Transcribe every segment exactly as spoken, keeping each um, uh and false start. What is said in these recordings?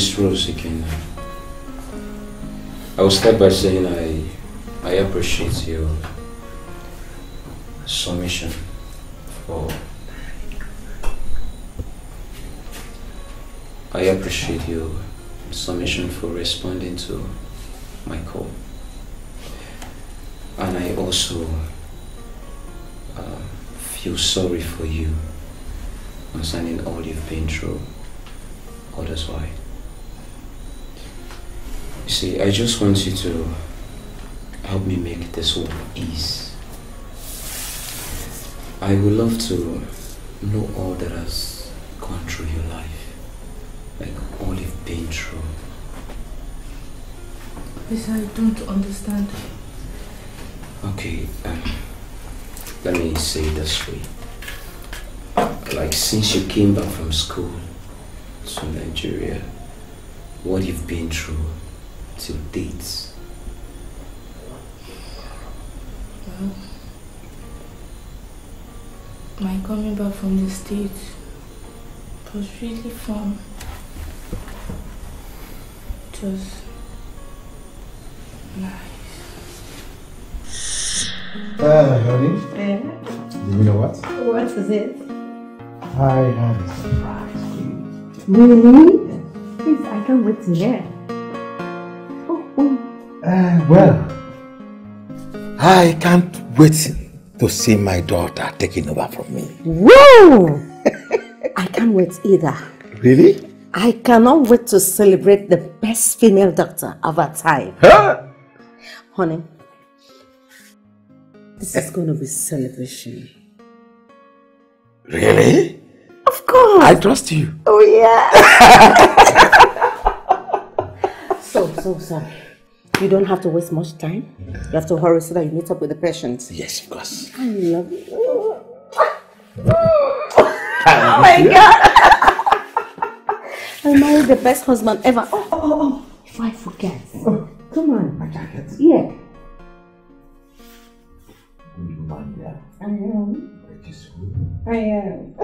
this rose, Ikenna, I will start by saying I, I appreciate your submission for I appreciate your submission for responding to my call. And I also uh, feel sorry for you concerning all you've been through. Oh, that's why. You see, I just want you to help me make this work ease. I would love to know all that has gone through your life, like all you've been through. Yes, I don't understand. Okay, um, let me say it this way. Like, since you came back from school to Nigeria, what you've been through till dates? Well, my coming back from the States was really fun. It was nice. Ah, honey. Yeah. You know what? What is it? I have a surprise for you. Really? Yes. Please, I can't wait to hear. Oh, oh. Uh, well, I can't wait to see my daughter taking over from me. Whoa! I can't wait either. Really? I cannot wait to celebrate the best female doctor of our time. Huh? Honey, this is going to be a celebration. Really? Of course. I trust you. Oh, yeah. so, so, so. You don't have to waste much time. You have to hurry so that you meet up with the patients. Yes, of course. I love you. Oh, my God. I married the best husband ever. Oh, oh, oh, oh. If I forget. Oh. Come on. My jacket. Yeah. I am. I am.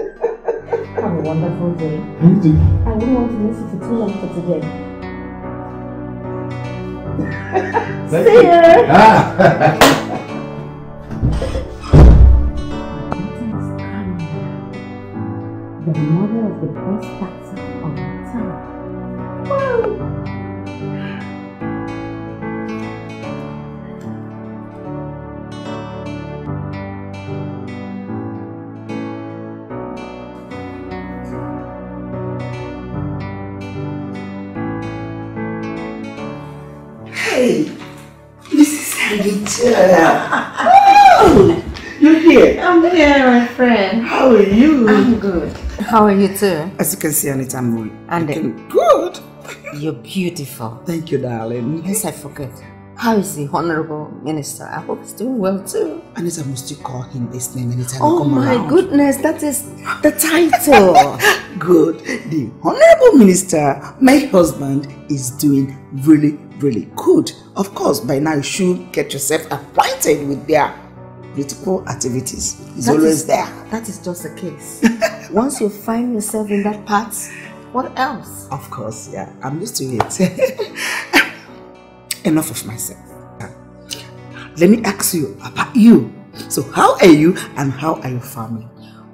Have a wonderful day. You too. I wouldn't want to miss it for too long for today. See you. Ya! Ah. The mother of the best actor of the time. Wow! Hey, this is Anita. Oh, you're here. I'm here, my friend. How are you? I'm good. How are you too? As you can see, Anita, I'm and looking good. You're beautiful. Thank you, darling. Yes, I forget. How is the Honorable Minister? I hope he's doing well too. Anita, must you call him this name anytime oh, you come around? Oh my goodness, that is the title. Good. The Honorable Minister, my husband, is doing really really good. Of course, by now you should get yourself acquainted with their political activities. It's always there. That is just the case. Once you find yourself in that part, what else? Of course, yeah. I'm used to it. Enough of myself. Let me ask you about you. So how are you and how are your family?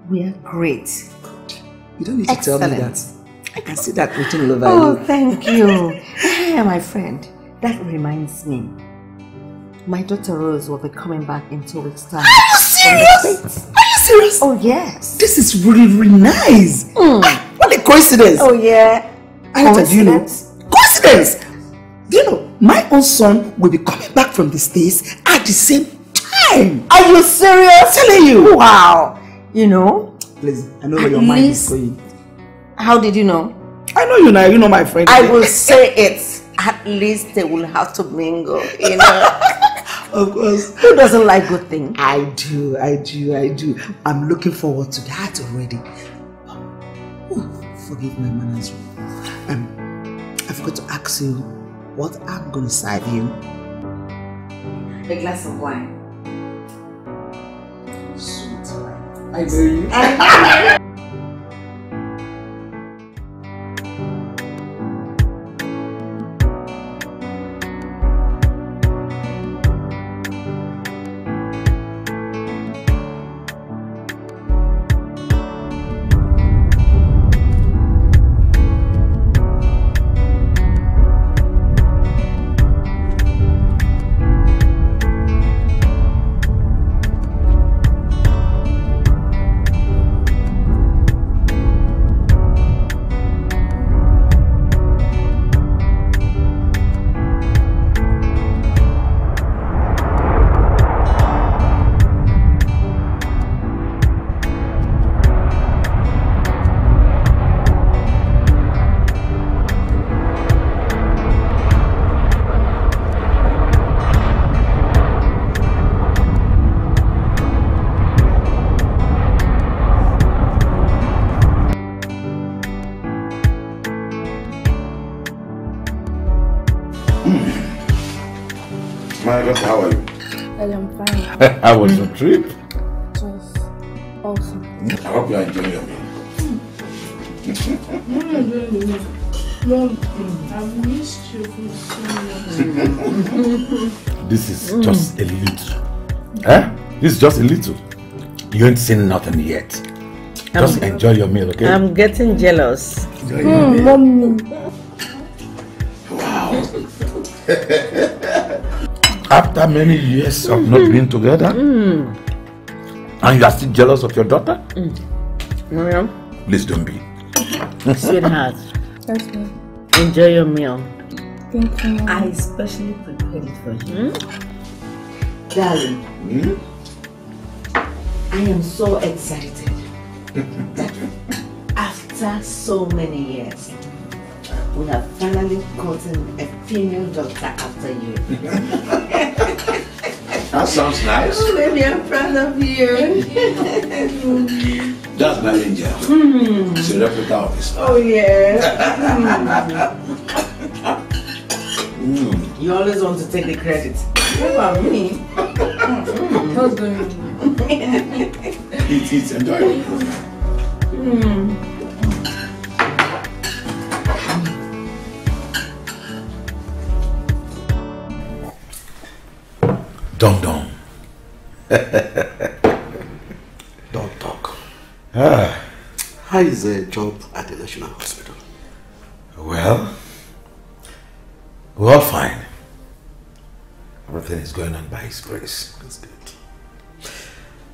We are great. Good. You don't need to Excellent. Tell me that. I can see that written all over oh, you. Oh, thank you. Hey, my friend, that reminds me. My daughter Rose will be coming back in two weeks' time. Are you serious? Are you serious? Oh, yes. This is really, really nice. Mm. Ah, what a coincidence. Oh, yeah. I coincidence? You know, coincidence. Do you know, my own son will be coming back from the States at the same time. Are you serious? I'm telling you. Wow. You know. Please, I know where your mind is going. How did you know? I know you now. You know my friend. I will say it. At least they will have to mingle, you know. Of course. Who doesn't like good things? I do. I do. I do. I'm looking forward to that already. Oh, forgive my manners. Um, I forgot to ask you what I'm going to serve you. A glass of wine. Sweet wine. I know you. I know you. Margaret, how are you? I am fine. How was your trip? It was awesome. I hope you are enjoying your meal. I missed you so much. This is mm. just a little. Eh? This is just a little. You ain't seen nothing yet. Just I'm, enjoy your meal, okay? I'm getting jealous. Mm, mommy. Wow. After many years of not being together, mm. and you are still jealous of your daughter? Mm. Miriam? Please don't be. Sweetheart. Yes, ma'am. Enjoy your meal. Thank you. I especially prepared it for you. Mm? Darling, mm? I am so excited that after so many years, we have finally gotten a female doctor after you. That sounds nice. Oh, baby, I'm proud of you. That's my angel. Mm. It's a replica of his life. Oh, yeah. mm. You always want to take the credit. What about me? How's going on? It is enjoyable. Mm. Don Don. Don't talk. Ah. How is the job at the National Hospital? Well, we're all fine. Everything is going on by His grace. That's good.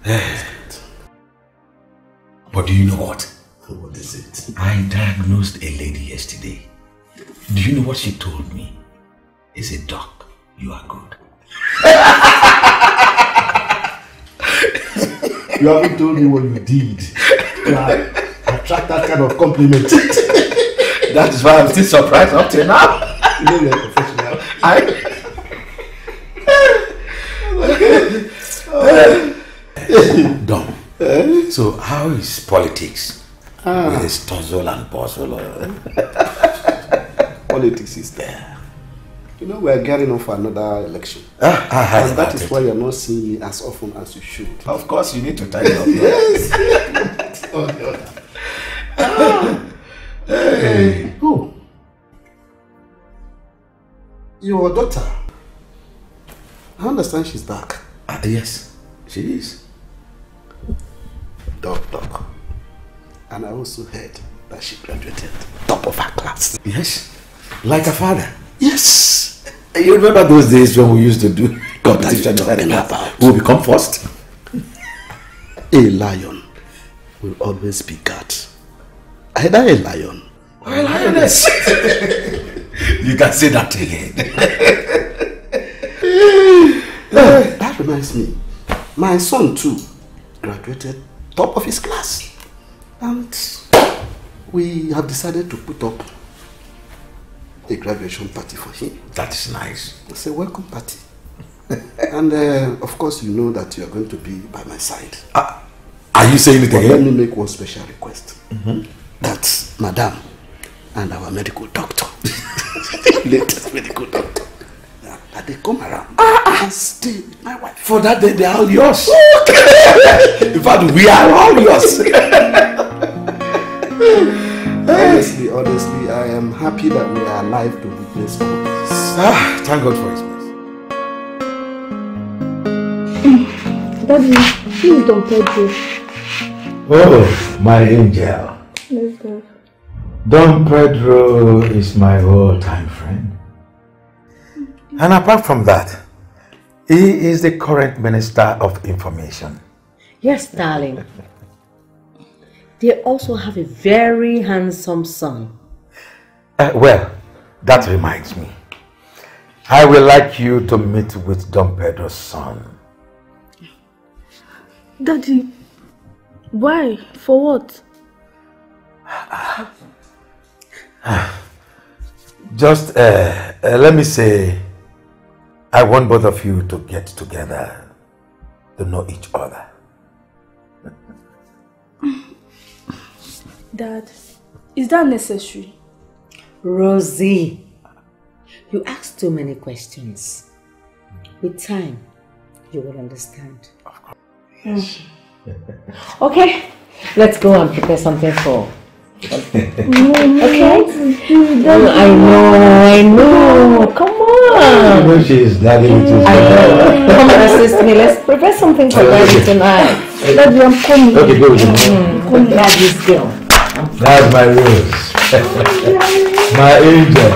That's good. But do you know what? What is it? I diagnosed a lady yesterday. Do you know what she told me? She said, Doc, you are good. You haven't told me what you did to attract that kind of compliment. That is why I'm still surprised up till now. You know you're a professional. I... Okay. Oh. Dumb. Eh? So how is politics ah. with this tussle and bustle? Politics is there. You know, we are gearing up for another election. Ah, I heard and that is it. Why you are not seeing it as often as you should. Of course, you need to tighten up. Yes. Oh, no. ah. Hey. Who? Your daughter. I understand she's back. Ah, yes, she is. Doc, doc. And I also heard that she graduated top of her class. Yes, like her father. Yes! You remember those days when we used to do competition about who will become first? A lion will always be God. Either a lion or a lioness. You can say that again. uh, that reminds me, my son too graduated top of his class. And we have decided to put up a graduation party for him. That is nice. It's a welcome party. And uh, of course you know that you are going to be by my side. Uh, are you saying it but again? Let me make one special request. Mm-hmm. That Madam and our medical doctor, latest medical doctor, that, that they come around ah, and stay with my wife. For that day they are all yours. In fact, we are all yours. Honestly, honestly, I am happy that we are alive to witness all this. Ah, thank God for His mercy. Daddy, please don't touch you. Oh, my angel. Yes, sir. Don Pedro is my all-time friend. And apart from that, he is the current Minister of Information. Yes, darling. They also have a very handsome son. Uh, well, that reminds me. I would like you to meet with Don Pedro's son. Daddy, why? For what? Just, uh, uh, let me say, I want both of you to get together to know each other. Dad, is that necessary? Rosie, you ask too many questions. With time, you will understand. Of course. Yes. Mm. Okay, let's go and prepare something for. Okay? Well, I know, I know. Come on. I know she is daddy with his dad. Come and assist me. Let's prepare something for daddy tonight. Let me come. Okay, go with me. Come grab this girl. That's my rose. My angel.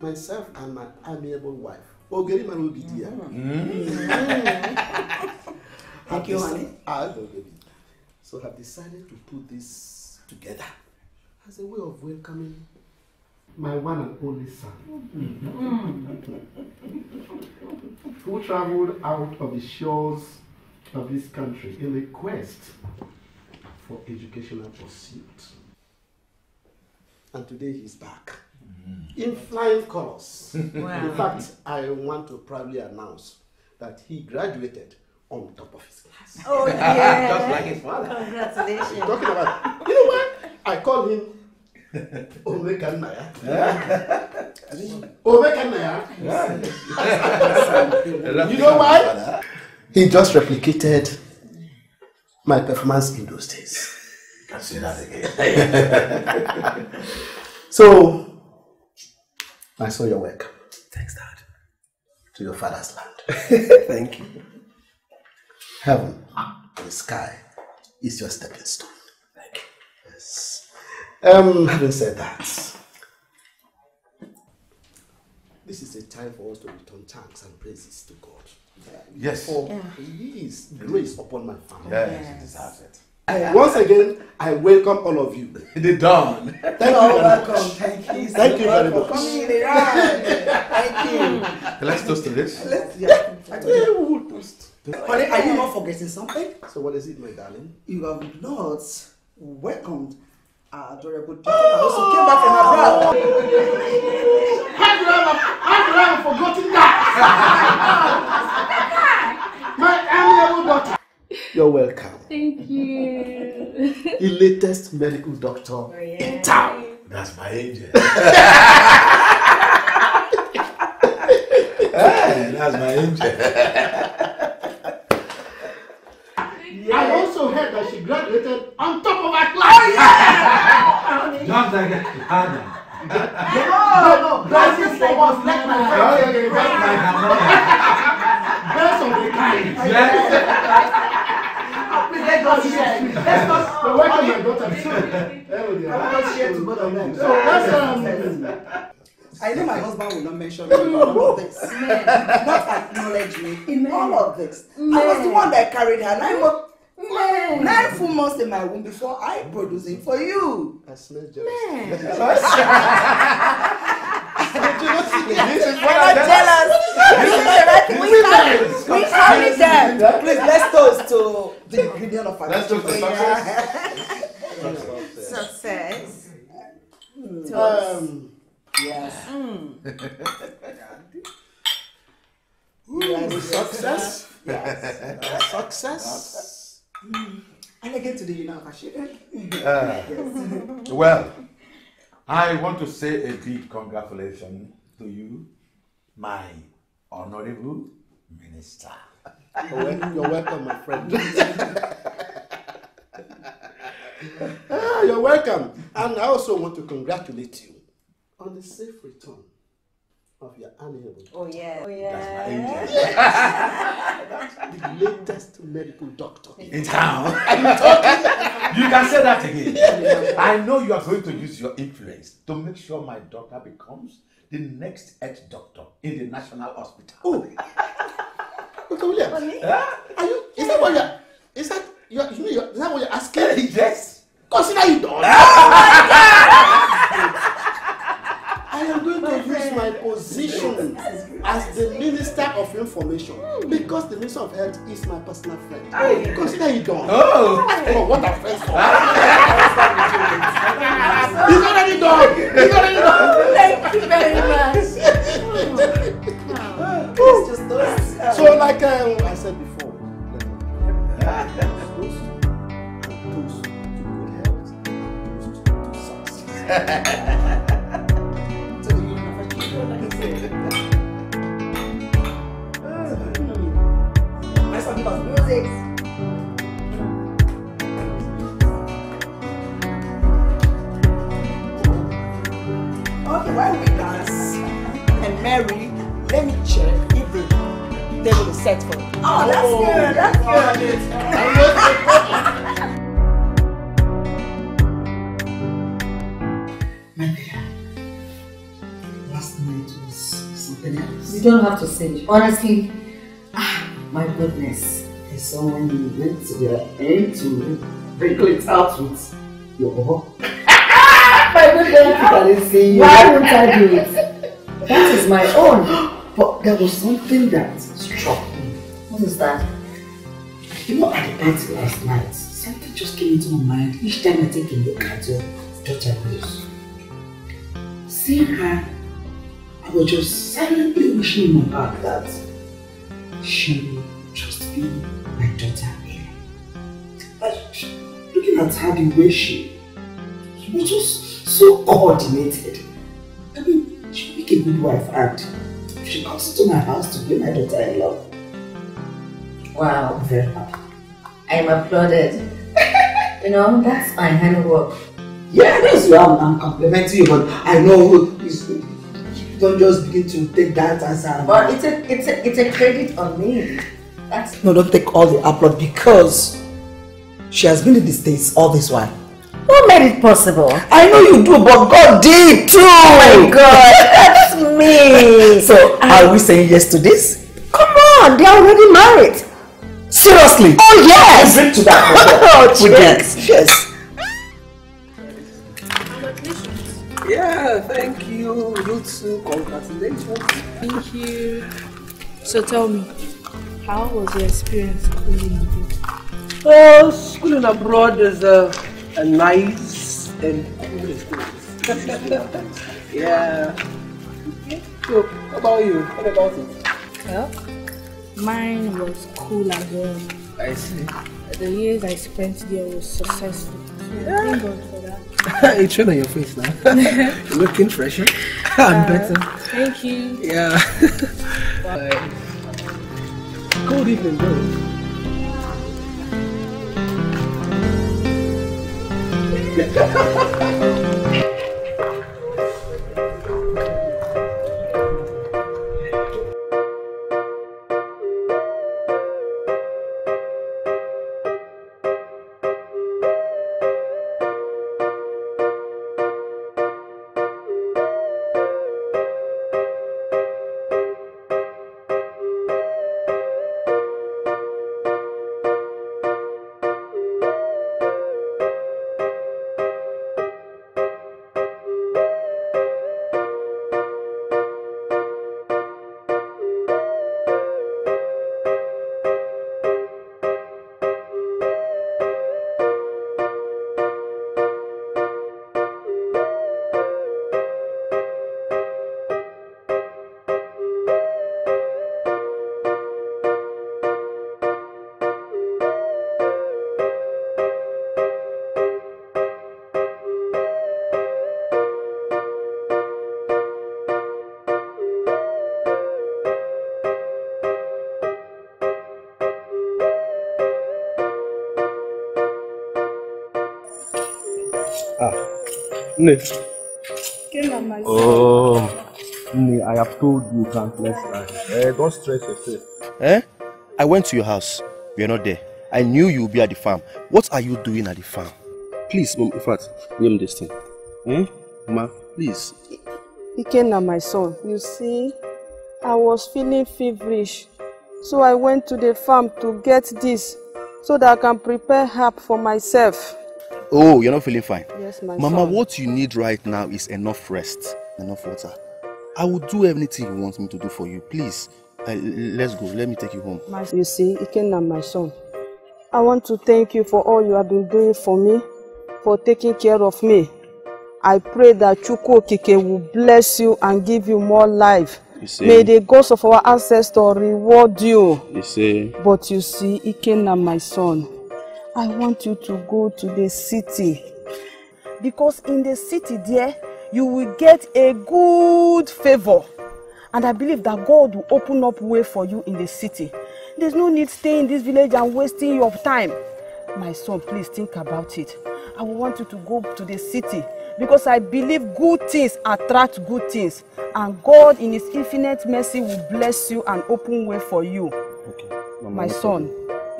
Myself and my amiable wife, Ogerima will be here. Thank you, honey. So I've decided to put this together as a way of welcoming my one and only son, mm-hmm. who traveled out of the shores of this country in a quest for educational pursuit. And today he's back. In flying colors. Wow. In fact, I want to proudly announce that he graduated on top of his class. Oh yeah! Just like his father. Congratulations. Talking about, you know what? I call him Omekanaya. Yeah. Omekanaya. Yeah. You know why? He just replicated my performance in those days. You can say that again. So. I saw your work. Thanks, Dad. To your father's land. Thank you. Heaven and the sky is your stepping stone. Thank you. Yes. Um, having said that, this is a time for us to return thanks and praises to God. Yeah. Yes. For yeah. His grace upon my family. Yes, yes. It deserves it. I, Once again, I welcome all of you. The dawn. Thank you all very welcome. Much. Thank you. So Thank you very much. Thank you. Let's toast to this. Let's yeah. We will toast. Honey, are you not forgetting something? So what is it, my darling? You have not welcomed our adorable daughter. Also came back from abroad. How could I have? How could I have forgotten that? My amiable daughter. You're welcome. Thank you. The latest medical doctor oh, yeah. in town. That's my angel. Hey, that's my angel. Yeah. I also heard that she graduated on top of her class. Oh, yeah. Just like Anna. No, no, glasses for once, like my friend. Just like Anna. Best of the kind. Yes. Let us share. Let us. The work of my daughter. Let us share to both of them. So that's I know my husband will not mention me about all of this. Man. Not acknowledge me in Man. All of this. Man. I was the one that carried her nine, Man. nine full months in my womb before I produced it for you. I smell jealousy. This is what I'm jealous. We found them. Please, let's toast to the ingredient of our Let's toast to success. Success. Toast. Um, yes. Mm. Ooh, yes. Success. Yes. Yes. Success. Mm. And again today, you know, uh, yes. Well, I want to say a big congratulations to you, my honorable minister. You're welcome, my friend. Ah, you're welcome. And I also want to congratulate you on the safe return of your animal. Oh, yeah. Oh, yeah. That's my angel. Yes. That's the latest medical doctor in town. You can say that again. Yeah. I know you are going to use your influence to make sure my daughter becomes the next head doctor in the National Hospital. Oh. Okay, William. Huh? Are you, is that what you're, is that, you're, you you're, is that what you're asking? Yes. Consider you done. I am going to use my position as the Minister of Information because the Minister of Health is my personal friend. I consider it done. Oh! Oh, what a friend! He's already done! He's already done! Thank you very much! Wow. It's just those. So, like uh, I said before, toast to good health and toast to success. Music. Okay, while we dance and marry, let me check if the table is set for. Oh, that's oh, good. That's oh, good. My dear, last night was something else. You don't have to say it. Honestly, ah, my goodness. There's someone you went to their end to wrinkle it out with your own. My goodness! Why won't I do it? That is my own. But there was something that struck me. What is that? You know, at the party last night, something just came into my mind each time I take a look at your daughter news. Seeing her, I was just silently wishing in my heart that she would just be my daughter here. But looking at her the way she, she was just so coordinated. I mean, she would make a good wife, and if she comes to my house to be my daughter-in-law, wow, I'm very happy. I'm applauded. You know, that's my handwork. Yeah, that's why well, I'm complimenting you, but I know it's good. Don't just begin to take that as a... Well, it's a, it's a, it's a credit on me. That's... No, don't take all the applaud because she has been in the States all this while. Who made it possible? I know you do, but God did too! Oh my God, that's me! So, I... are we saying yes to this? Come on, they are already married. Seriously? Oh yes! Bring to that oh, yes. Yes. Yeah, thank you. You too. Congratulations. Thank you. So tell me, how was your experience schooling abroad? Oh, schooling abroad is a, a nice and cool experience. Yeah. Okay. So, how about you? What about it? Well, mine was cool as well. I see. The years I spent there was successful. Yeah. Thank God for that. It's showing on your face now. You're looking fresher and uh, better. Thank you. Yeah. Bye. Good evening, girls. Ah, Nne. Oh, Nne, I have told you countless times. Eh, don't stress yourself. Eh? I went to your house. You are not there. I knew you would be at the farm. What are you doing at the farm? Please, Mom, in fact, name this thing. Hmm? Ma, please. Ikenna, my son, you see, I was feeling feverish. So I went to the farm to get this so that I can prepare herb for myself. Oh, you're not feeling fine? Yes, my Mama, son. What you need right now is enough rest, enough water. I will do anything you want me to do for you. Please, uh, let's go. Let me take you home. My, you see, Ikenna, my son, I want to thank you for all you have been doing for me, for taking care of me. I pray that Chukwu Okike will bless you and give you more life. You see, may the ghosts of our ancestors reward you. You see. But you see, Ikenna, my son, I want you to go to the city. Because in the city there, you will get a good favor. And I believe that God will open up way for you in the city. There's no need staying in this village and wasting your time. My son, please think about it. I want you to go to the city. Because I believe good things attract good things. And God in His infinite mercy will bless you and open way for you. Okay. Mama, my son,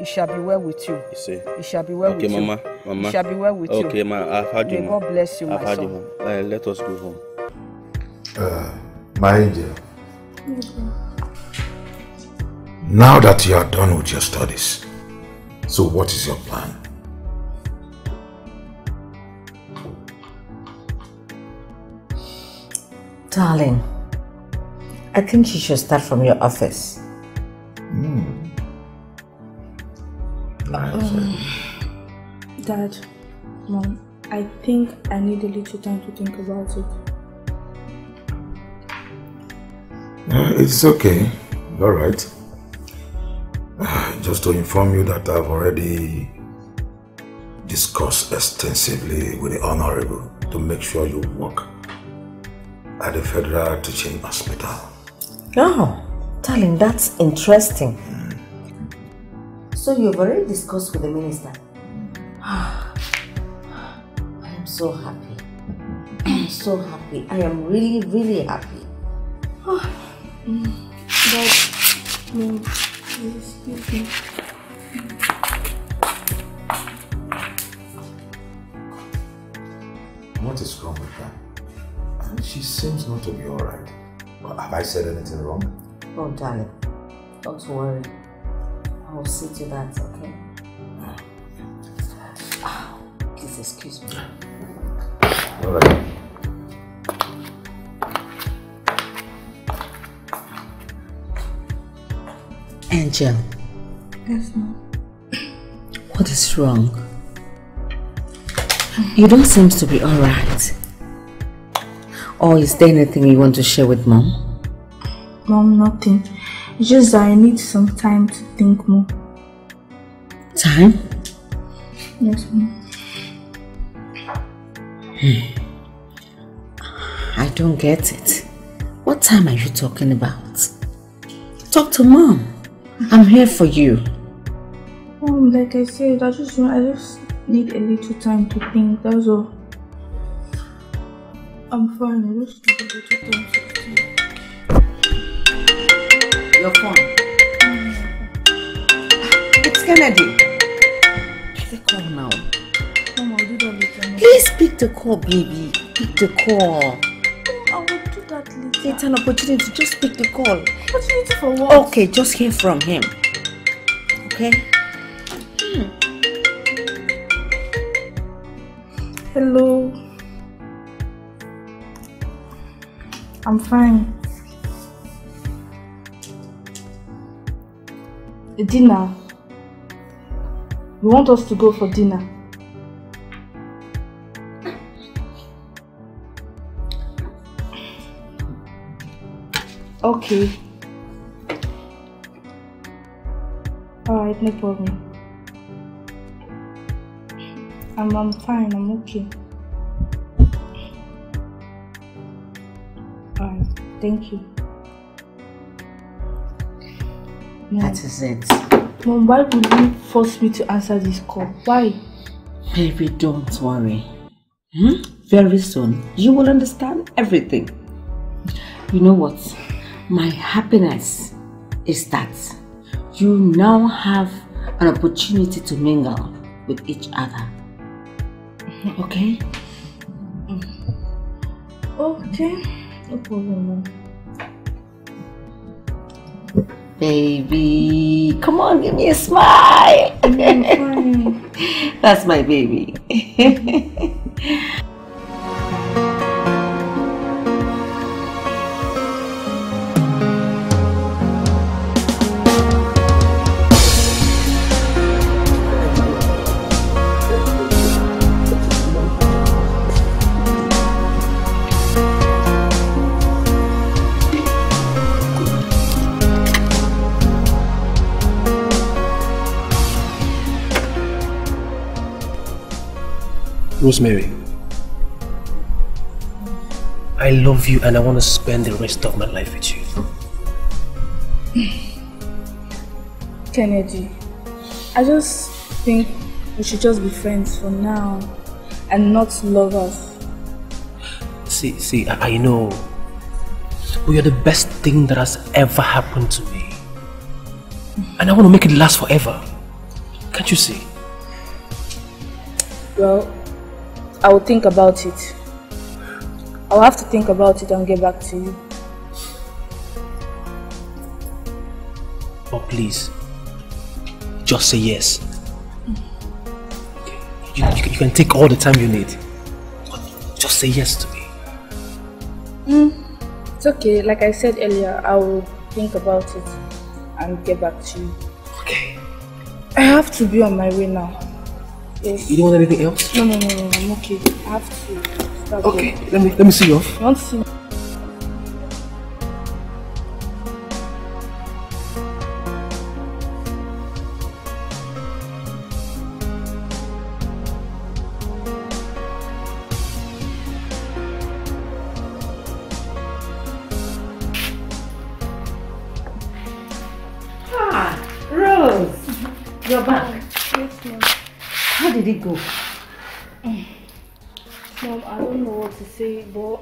it shall be well with you. You see. It shall be well okay, with Mama, you. Mama. It shall be well with okay, you. Okay, Ma, I've had May you, May God bless you, I've my son. You, uh, let us go home. Uh, my angel. Mm-hmm. Now that you are done with your studies, so what is your plan? Darling, I think you should start from your office. Mm. Nice. Um, Dad, Mom, I think I need a little time to think about it. Uh, it's okay. All right. Just to inform you that I've already discussed extensively with the Honorable to make sure you work at the Federal Teaching Hospital. Oh, darling, that's interesting. Mm. So you've already discussed with the minister. I am so happy. I am so happy. I am really, really happy. Oh. Mm. But, mm, please, excuse me. What is wrong with that? She seems not to be alright. Have I said anything wrong? Oh, darling, don't worry. I will see to that, okay? Oh, please excuse me. Alright. Angel. Yes, ma'am. What is wrong? You don't seem to be alright. Or is there anything you want to share with Mom? Mom, nothing. It's just that I need some time to think more. Time? Yes, Mom. Hmm. I don't get it. What time are you talking about? Talk to Mom. I'm here for you. Mom, like I said, I just, I just need a little time to think. That's all. I'm fine, I just need a little time to think. Your phone. Mm-hmm. It's Kennedy. Pick the call now. Mom, I'll do that later. Please pick the call, baby. Pick the call. I will do that later. It's an opportunity to just pick the call. Opportunity for what? Okay, just hear from him. Okay? Hmm. Hello. I'm fine. Dinner. You want us to go for dinner? Okay. Alright, no problem. I'm, I'm fine, I'm okay. Thank you. Mom. That is it. Mom, why would you force me to answer this call? Why? Baby, don't worry. Hmm? Very soon, you will understand everything. You know what? My happiness is that you now have an opportunity to mingle with each other. Okay? Okay. No problem. Baby, come on, give me a smile. That's my baby. Rosemary, I love you and I want to spend the rest of my life with you. Kennedy, I just think we should just be friends for now and not lovers. See, see, I, I know, but you're the best thing that has ever happened to me. And I want to make it last forever. Can't you see? Well, I will think about it. I'll have to think about it and get back to you. But please, just say yes. You, you, you can take all the time you need. But just say yes to me. Mm, it's okay. Like I said earlier, I will think about it and get back to you. Okay. I have to be on my way now. Yes. You don't want anything else? No, no, no, no, I'm okay. I have to start. Okay, going. let me let me see you off. You want to see me? Go. Mom, I don't know what to say, but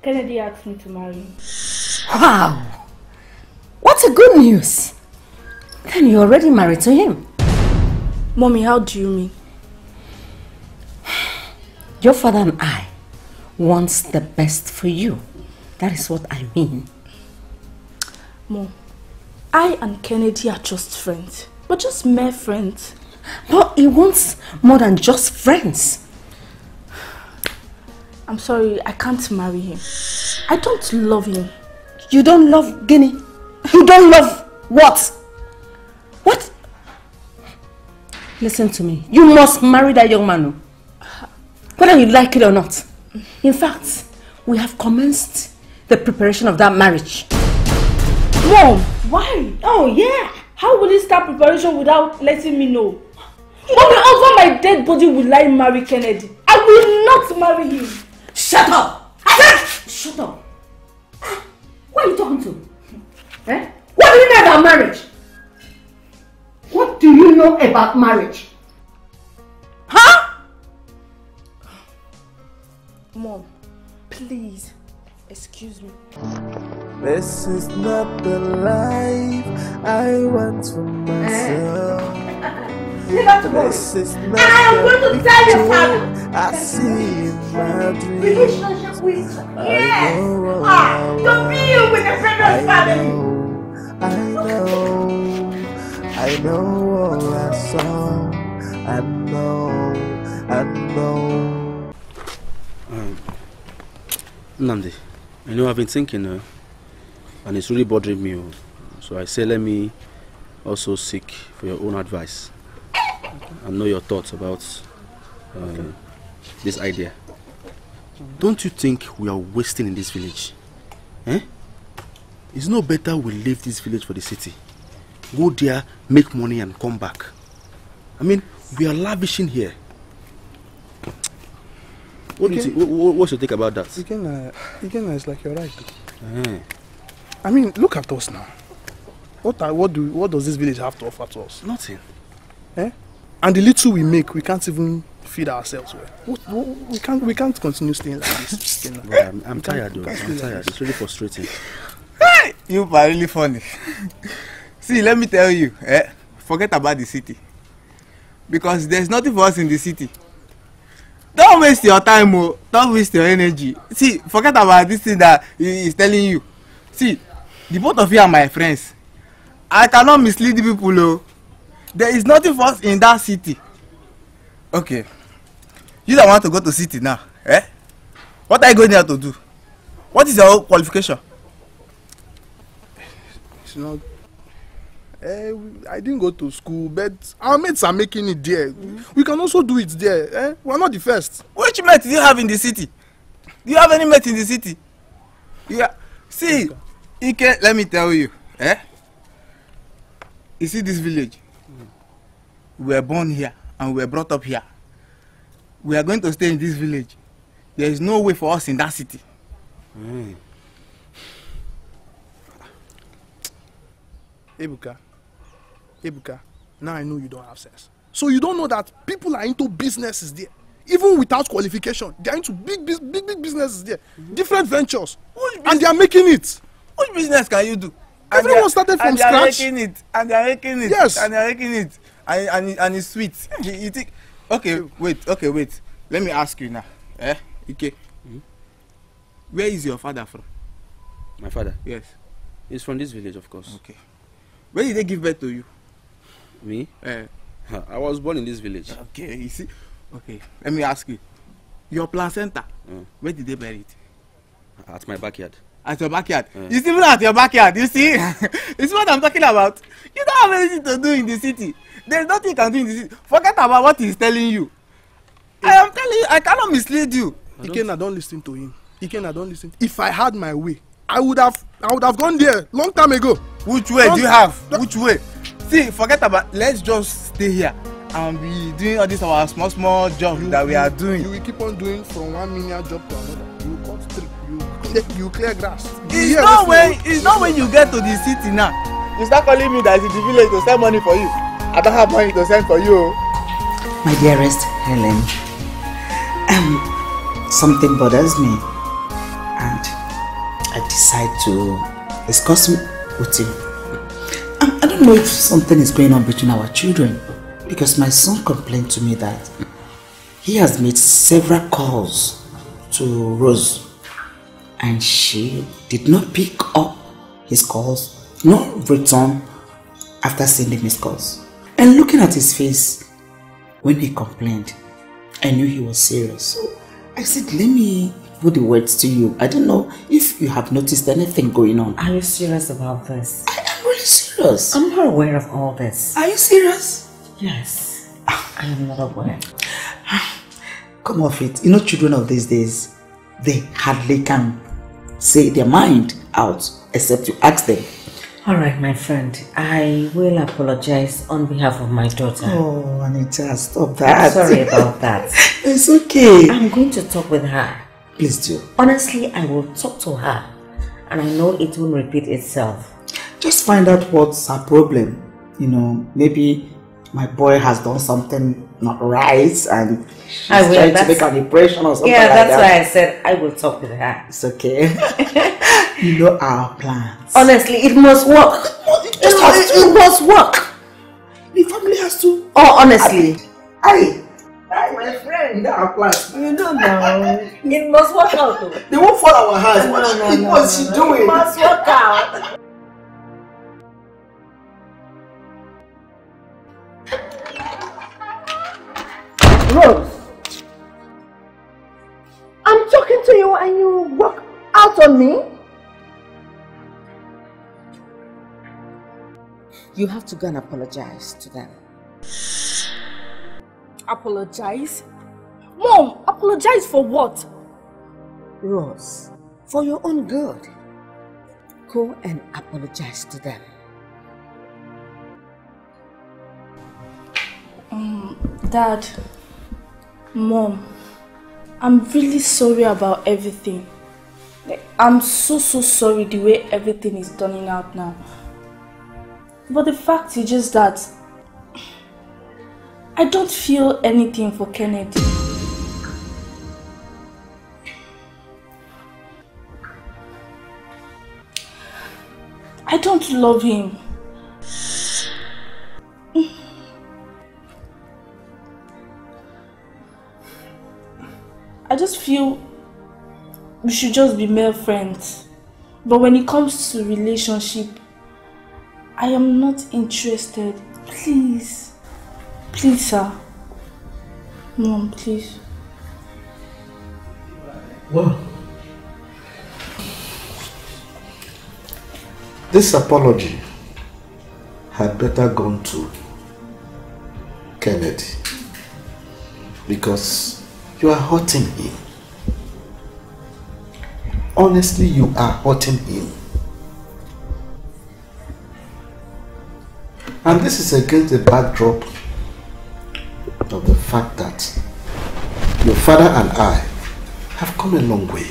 Kennedy asked me to marry. Wow! What a good news! Then you're already married to him. Mommy, how do you mean? Your father and I wants the best for you. That is what I mean. Mom, I and Kennedy are just friends. We're just mere friends. But he wants more than just friends. I'm sorry, I can't marry him. I don't love him. You don't love Guinea? You don't love what? What? Listen to me. You must marry that young man. Whether you like it or not. In fact, we have commenced the preparation of that marriage. Mom, why? Oh, yeah. How will he start preparation without letting me know? Mommy, over my dead body will I marry Kennedy. I will not marry him. Shut up! Shut up! What are you talking to? Eh? What do you know about marriage? What do you know about marriage? Huh? Mom, please, excuse me. This is not the life I want for myself. This is not I am going to tell your father. I see in my dreams. Relationship with yes. Ah, to be with the Federal family. I know, I know all I saw. I know, I know. Um, Nnamdi, you know I've been thinking, uh, and it's really bothering me. So I say, let me also seek for your own advice. And know your thoughts about um, okay. this idea. Don't you think we are wasting in this village? Eh? It's no better we leave this village for the city. Go there, make money and come back. I mean, we are lavishing here. What do you think? What's your take about that? Ikenna, Ikenna is like you're right. Eh. I mean, look at us now. What, are, what, do, what does this village have to offer to us? Nothing. Eh? And the little we make, we can't even feed ourselves well. We, we can't we can't continue staying like this. Well, I'm, I'm tired though. I'm tired. It's really frustrating. Hey, you are really funny. See, let me tell you, eh? Forget about the city. Because there's nothing for us in the city. Don't waste your time, oh. Don't waste your energy. See, forget about this thing that he is telling you. See, the both of you are my friends. I cannot mislead people, oh. There is nothing for us in that city. Okay. You don't want to go to city now, eh? What are you going there to do? What is your qualification? It's not... Eh, I didn't go to school, but our mates are making it there. Mm. We can also do it there. Eh? We are not the first. Which mate do you have in the city? Do you have any mate in the city? Yeah. See, okay. Let me tell you. Eh? You see this village? Mm. We were born here and we were brought up here. We are going to stay in this village. There is no way for us in that city. Mm. Ebuka. Ebuka, now I know you don't have sense. So you don't know that people are into businesses there. Even without qualification, they are into big, big, big, big businesses there. Mm-hmm. Different ventures. And they are making it. Which business can you do? And everyone are, started from and scratch. They are making it. And they are making it. Yes. And they are making it. And, and, and it's sweet. You, you think, okay, wait, okay, wait. Let me ask you now. Eh? Okay. Mm-hmm. Where is your father from? My father? Yes. He's from this village, of course. Okay. When did they give birth to you? Me? Uh, I was born in this village. Okay, you see? Okay, let me ask you. Your placenta, mm. where did they bury it? At my backyard. At your backyard? Mm. It's even at your backyard, you see? It's what I'm talking about. You don't have anything to do in the city. There's nothing you can do in the city. Forget about what he's telling you. It, I am telling you, I cannot mislead you. I Ikenna, don't, don't listen to him. Ikenna, don't listen. If I had my way, I would have I would have gone there long time ago. Which way long do you have? Which way? See, forget about let's just stay here and be doing all this our small small job you, that we are doing. You will keep on doing from one menial job to another. You cut strip, you clear, you clear grass. It's not when it's not when you get to the city now. You start calling me that it's the village to send money for you. I don't have money to send for you. My dearest Helen, um, something bothers me. And I decide to discuss with him. I, I don't know if something is going on between our children because my son complained to me that he has made several calls to Rose and she did not pick up his calls nor return after sending his calls. And looking at his face when he complained, I knew he was serious. So I said, let me the words to you. I don't know if you have noticed anything going on. Are you serious about this? I am really serious. I'm not aware of all this. Are you serious? Yes. I am not aware. Come off it. You know children of these days, they hardly can say their mind out except you ask them. Alright my friend, I will apologize on behalf of my daughter. Oh Anita, stop that. I'm sorry about that. It's okay. I'm going to talk with her. Please do. Honestly, I will talk to her and I know it won't repeat itself. Just find out what's her problem. You know, maybe my boy has done something not right and she's I will, trying to make an impression or something yeah, like that. Yeah, that's why I said I will talk with her. It's okay. You know our plans. Honestly, it must work. It, it, has to. It must work. The family has to. Oh, honestly. I. Hi, my friend, our plans. You don't know. It must work out. Though. They won't fall our hands. No, no, no, no, what is she no, doing? It must work out. Rose, I'm talking to you and you walk out on me? You have to go and apologize to them. Apologize? Mom, apologize for what? Rose, for your own good. Go and apologize to them. Um, Dad, Mom, I'm really sorry about everything. Like, I'm so, so sorry the way everything is turning out now. But the fact is just that I don't feel anything for Kennedy. I don't love him. I just feel we should just be mere friends. But when it comes to relationship, I am not interested. Please. Please, sir. Mom, please. Well, this apology had better gone to Kennedy, because you are hurting him. Honestly, you are hurting him. And this is against the backdrop of the fact that your father and I have come a long way.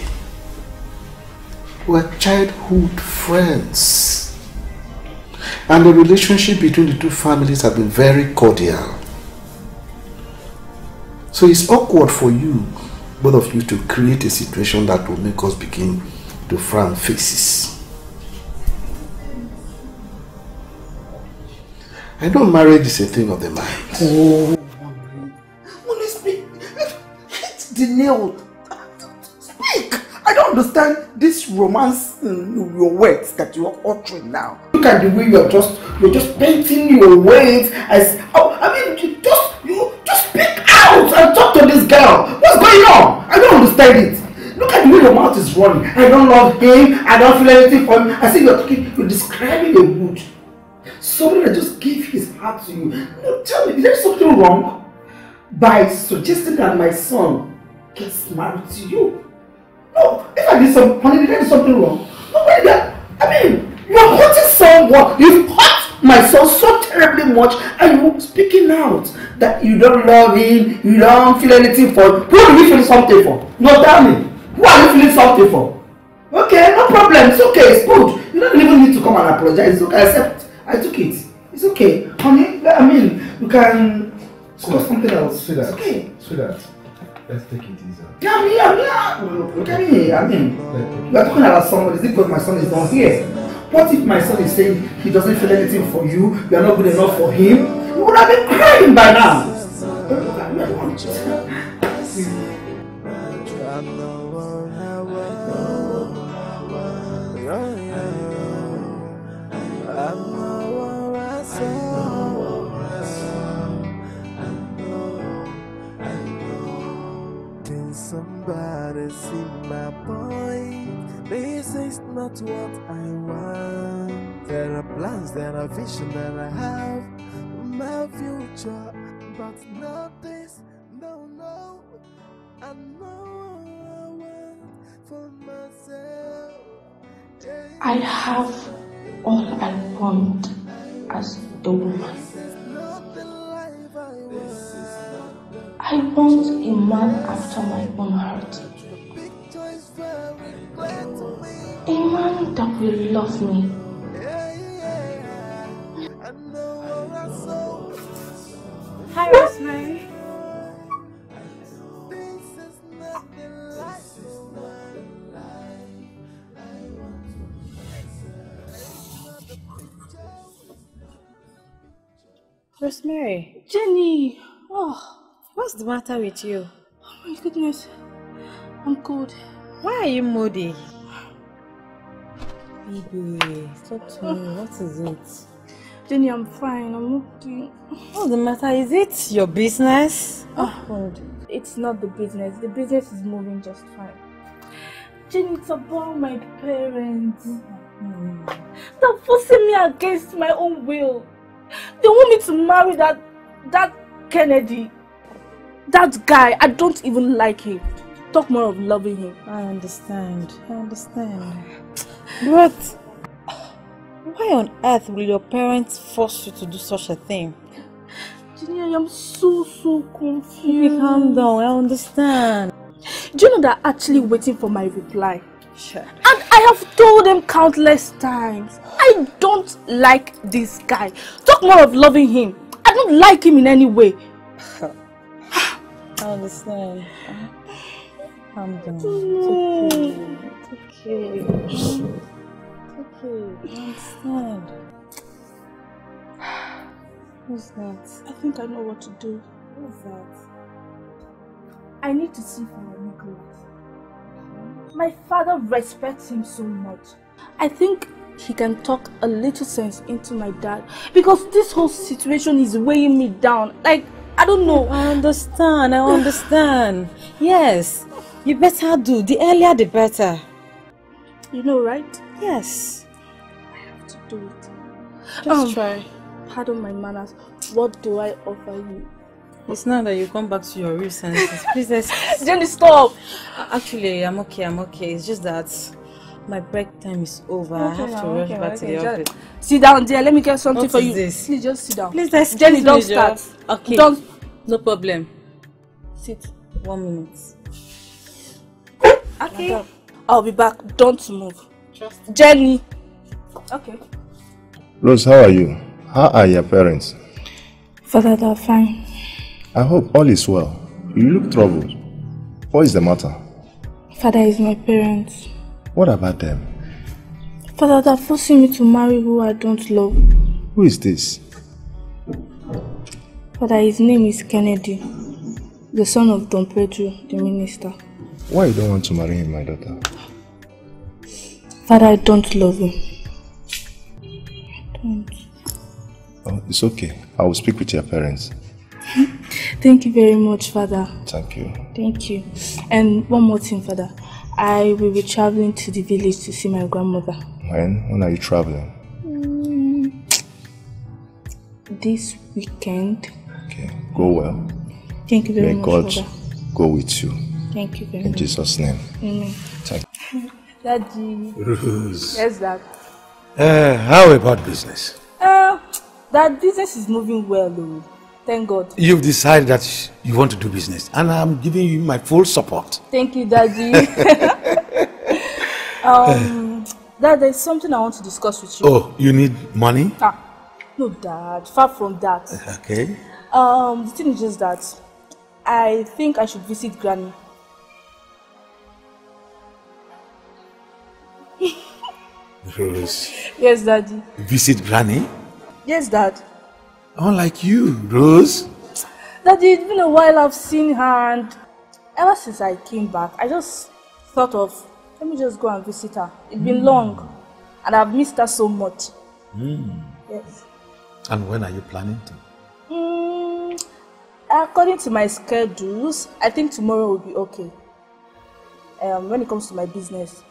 We are childhood friends. And the relationship between the two families has been very cordial. So it's awkward for you, both of you, to create a situation that will make us begin to frown faces. I know marriage is a thing of the mind. Oh, honestly, hit the nail. Speak! I don't understand this romance in your words that you are uttering now. Look at the way you are just, you're just painting your words as, oh, I mean, you just, you just speak out and talk to this girl. What's going on? I don't understand it. Look at the way your mouth is running. I don't love him. I don't feel anything for him. I see you're talking, you're describing a wood. Somebody that just gave his heart to you. No, tell me, is there something wrong by suggesting that my son gets married to you? No, if I did some honey, there is something wrong. No, wait, I mean, you're hurting someone. You've hurt my son so terribly much, and you're speaking out that you don't love him, you don't feel anything for him. Who do you feel something for? No, tell me. Who are you feeling something for? Okay, no problem. It's okay. It's good. You don't even need to come and apologize. It's okay. Accept. I took it. It's okay. Honey, I mean, you can discuss something else. Sweetheart. It's okay. Sweetheart. Let's take it easy. Yeah, I mean, I mean, look at me. I mean, you are talking about someone. Is it because my son is not here? What if my son is saying he doesn't feel anything for you, you are not good enough for him? You would have been crying by now. Look at me. I want you. Somebody see my point. This is not what I want. There are plans, there are visions that I have. My future, but not this. No, no. I know I want for myself. I have all I want as a woman. I want a man after my own heart. A man that will love me. Hi, Rosemary. Rosemary. Jenny. Oh. What's the matter with you? Oh my goodness, I'm cold. Why are you moody? Baby, stop to me. What is it? Jenny, I'm fine. I'm okay. What's the matter? Is it your business? Oh, God. It's not the business. The business is moving just fine. Jenny, it's about my parents. Mm. They're forcing me against my own will. They want me to marry that, that Kennedy. That guy, I don't even like him. Talk more of loving him. I understand. I understand. But why on earth will your parents force you to do such a thing? Jenny, I am so, so confused. Baby, calm down. I understand. Do you know they're actually waiting for my reply? Sure. And I have told them countless times, I don't like this guy. Talk more of loving him. I don't like him in any way. I understand. Calm down. It's okay. It's okay. It's okay. I understand. Who's that? I think I know what to do. Who's that? I need to see for my neglect. My father respects him so much. I think he can talk a little sense into my dad, because this whole situation is weighing me down. Like, I don't know. I understand, I understand. Yes, you better do. The earlier, the better. You know, right? Yes. I have to do it. Just um, try. Pardon my manners. What do I offer you? It's now that you come back to your real senses. Please, let's... Jenny, stop! Actually, I'm okay, I'm okay. It's just that my break time is over. Okay, I have to okay, rush okay, back okay. to the office. Just sit down there. Let me get something what for you. This? Please, just sit down. Please, let's... Jenny, don't start. Job. Okay. Don't... No problem. Sit. One minute. Okay. I'll be back. Don't move. Trust me. Jenny. Okay. Rose, how are you? How are your parents? Father, they're fine. I hope all is well. You look troubled. What is the matter? Father, is my parents. What about them? Father, they're forcing me to marry who I don't love. Who is this? Father, his name is Kennedy, the son of Don Pedro, the minister. Why you don't want to marry him, my daughter? Father, I don't love him. I don't. Oh, it's okay. I will speak with your parents. Thank you very much, Father. Thank you. Thank you. And one more thing, Father. I will be traveling to the village to see my grandmother. When? When are you traveling? Mm, this weekend. Okay. Go well. Thank you very May much, God Father. Go with you. Thank you very In much. In Jesus' name. Amen. Thank you. Daddy. Rose. Yes, Dad. Uh, how about business? Uh, that business is moving well, though. Thank God. You've decided that you want to do business, and I'm giving you my full support. Thank you, Daddy. um, Dad, there's something I want to discuss with you. Oh, you need money? Ah, no, Dad. Far from that. Okay. Um, the thing is just that I think I should visit Granny. Rose. Yes, Daddy. Visit Granny? Yes, Dad. Unlike you, Rose. Daddy, it's been a while I've seen her, and ever since I came back, I just thought of, let me just go and visit her. It's been mm. long, and I've missed her so much. Mm. Yes. And when are you planning to? Mm, according to my schedules, I think tomorrow will be okay. Um, when it comes to my business,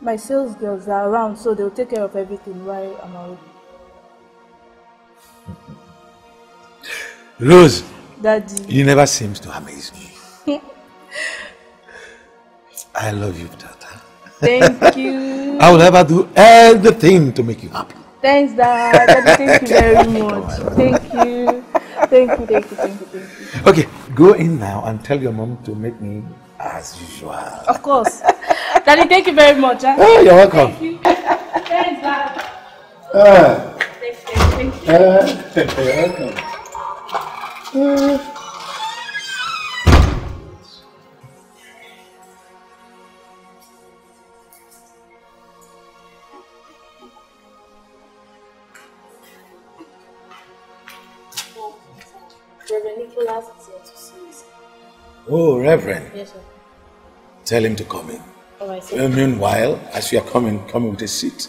my sales girls are around, so they'll take care of everything while I'm away. Rose, Daddy, you never seem to amaze me. I love you, daughter. Thank you. I will never do everything to make you happy. Thanks, Dad. Daddy, thank you very much. Thank you. Thank you, thank you, thank you, thank you. Okay, go in now and tell your mom to make me as usual. Of course. Daddy, thank you very much. Huh? Oh, you're welcome. Thank you. Thanks, Dad. Uh, thank you, thank you. Uh, you're welcome. Uh. Reverend Nicholas is here to see us. Oh, Reverend. Yes, sir. Tell him to come in. All right, sir. Well, meanwhile, as you are coming, come with a seat.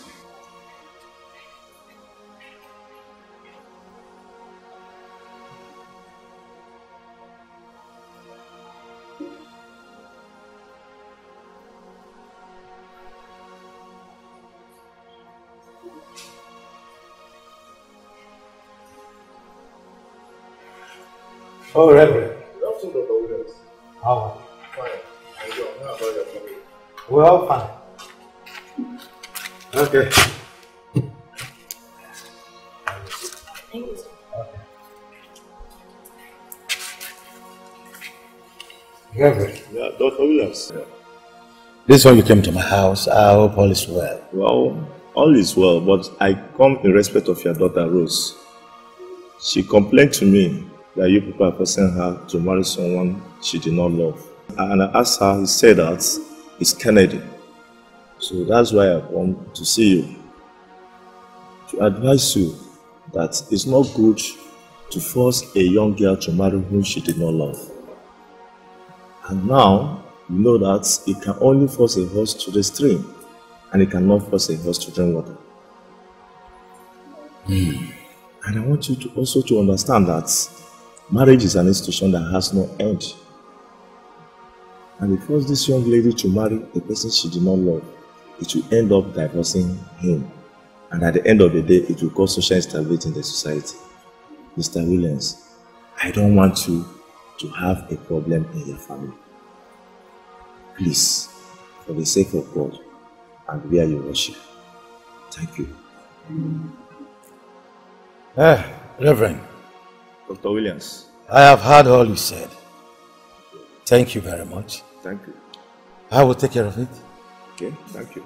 Oh, Reverend. Good afternoon, Doctor Williams. How are you? Fine. Thank you. How about your family? Well, fine. Okay. Thank you, sir. Okay. Reverend. Yeah, Doctor Williams. Yeah. This one you came to my house. I hope all is well. Well, all is well, but I come in respect of your daughter, Rose. She complained to me that you people are forcing her to marry someone she did not love. And I asked her, he said that it's Kennedy. So that's why I've come to see you, to advise you that it's not good to force a young girl to marry whom she did not love. And now, you know that it can only force a horse to the stream, and it cannot force a horse to drink water. Mm. And I want you to also to understand that marriage is an institution that has no end. And if you force this young lady to marry a person she did not love, it will end up divorcing him. And at the end of the day, it will cause social instability in the society. Mister Williams, I don't want you to have a problem in your family. Please, for the sake of God and where you worship. Thank you. Eh, Reverend. Doctor Williams. I have heard all you said. Thank you very much. Thank you. I will take care of it. Okay, thank you.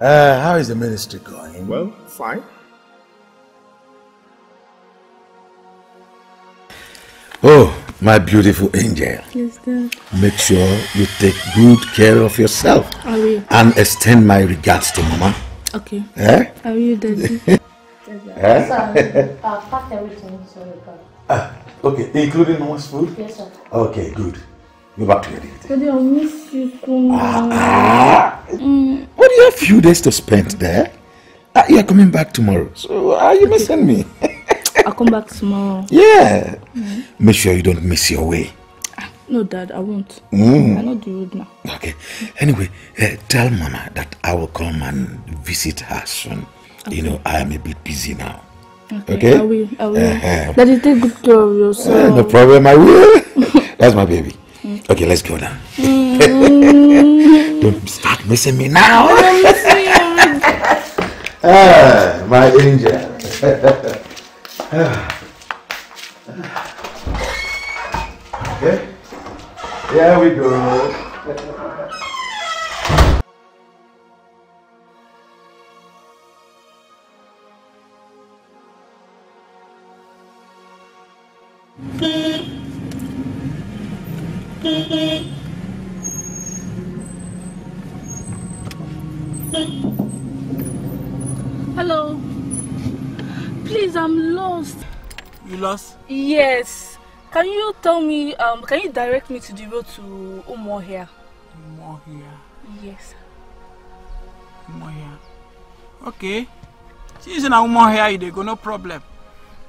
Uh, how is the ministry going? Well, fine. Oh, my beautiful angel. Yes, Dad. Make sure you take good care of yourself. I will. And extend my regards to Mama. Okay. Eh? I will, Daddy. Yes, sir. I've packed everything, so we can. Okay, including Mama's food? Yes, sir. Okay, good. Go back to your duty. Daddy, I miss you too. Ah, ah. Mm. What do you have a few days to spend there? Uh, you are coming back tomorrow, so uh, you may send me. I'll come back tomorrow. Yeah. Mm. Make sure you don't miss your way. No, Dad, I won't. Mm. I'll not do it now. Okay. Anyway, uh, tell Mama that I will come and visit her soon. Okay. You know, I am a bit busy now. Okay, okay? I will. I will. Uh-huh. Daddy, take good care of yourself. Uh, no problem, I will. That's my baby. Okay, let's go now. Mm. Don't start missing me now. Ah, my angel. Okay. There we go. Hello. Please, I'm lost. You lost? Yes. Can you tell me, um, can you direct me to the road to Umuahia? Umuahia? Yes. Umuahia. Okay. She's in Umuahia, they go, no problem.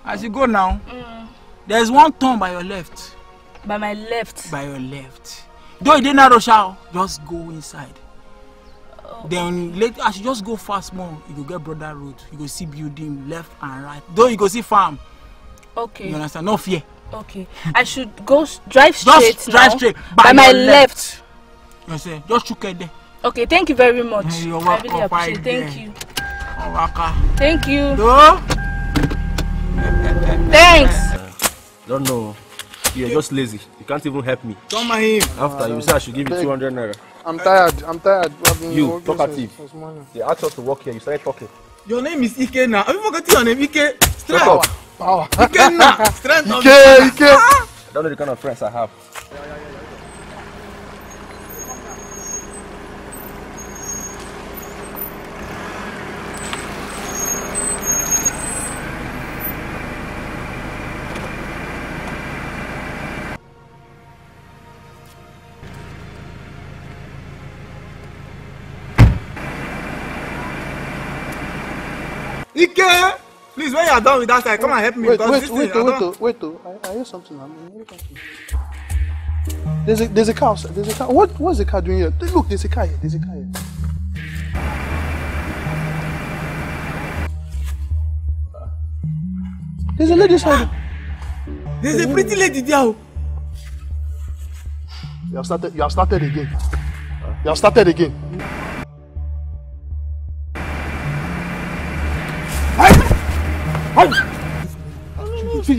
As you go now, mm. There's one turn by your left. By my left? By your left. Though you didn't rush out, just go inside. Okay. Then later, as you just go fast more, you go get broader road. You go see building left and right. Though you go see farm. Okay. You understand? No fear. Okay. I should go drive straight. Just drive now. Straight. By, by my left. left. You say, just look at there. Okay, thank you very much. Hey, you're welcome. I really appreciate it. Thank there. you. Oh, thank you. No? Thanks. Uh, don't know. You're just lazy. You can't even help me. Come on him. After uh, you say I should give you two hundred naira. I'm tired. I'm tired. You, talkative. They asked us to work here. You started talking. Your name is Ikenna. Have you forgotten your name? Ike. Strength. Power. Power. Ikenna. Strength. Ike. Ike. I don't know the kind of friends I have. Yeah, yeah, yeah. Ike! Please, when you are done with that side, come and help me. Wait, wait, wait, wait, wait, wait, I hear something. There's a, there's a car, there's a car. What, what's the car doing here? Look, there's a car here, there's a car here. There's a lady side. There's a pretty lady there. You have started, you have started again. You have started again. Hey!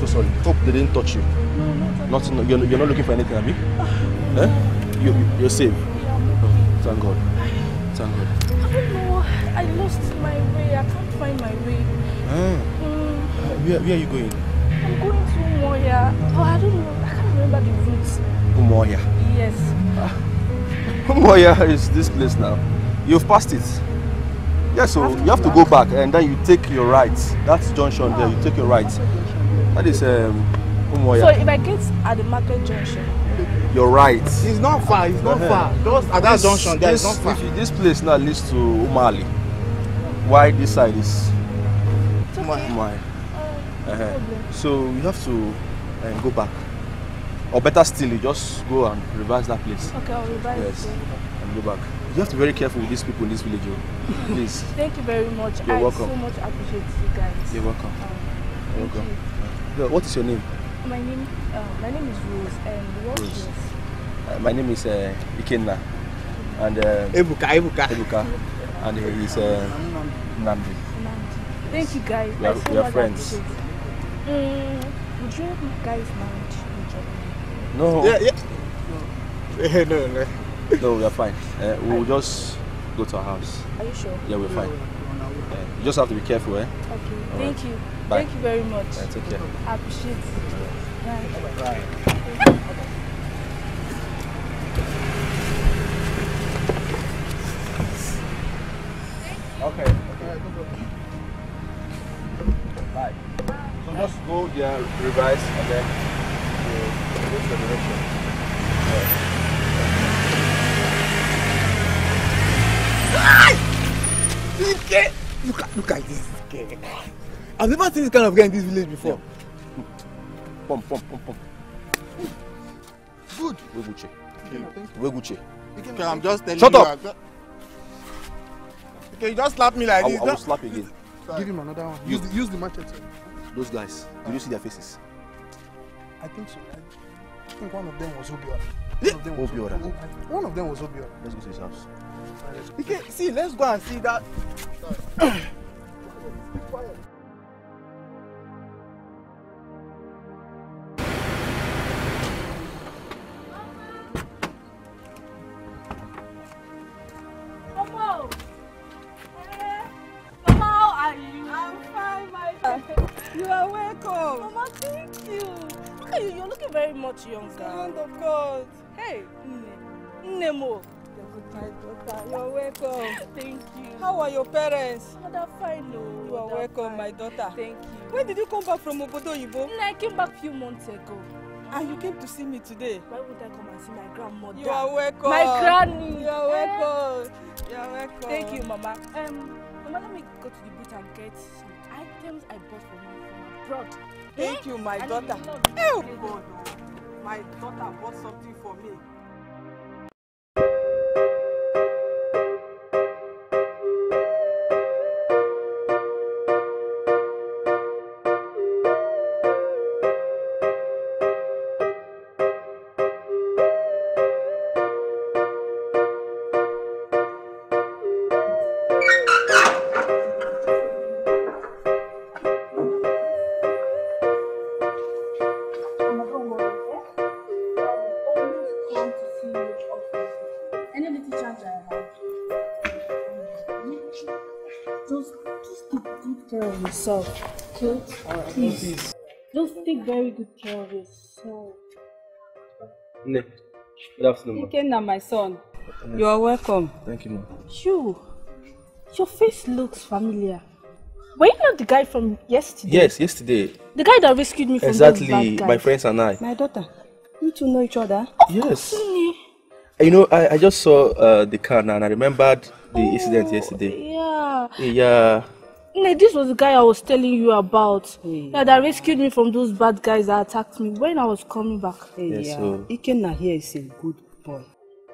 So sorry. Hope they didn't touch you. No, not at all. Not, you're, you're not looking for anything, have you? Oh. Eh? You, you, you're safe. Yeah. Oh, thank God. Thank God. I don't know. I lost my way. I can't find my way. Ah. Mm. Where, where are you going? I'm going to Umoya. Oh, I don't know. I can't remember the route. Umoya? Yes. Ah. Umoya is this place now. You've passed it. Yeah, so you have to go back and then you take your right. That's junction there, you take your right. That is um, Umuahia. So if I get at the market junction? You're right. It's not far, it's not far. Those, at that junction there is not far. This place now leads to Umali. Why this side is Umali. Uh-huh. So you have to uh, go back. Or better still, you just go and reverse that place. Okay, I'll reverse it. Yes, and go back. You have to be very careful with these people in this village, please. Thank you very much. You're I welcome. so much appreciate you guys. You're welcome. Um, You're welcome. You. What is your name? My name, uh, my name is Rose, and what Rose. is? Uh, my name is uh, Ikenna, and uh, Ebuka, Ebuka, Ebuka, and uh, he's uh, Nnamdi. Thank you guys. We are, so we are friends. Mm, would you guys mind each other? No. Yeah, yeah. No, no. no. No, we are fine. Uh, we'll just go to our house. Are you sure? Yeah, we're fine. Uh, you just have to be careful, eh? Okay. All Thank right. you. Bye. Thank you very much. Yeah, take care. I appreciate it. Bye. Bye. Okay. Okay. Bye. So just go there, revise, and then go to the direction. Yeah. Look at, look at this guy. I've never seen this kind of guy in this village before. Yeah. Pump, pump, pump, pump. Good. Weguche. Weguche. Okay, I'm just telling Shut you. Shut up. Okay, you just slap me like I, this. I will slap again. Sorry. Give him another one. Use, use the machete. Those guys, did uh, you see their faces? I think so. I think one of them was Obiora. One of them was Obiora. One of them was Obiora. Let's go to his house. Okay, see, let's go and see that. Mama, how are you? I'm fine, my friend. You are welcome. Mama, thank you. Look at you, you're looking very much younger. Of course. Hey, Nemo. My daughter, you are welcome. Thank you. How are your parents? Oh, they're fine, no. You are they're welcome, fine. my daughter. Thank you. When did you come back from Obodo Oyibo? I came back a few months ago. And you came to see me today? Why would I come and see my grandmother? You are welcome. My granny. You are welcome. Eh? You are welcome. Thank you, Mama. Um, Mama, let me go to the booth and get some items I bought for you from abroad. Thank eh? you, my and daughter. Oh, God. My daughter bought something for me. So, please, just take very good care of yourself. Ne, good afternoon. Ikenna, my son. Yes. You are welcome. Thank you, ma'am. You, your face looks familiar. Were you not the guy from yesterday? Yes, yesterday. The guy that rescued me from exactly, those bad guys. My friends and I. My daughter, you two know each other? Of yes. You know, I, I just saw uh, the car now and I remembered the oh, incident yesterday. Yeah. Yeah. Like this was the guy I was telling you about. Hey. Yeah, that rescued me from those bad guys that attacked me when I was coming back. Hey, yes, yeah, so Ikenna here is a good boy.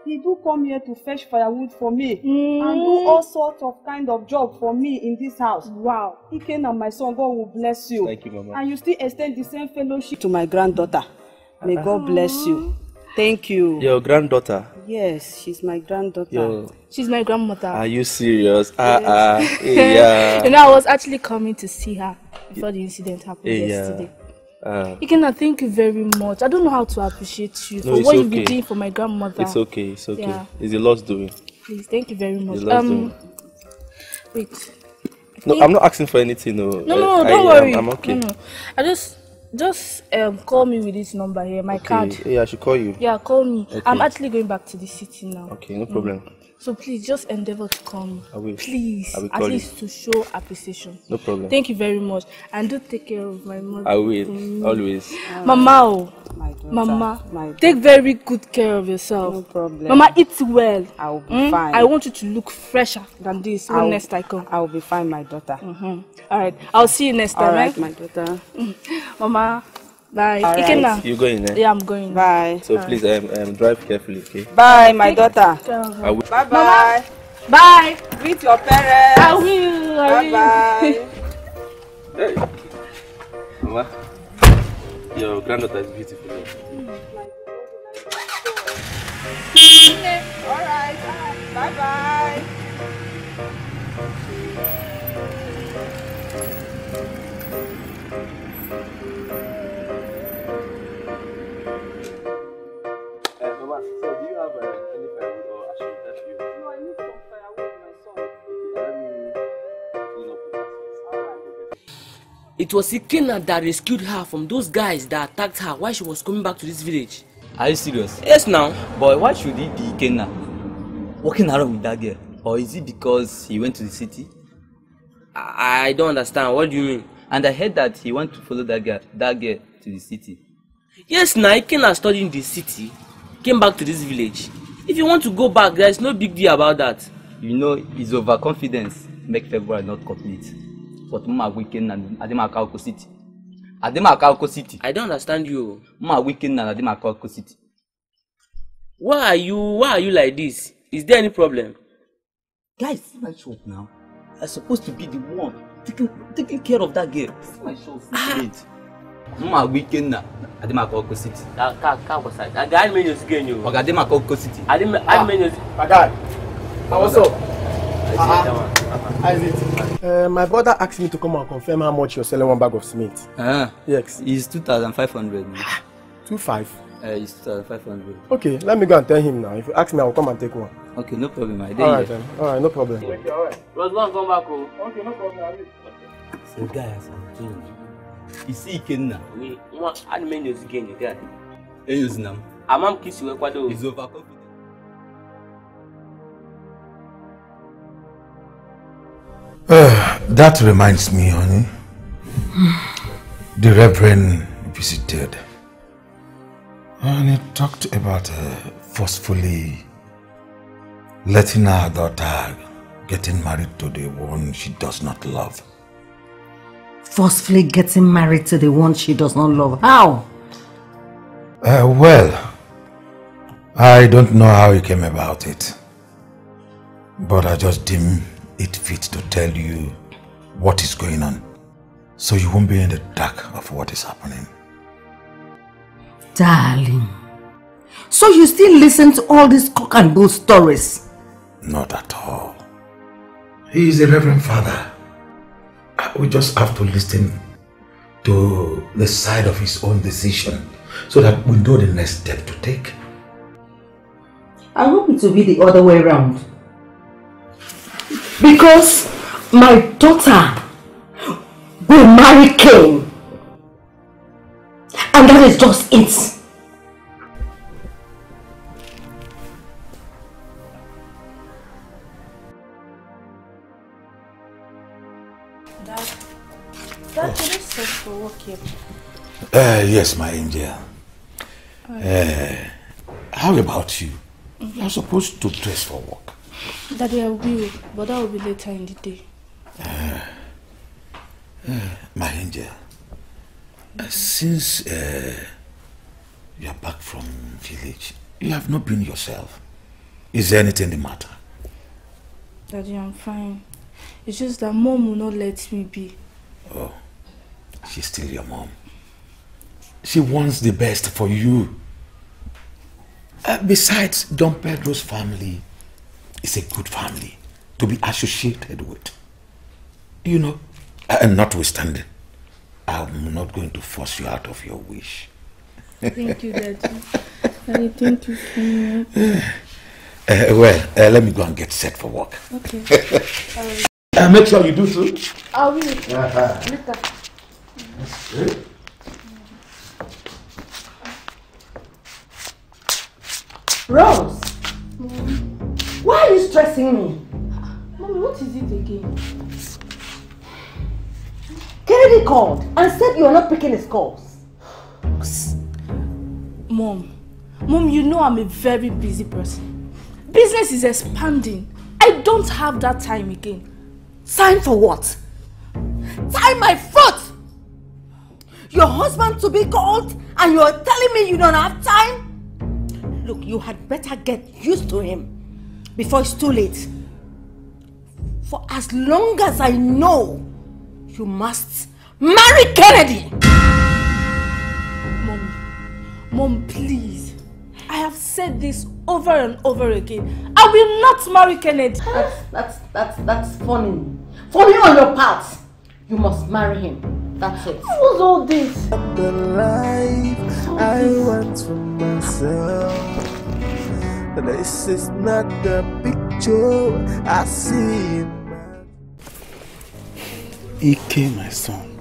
He do come here to fetch firewood for me mm. and do all sorts of kind of job for me in this house. Wow. Ikenna, my son, God will bless you. Thank you, Mama. And you still extend the same fellowship to my granddaughter. May uh -huh. God bless you. Thank you. Your granddaughter? Yes, she's my granddaughter. Your... She's my grandmother. Are you serious? Ah, ah, yes. uh, uh, yeah. You know, I was actually coming to see her before the incident happened yeah. yesterday. Uh, Ikenna, thank you very much. I don't know how to appreciate you no, for what okay. you've been doing for my grandmother. It's okay, it's okay. Yeah. It's the Lord's doing. Please, thank you very much. Um, doing. Wait. No, I'm not asking for anything. No, no, no I, don't I, worry. I'm, I'm okay. No, no. I just, just um, call me with this number here, my okay. card. Yeah, I should call you. Yeah, call me. Okay. I'm actually going back to the city now. Okay, no problem. Mm. So please, just endeavor to call me. I will. Please, I will at least you. to show appreciation. No problem. Thank you very much, and do take care of my mother. I will mm. always. Um, Mama, my daughter, Mama, my take very good care of yourself. No problem. Mama, eat well. I will be mm? fine. I want you to look fresher than this when next I come. I will be fine, my daughter. Mm-hmm. All right, I'll see you next time. All right, right? my daughter. Mm. Mama. Bye. All right. You going there? Eh? Yeah, I'm going. Bye. So All please, um, um, drive carefully, okay? Bye, my daughter. Bye, bye. Bye. Greet your parents. I will. I bye, bye. Mama, your granddaughter is beautiful. Okay. All right. Bye, bye. It was Ikenna that rescued her from those guys that attacked her while she was coming back to this village. Are you serious? Yes, now. But why should it be Ikenna walking around with that girl? Or is it because he went to the city? I, I don't understand. What do you mean? And I heard that he went to follow that girl, that girl to the city. Yes, now. Ikenna studied in the city, came back to this village. If you want to go back, there is no big deal about that. You know, his overconfidence make February not complete. But Mama Weekend and Adema Kalko City. Adema Kalko City. I don't understand you. Mama Weekend and Adema Kalko City. Why are you why are you like this? Is there any problem? Guys, see my shop now. I'm supposed to be the one taking taking care of that girl. See my shop. Mama Weekend and Adema Kalko City. That car car was like that guy made you skin you. Adema Kalko City. I didn't I made you guy. What's up? Uh, uh, my brother asked me to come and confirm how much you're selling one bag of cement. Uh, yes. It's two thousand five hundred. two five? Uh, it's two thousand five hundred. Okay, let me go and tell him now. If you ask me, I'll come and take one. Okay, no problem. I Alright, alright, no problem. Okay, alright. Rosman, come back home. Okay, no problem. I will. So, guys, I'm told you. You see, Ikenna. We want to admit you again, you guys. Hey, you know. I'm going to kiss you, Ecuador. It's over. Uh, that reminds me, honey. The Reverend visited and he talked about uh, forcefully letting her daughter getting married to the one she does not love. Forcefully getting married to the one she does not love? How? Uh, well, I don't know how he came about it, but I just deem it fit to tell you what is going on, so you won't be in the dark of what is happening. Darling, so you still listen to all these cock and bull stories? Not at all. He is a Reverend Father. We just have to listen to the side of his own decision so that we know the next step to take. I hope it will be the other way around. Because my daughter will marry Cain. And that is just it. Dad, Dad, did you search for work here? Uh, yes, my angel. Okay. Uh, how about you? Mm-hmm. You're supposed to dress for work. Daddy, I will, but that will be later in the day. Uh, uh, my angel, mm-hmm. uh, since uh, you are back from village, you have not been yourself. Is there anything the matter? Daddy, I'm fine. It's just that Mom will not let me be. Oh, she's still your mom. She wants the best for you. Uh, besides, Don Pedro's family is a good family to be associated with. You know, and notwithstanding, I'm not going to force you out of your wish. Thank you, Daddy. Daddy, thank you so much. Uh, well, uh, let me go and get set for work. Okay. Um, uh, make sure you do so. I will. Uh-huh. Later. That's good. Rose! Mommy. Why are you stressing me? Mommy, what is it again? Kennedy called and said you are not picking his calls. Mom, Mom, you know I'm a very busy person. Business is expanding. I don't have that time again. Time for what? Tie my foot! Your husband to be called and you are telling me you don't have time? Look, you had better get used to him before it's too late. For as long as I know, you must marry Kennedy! Mom, Mom, please. I have said this over and over again. I will not marry Kennedy. That's, that's, that's, that's funny. Funny on your part. You must marry him. That's it. What was all this? The life I want for myself. This is not the picture I see. Ike, my son,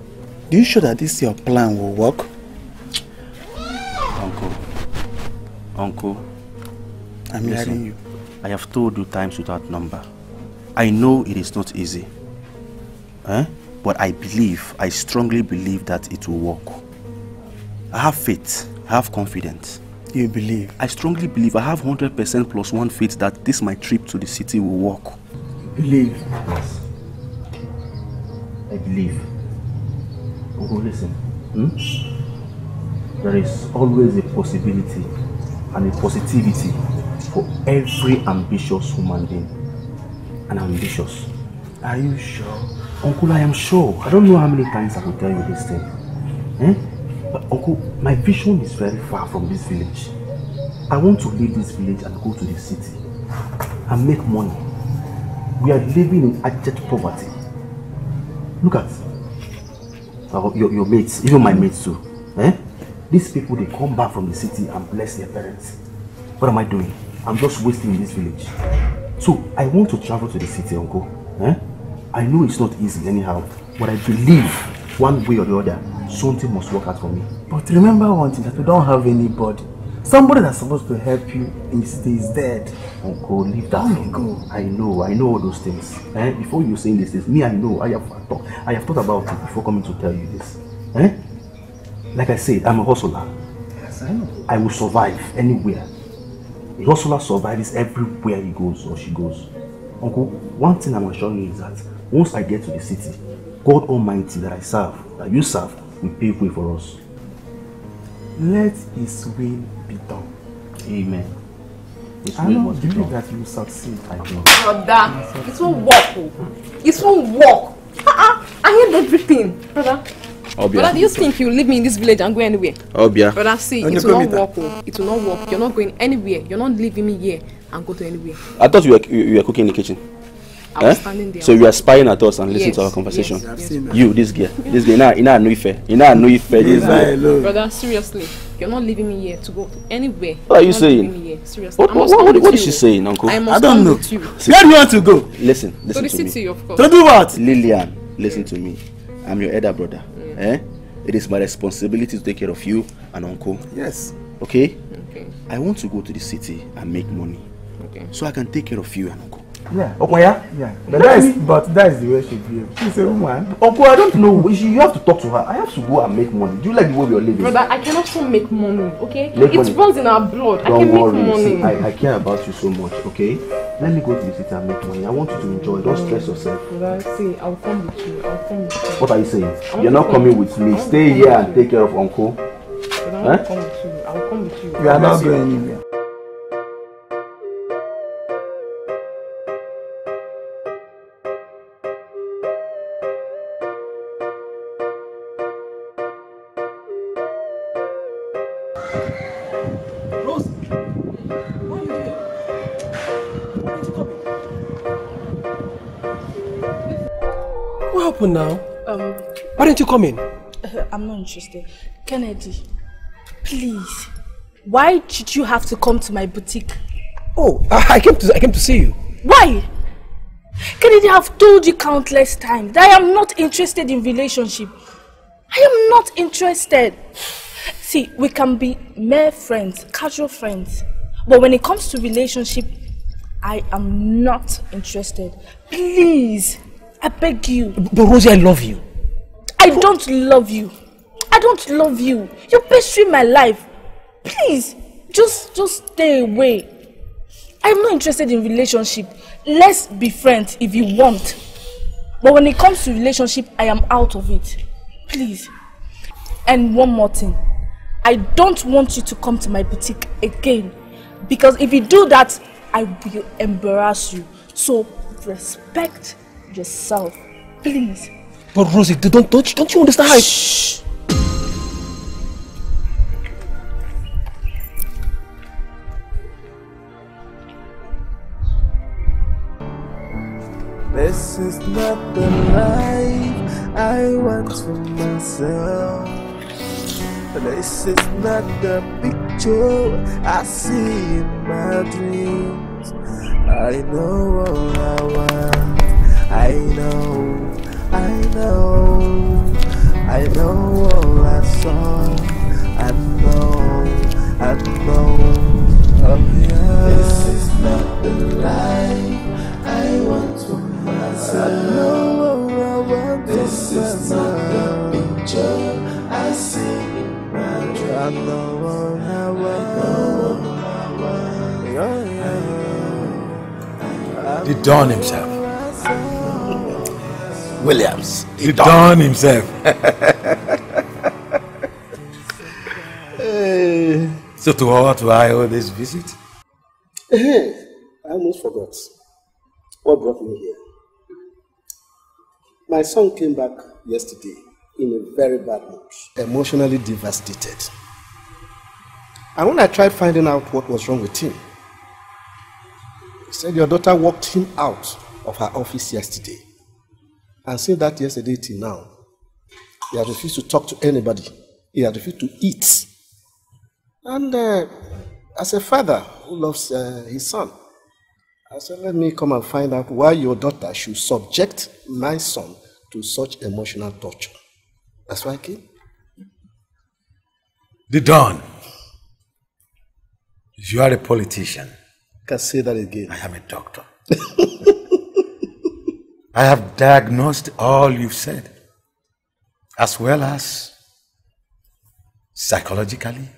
do you sure that this your plan will work? Uncle, Uncle, I'm hearing you. I have told you times without number. I know it is not easy, eh? But I believe, I strongly believe that it will work. I have faith, I have confidence. You believe? I strongly believe. I have one hundred percent plus one faith that this my trip to the city will work. You believe? Yes. I believe. Oh, listen. Hmm? There is always a possibility and a positivity for every ambitious human being. And ambitious. Are you sure? Uncle, I am sure. I don't know how many times I will tell you this thing. Hmm? But Uncle, my vision is very far from this village. I want to leave this village and go to the city and make money. We are living in abject poverty. Look at uh, your, your mates, even my mates too. Eh? These people, they come back from the city and bless their parents. What am I doing? I'm just wasting this village. So I want to travel to the city, Uncle. Eh? I know it's not easy anyhow, but I believe one way or the other, something must work out for me. But remember one thing, that we don't have anybody. Somebody that's supposed to help you in the city is dead. Uncle, leave that. Uncle, I know, I know all those things. Eh? Before you saying these things, me, I know, I have thought, I have thought about it before coming to tell you this. Eh? Like I said, I'm a hustler. Yes, I know. I will survive anywhere. A hustler survives everywhere he goes or she goes. Uncle, one thing I'm assuring you is that once I get to the city, God Almighty that I serve, that you serve, will pave way for us. Let His will be done. Amen. His I don't believe that you succeed. I know. Brother, it won't work. It won't work. I heard everything, brother. Obia. Brother, do you think you'll leave me in this village and go anywhere? Obia. Brother, see, it will not work. It will not work. You're not going anywhere. You're not leaving me here and go to anywhere. I thought you were, you were cooking in the kitchen. Eh? So you are spying at us and listening yes, to our conversation. Yes, yes. You, this girl, this girl, you know I know fair. You know I know fair. This girl. Brother, seriously, you're not leaving me here to go anywhere. What are you saying? Seriously, what, what, what, what is she saying, Uncle? I, I don't know. Where do you want to go? Listen, listen to me. To the city, of course. To do what? Lillian, listen to me. I'm your elder brother. Mm. Eh? It is my responsibility to take care of you and Uncle. Yes. Okay. Okay. I want to go to the city and make money. Okay. So I can take care of you and Uncle. Yeah. Omoya? Yeah. But that, is, but that is the way she behaves. She's a woman. Uncle, I don't know. You have to talk to her. I have to go and make money. Do you like the way we are living? Brother, I can also make money, okay? Make it money. runs in our blood. Don't I can worry. make money. See, I, I care about you so much, okay? Let me go to the city and make money. I want you to enjoy. Don't mm. stress yourself. Brother, see, I'll come with you. I'll come with you. What are you saying? You're not coming with me. Stay here and take care of Uncle. Brother, I'll come with you. I'll come with you. You are not going anywhere. Why are you here? Why aren't you coming? What happened now? Um, Why didn't you come in? Uh, I'm not interested. Kennedy, please. Why did you have to come to my boutique? Oh, I came to I came to see you. Why? Kennedy, I've told you countless times that I am not interested in relationship. I am not interested. See, we can be mere friends, casual friends. But when it comes to relationship, I am not interested. Please, I beg you. But, but Rosie, I love you. I don't love you. I don't love you. You pestering my life. Please, just, just stay away. I'm not interested in relationship. Let's be friends if you want. But when it comes to relationship, I am out of it. Please. And one more thing. I don't want you to come to my boutique again. Because if you do that, I will embarrass you. So respect yourself. Please. But Rosie, don't, don't, don't you understand how I... Shh. This is not the life I want for myself. This is not the picture I see in my dreams. I know all I want. I know, I know, I know all I saw. I know, I know. Oh, yeah. This is not the life I want for myself. I know all I want. This is not the picture I see. I know all I want. The Don himself. Williams. The Don himself. Hey. So to what do I owe this visit? Hey, I almost forgot. What brought me here? My son came back yesterday in a very bad mood, emotionally devastated. And when I tried finding out what was wrong with him, he said your daughter walked him out of her office yesterday. And since that yesterday till now, he has refused to talk to anybody. He has refused to eat. And uh, as a father who loves uh, his son, I said, let me come and find out why your daughter should subject my son to such emotional torture. That's why I came. The Don. You are a politician. I can say that again. I am a doctor. I have diagnosed all you've said, as well as psychologically.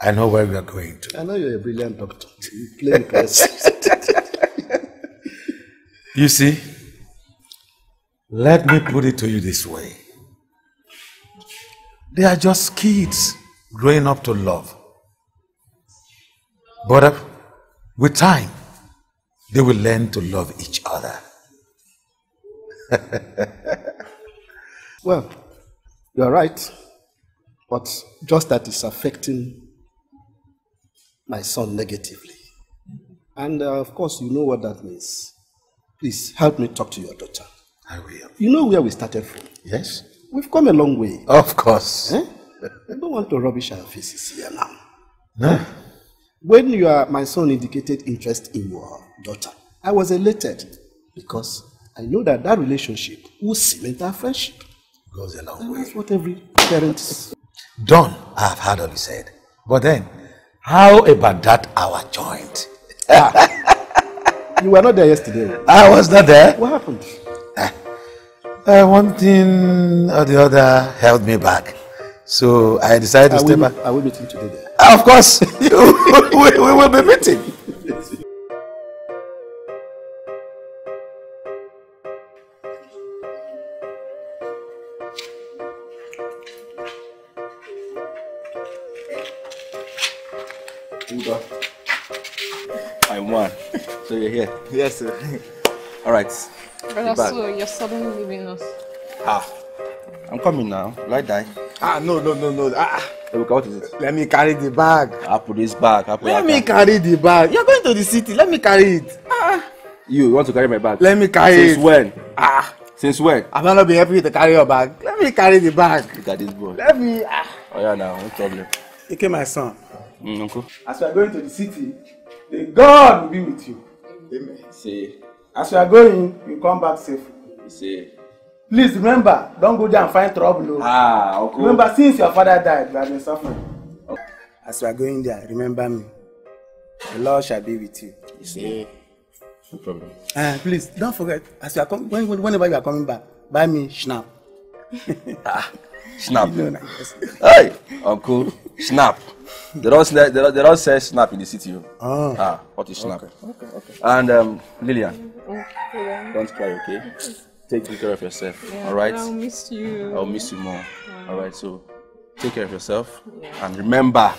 I know where we are going to. I know you're a brilliant doctor. You play the press. You see, let me put it to you this way. They are just kids growing up to love. But uh, with time, they will learn to love each other. Well, you are right, but just that it's affecting my son negatively. And uh, of course, you know what that means. Please help me talk to your daughter. I will. You know where we started from? Yes. We've come a long way. Of course. Eh? I don't want to rubbish our faces here now. No. When you are, my son indicated interest in your daughter, I was elated because I know that that relationship will cement our friendship. Goes a long and way. That's what every parent is. Don, I have heard all you said. But then, how about that our joint? You were not there yesterday. I was not there. What happened? Uh, one thing or the other held me back. So I decided to step back. I will meet him today there. Uh, of course. we, we will be meeting. I won. So you're here. Yes, sir. All right. Brother, so you're suddenly leaving us. Ah. I'm coming now. Will I die? Ah, no, no, no, no. Ah. Ebuka, what is it? Let me carry the bag. I'll put this bag. I'll put Let me car. carry the bag. You're going to the city. Let me carry it. Ah. You, you want to carry my bag? Let me carry Since it. Since when? Ah. Since when? I might not be happy to carry your bag. Let me carry the bag. Look at this boy. Let me. Ah. Oh, yeah, now. No problem. Okay, my son. Mm, uncle. As we are going to the city, the God will be with you. Amen. See. As you are going, you come back safely. See. Please remember, don't go there and find trouble. Ah, okay. Remember, since your father died, you have been suffering. Okay. As you are going there, remember me. The Lord shall be with you. You see. No problem. Uh, please, don't forget, as you are coming, whenever you are coming back, buy me schnapp. Ah, schnapp. You know, hey, uncle, schnapp. They don't, they, don't, they don't say snap in the city. Oh. Ah, what is snap? Okay, okay, okay. And um, Lillian, okay. Don't cry, okay? Take good care of yourself, yeah, all right? I'll miss you. I'll miss you more, yeah. All right? So take care of yourself, yeah. And remember,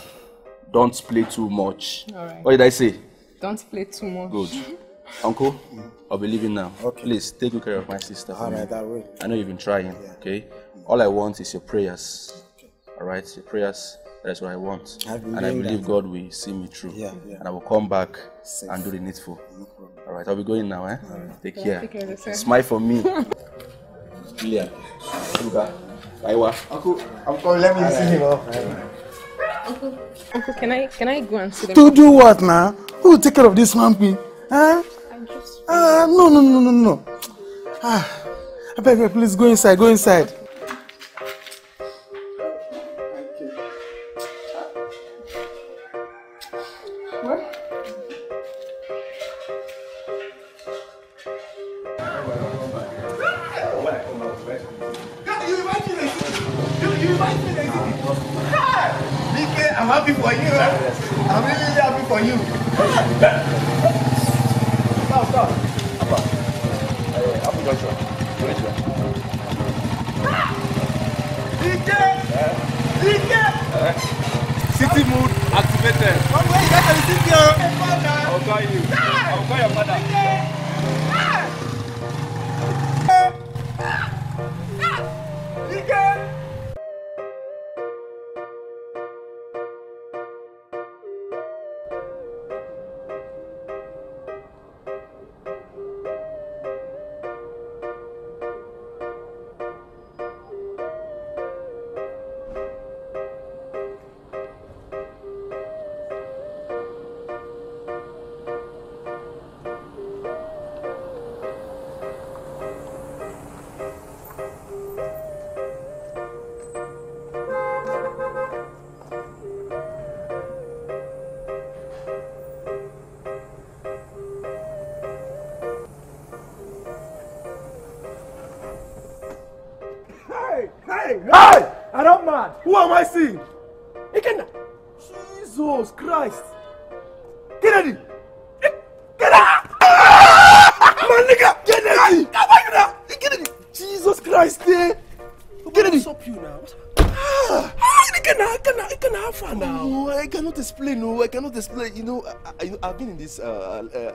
don't play too much. All right. What did I say? Don't play too much. Good. Uncle, I'll be leaving now. Okay. Please take good care of my sister. All right, that way. I know you've been trying, yeah. Okay? All I want is your prayers, okay. All right? Your prayers. That's what I want. And I believe that God will see me through. Yeah, yeah. And I will come back safe and do the needful. No problem. All right, I'll be going now, eh? All right. Take care. Take care. Smile for me. Julia. Uncle, Uncle, let me right. see him off. Right. Uncle, Uncle, can I can I go and see them? To do what now? Who will take care of this humpy? Huh? I'm just ah, no no no no no. Ah, I beg you, please go inside, go inside. Okay. I'm happy for you. I'm really, really happy for you. Stop, stop. Happy Joshua. Ike! Ike! City mood activated. One way, you got to visit your father. I'll call you. I'll call your father. Ike! Ike! Who am I seeing? Ikenna! Jesus Christ! Kennedy! Ikenna! My nigga! Kennedy! Kennedy! Jesus Christ! Kennedy! What's up you now? Ikenna! Ikenna! Ikenna! How far now? No, I cannot explain. No, I cannot explain. You know, I, I, I've been in this uh,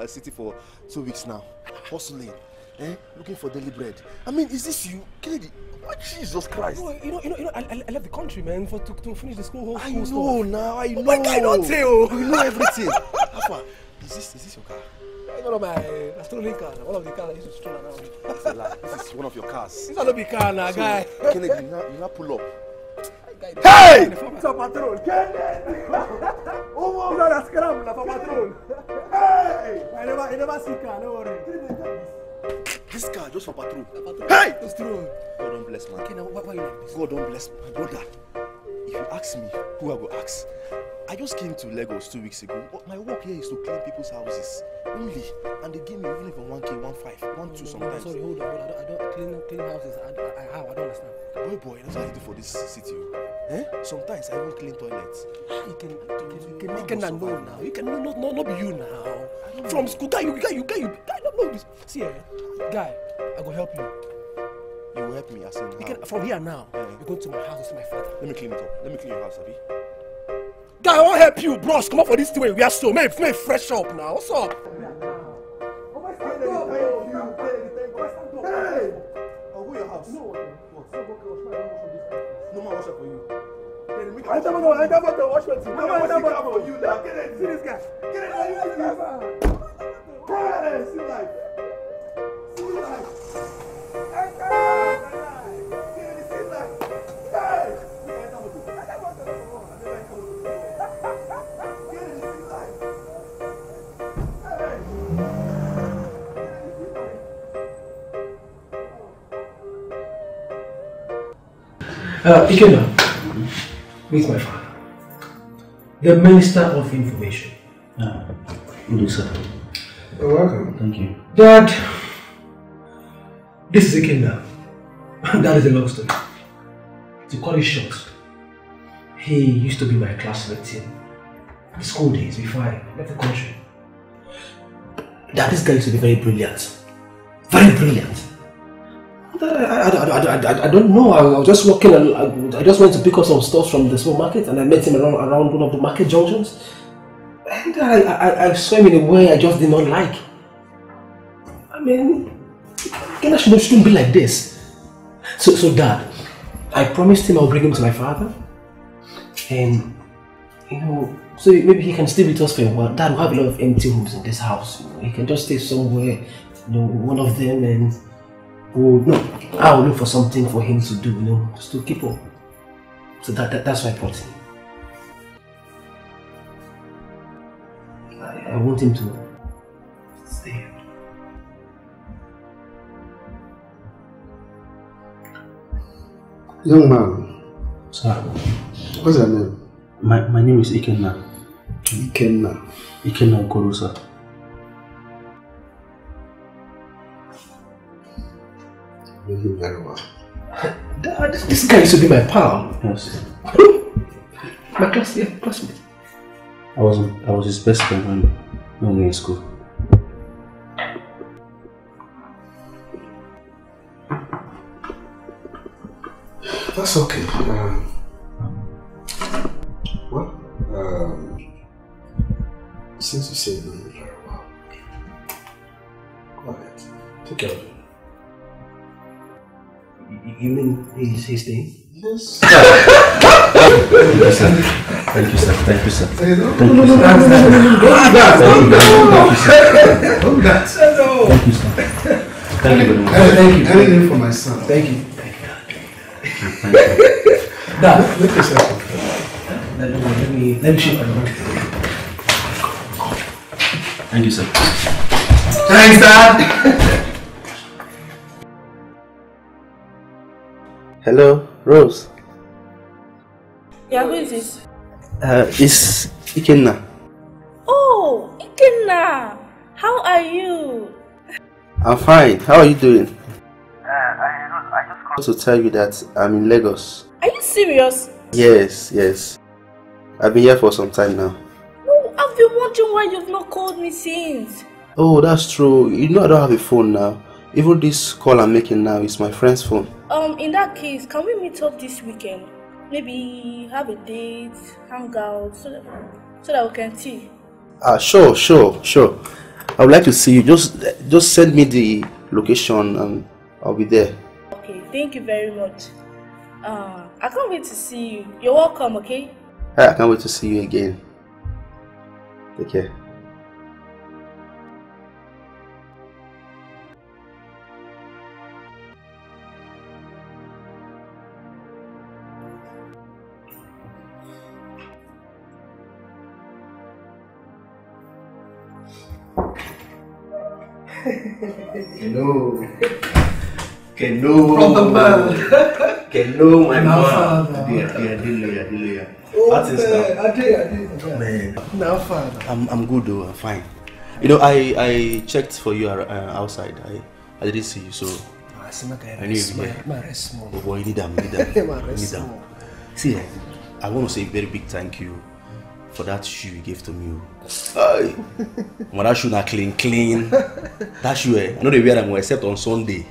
uh, city for two weeks now. Hustling. Eh? Looking for daily bread. I mean, is this you? Kennedy? Oh, Jesus Christ! No, you know, you know, you know. I, I, I left the country, man, for to, to finish the school. I know now. I know. Why can I not tell? We know everything. Papa, is this is this your car? One of my stolen car. One of the cars I used to stroll around. It's a lie. This is one of your cars. It's not a car now, guy. Kennedy, you now you now pull up. Hey! It's a patrol. Kennedy! Oh, God, I scram now for patrol. Hey! I never, I never see car. No worry. This car just for patrol. Hey! It's true. God don't bless man. Okay, now why, why you like this? God don't bless my brother. If you ask me, who I will ask? I just came to Lagos two weeks ago. My work here is to clean people's houses only, and they give me even even one k, one five, one two sometimes. Sorry, hold on, hold on. I don't, I don't clean clean houses. I, I, how? I, I don't understand. Boy, boy, that's what I do for this city. Eh? Sometimes I even clean toilets. You can, you can, you can not know now. You can no, no, no, not be you now. From school, guy, you guy, you guy, you guy, don't know this. See, eh? Guy, I go help you. You will help me, I say. You can, from here now, yeah. You go to my house, to my father. Let me clean it up. Let me clean your house, Abi. Guy, I won't help you, bros. Come up for this way. We are so may may fresh up now. What's up? Hey, I'll go your house. No, no man wash up for you. no, no, I don't want to wash my teeth. I don't want to wash my teeth. See this guy. Get it, are you kidding me? Cry, see life. See life. See life. Hey! I don't want to. I don't want to. Get it, see life. Hey! Uh, Ikenna. Meet my father, the Minister of Information. Ah, good day, sir. You're welcome. Thank you. Dad, this is Ikenna. That is a long story. To call it short, he used to be my classmate in the school days before I left the country. Dad, this guy used to be very brilliant. Very brilliant. I, I, I, I don't know. I was just walking and I just went to pick up some stuff from the supermarket, and I met him around, around one of the market junctions. And I, I, I saw him in a way I just did not like. I mean, Kennedy shouldn't, shouldn't be like this. So, so Dad, I promised him I'll bring him to my father. And, you know, so maybe he can stay with us for a while. Dad, we have a lot of empty rooms in this house. He can just stay somewhere, you know, one of them, and... Oh, no, I will look for something for him to do, you know, just to keep up. So that, that that's why I brought him. I, I want him to stay here. Young man. Sir. What's your name? My, my name is Ikenna. Ikenna. Ikenna Okoro, sir. Very well. Dad, this guy used to be my pal. Yes. My class, yeah, classmate. I was I was his best friend when when we were in school. That's okay. Uh, well, um, since you say you know me very well, go ahead. Take care of it. You mean he's his name? Yes. Thank you, sir. Thank you, sir. Thank you, sir. Thank you, sir. Thank you, sir. Thank you, Thank you. Thank you for my son. Thank you. Thank you. Thank you. Dad, look yourself. Let me let me shoot my mouth. Thank you, sir. Thanks, Dad. Hello, Rose. Yeah, who is this? Uh, it's Ikenna. Oh, Ikenna! How are you? I'm fine. How are you doing? Uh, I, I just called to tell you that I'm in Lagos. Are you serious? Yes, yes. I've been here for some time now. No, I've been wondering why you've not called me since. Oh, that's true. You know I don't have a phone now. Even this call I'm making now is my friend's phone. Um, in that case, can we meet up this weekend? Maybe have a date, hang out, so that, so that we can see. Ah, uh, sure, sure, sure. I would like to see you. Just, just send me the location and I'll be there. Okay, thank you very much. Uh, I can't wait to see you. You're welcome, okay? I can't wait to see you again. Take care. Hello. Hello. From the man. Hello, my man. Now, father. I'm I'm good though. I'm fine. You know, I I checked for you uh, outside. I I didn't see you, so I knew you were there. Oh boy, you need them. You need them. You need them. See, I want to say a very big thank you for that shoe you gave to me. When that shoe not clean, clean. That shoe, eh? I know they wear them except on Sunday.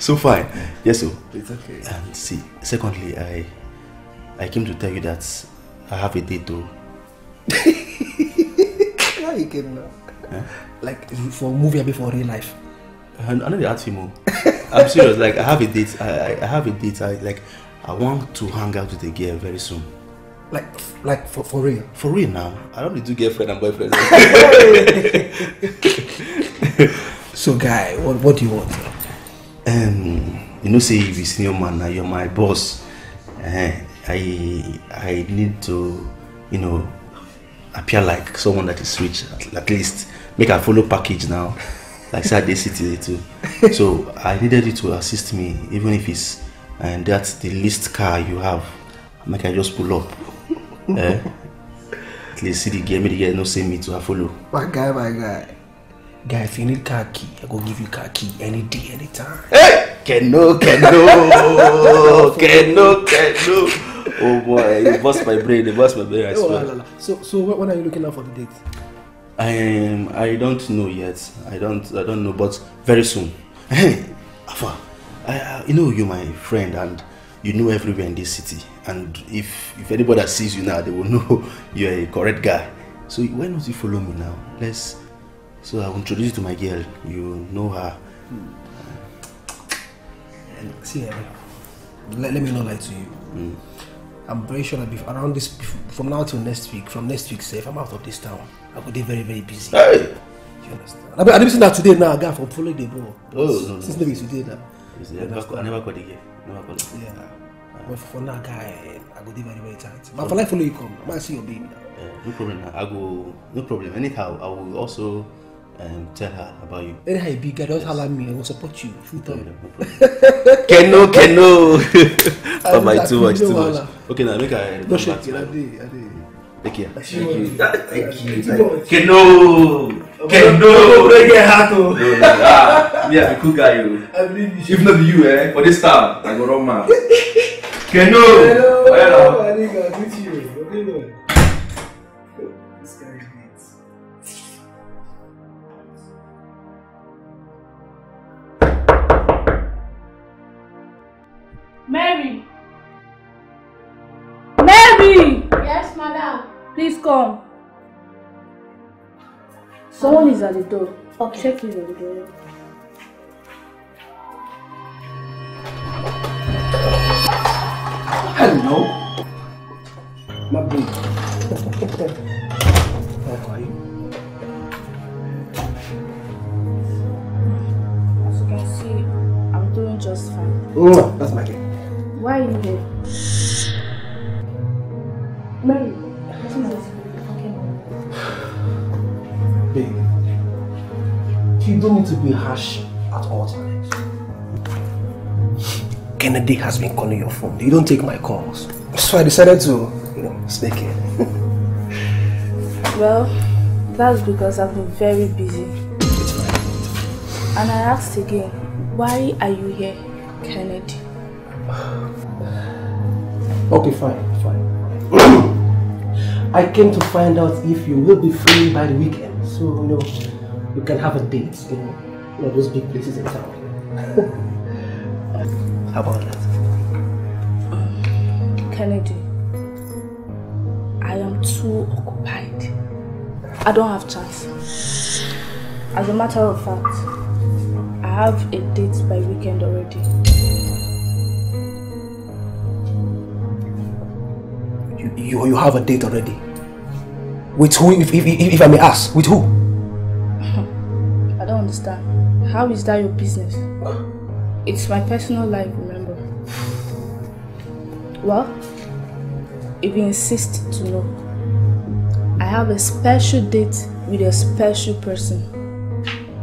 So fine. Yes, sir. It's okay. And see, secondly, I I came to tell you that I have a date though. Why you came now? Huh? Like for movie or for real life? I, I know they ask you more. I'm serious, like I have a date. I, I have a date. I like I want to hang out with a girl very soon. Like, like for, for real? For real now. I don't need to girlfriend and boyfriend. So guy, what, what do you want? Um, you know, say if you senior man, now you're my boss. Uh, I, I need to, you know, appear like someone that is rich. At, at least make a follow package now. Like Saturday City too. So I needed you to assist me, even if it's, and that's the least car you have. I can just pull up. Eh? At least see the game, the guy no send me to a follow. My guy, my guy. Guy, if you need car key, I go give you car key any day, any time. Hey! Keno, Keno! Keno, Keno! Oh boy, you bust my brain, you bust my brain, I swear. Oh, la, la. So, so when are you looking out for the date? I um, I don't know yet. I don't I don't know, but very soon. Hey, Afa, I, I, you know you're my friend and you know everywhere in this city. And if if anybody that sees you now, they will know you're a correct guy. So why not you follow me now? Let's. So I will introduce you to my girl. You know her. Mm. Uh, see, let, let me not lie to you. Mm. I'm very sure that if around this, from now till next week, from next week, say, if I'm out of this town, I could be very, very busy. Hey! You understand? I don't see that today now, I got from following the ball. Oh, no, no. Since maybe today now. I never called again. Never called again. Yeah. Uh, but for now, guy, I could be very, very tight. But for life, follow you come. I might see your baby now. Uh, no problem. I go, no problem. Anyhow, I will also um, tell her about you. Anyhow, you big guy, don't allow me. I will support you. Full time. Keno, Keno! Oh, my, too much, too much. Okay, now, make I. No, shit, I did, I did. Thank you. Thank you. Keno! Keno! Don't get hurt. Me, I'm a cool guy. If not you, eh? For this time, I go wrong, man. Keno! Hello! I think I'll do to you. This guy is great. Mary! Mary! Yes, madam. Please come. Someone is at the door. Okay. Check it on the door. Hello. My baby. How are you? As you can see, I'm doing just fine. Oh, that's my kid. Why are you here? Mary, Jesus. Babe, you don't need to be harsh at all times. Kennedy has been calling your phone. You don't take my calls. So I decided to, you know, sneak in. Well, that's because I've been very busy. It's fine. It's fine. And I asked again, why are you here, Kennedy? Okay, fine, fine. I came to find out if you will be free by the weekend. So, you know, you can have a date, you know, you know those big places in town. How about that? Kennedy, I am too occupied. I don't have chance. As a matter of fact, I have a date by weekend already. You, you, you have a date already? With who, if, if, if, if I may ask, with who? I don't understand. How is that your business? It's my personal life, remember. Well, if you insist to know, I have a special date with a special person.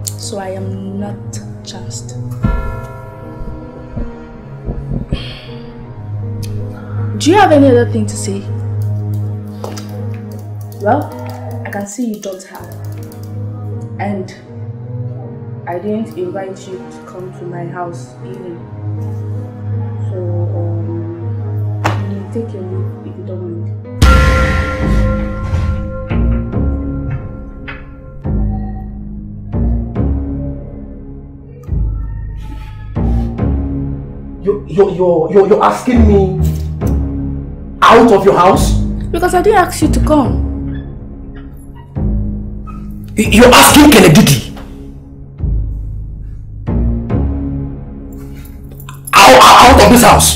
So I am not chanced. Do you have any other thing to say? Well, I can see you don't have, and I didn't invite you to come to my house either. So, um, you can take your leave if you don't mind. You, you, you, you, you're asking me out of your house? Because I didn't ask you to come. You're asking Kennedy out, out of this house?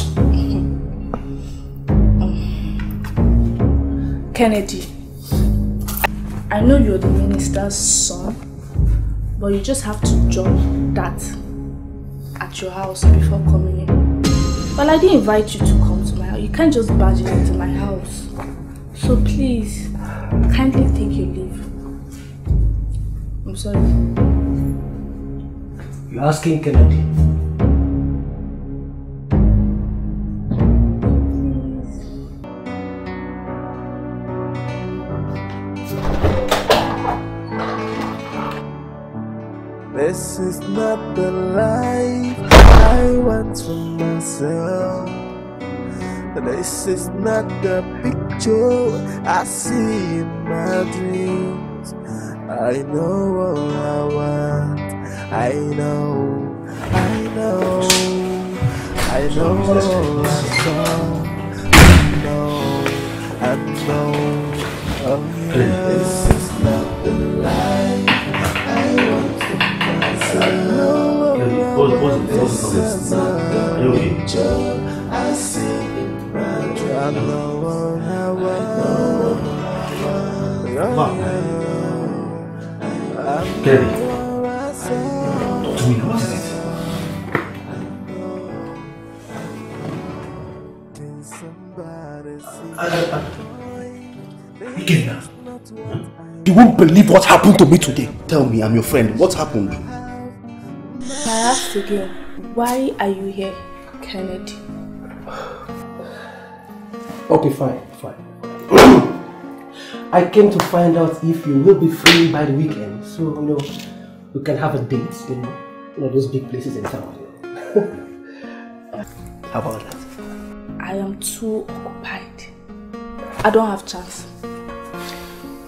Kennedy, I know you're the minister's son, but you just have to drop that at your house before coming in. Well, I didn't invite you to come to my house. You can't just barge into my house. So please, kindly take your leave. I'm sorry. You're asking Kennedy? This is not the life I want for myself. This is not the picture I see in my dreams. I know all I want. I know, I know, I know all I saw. I know, I know. Oh, yeah. This is not the life I want. I know I see in my I know I want. Gary, to me, what is it? Ikenna, you won't believe what happened to me today. Tell me, I'm your friend. What happened? I asked again, why are you here, Kennedy? Okay, fine, fine. I came to find out if you will be free by the weekend, so you know we can have a date in you know, those big places in town. How about that? I am too occupied. I don't have chance.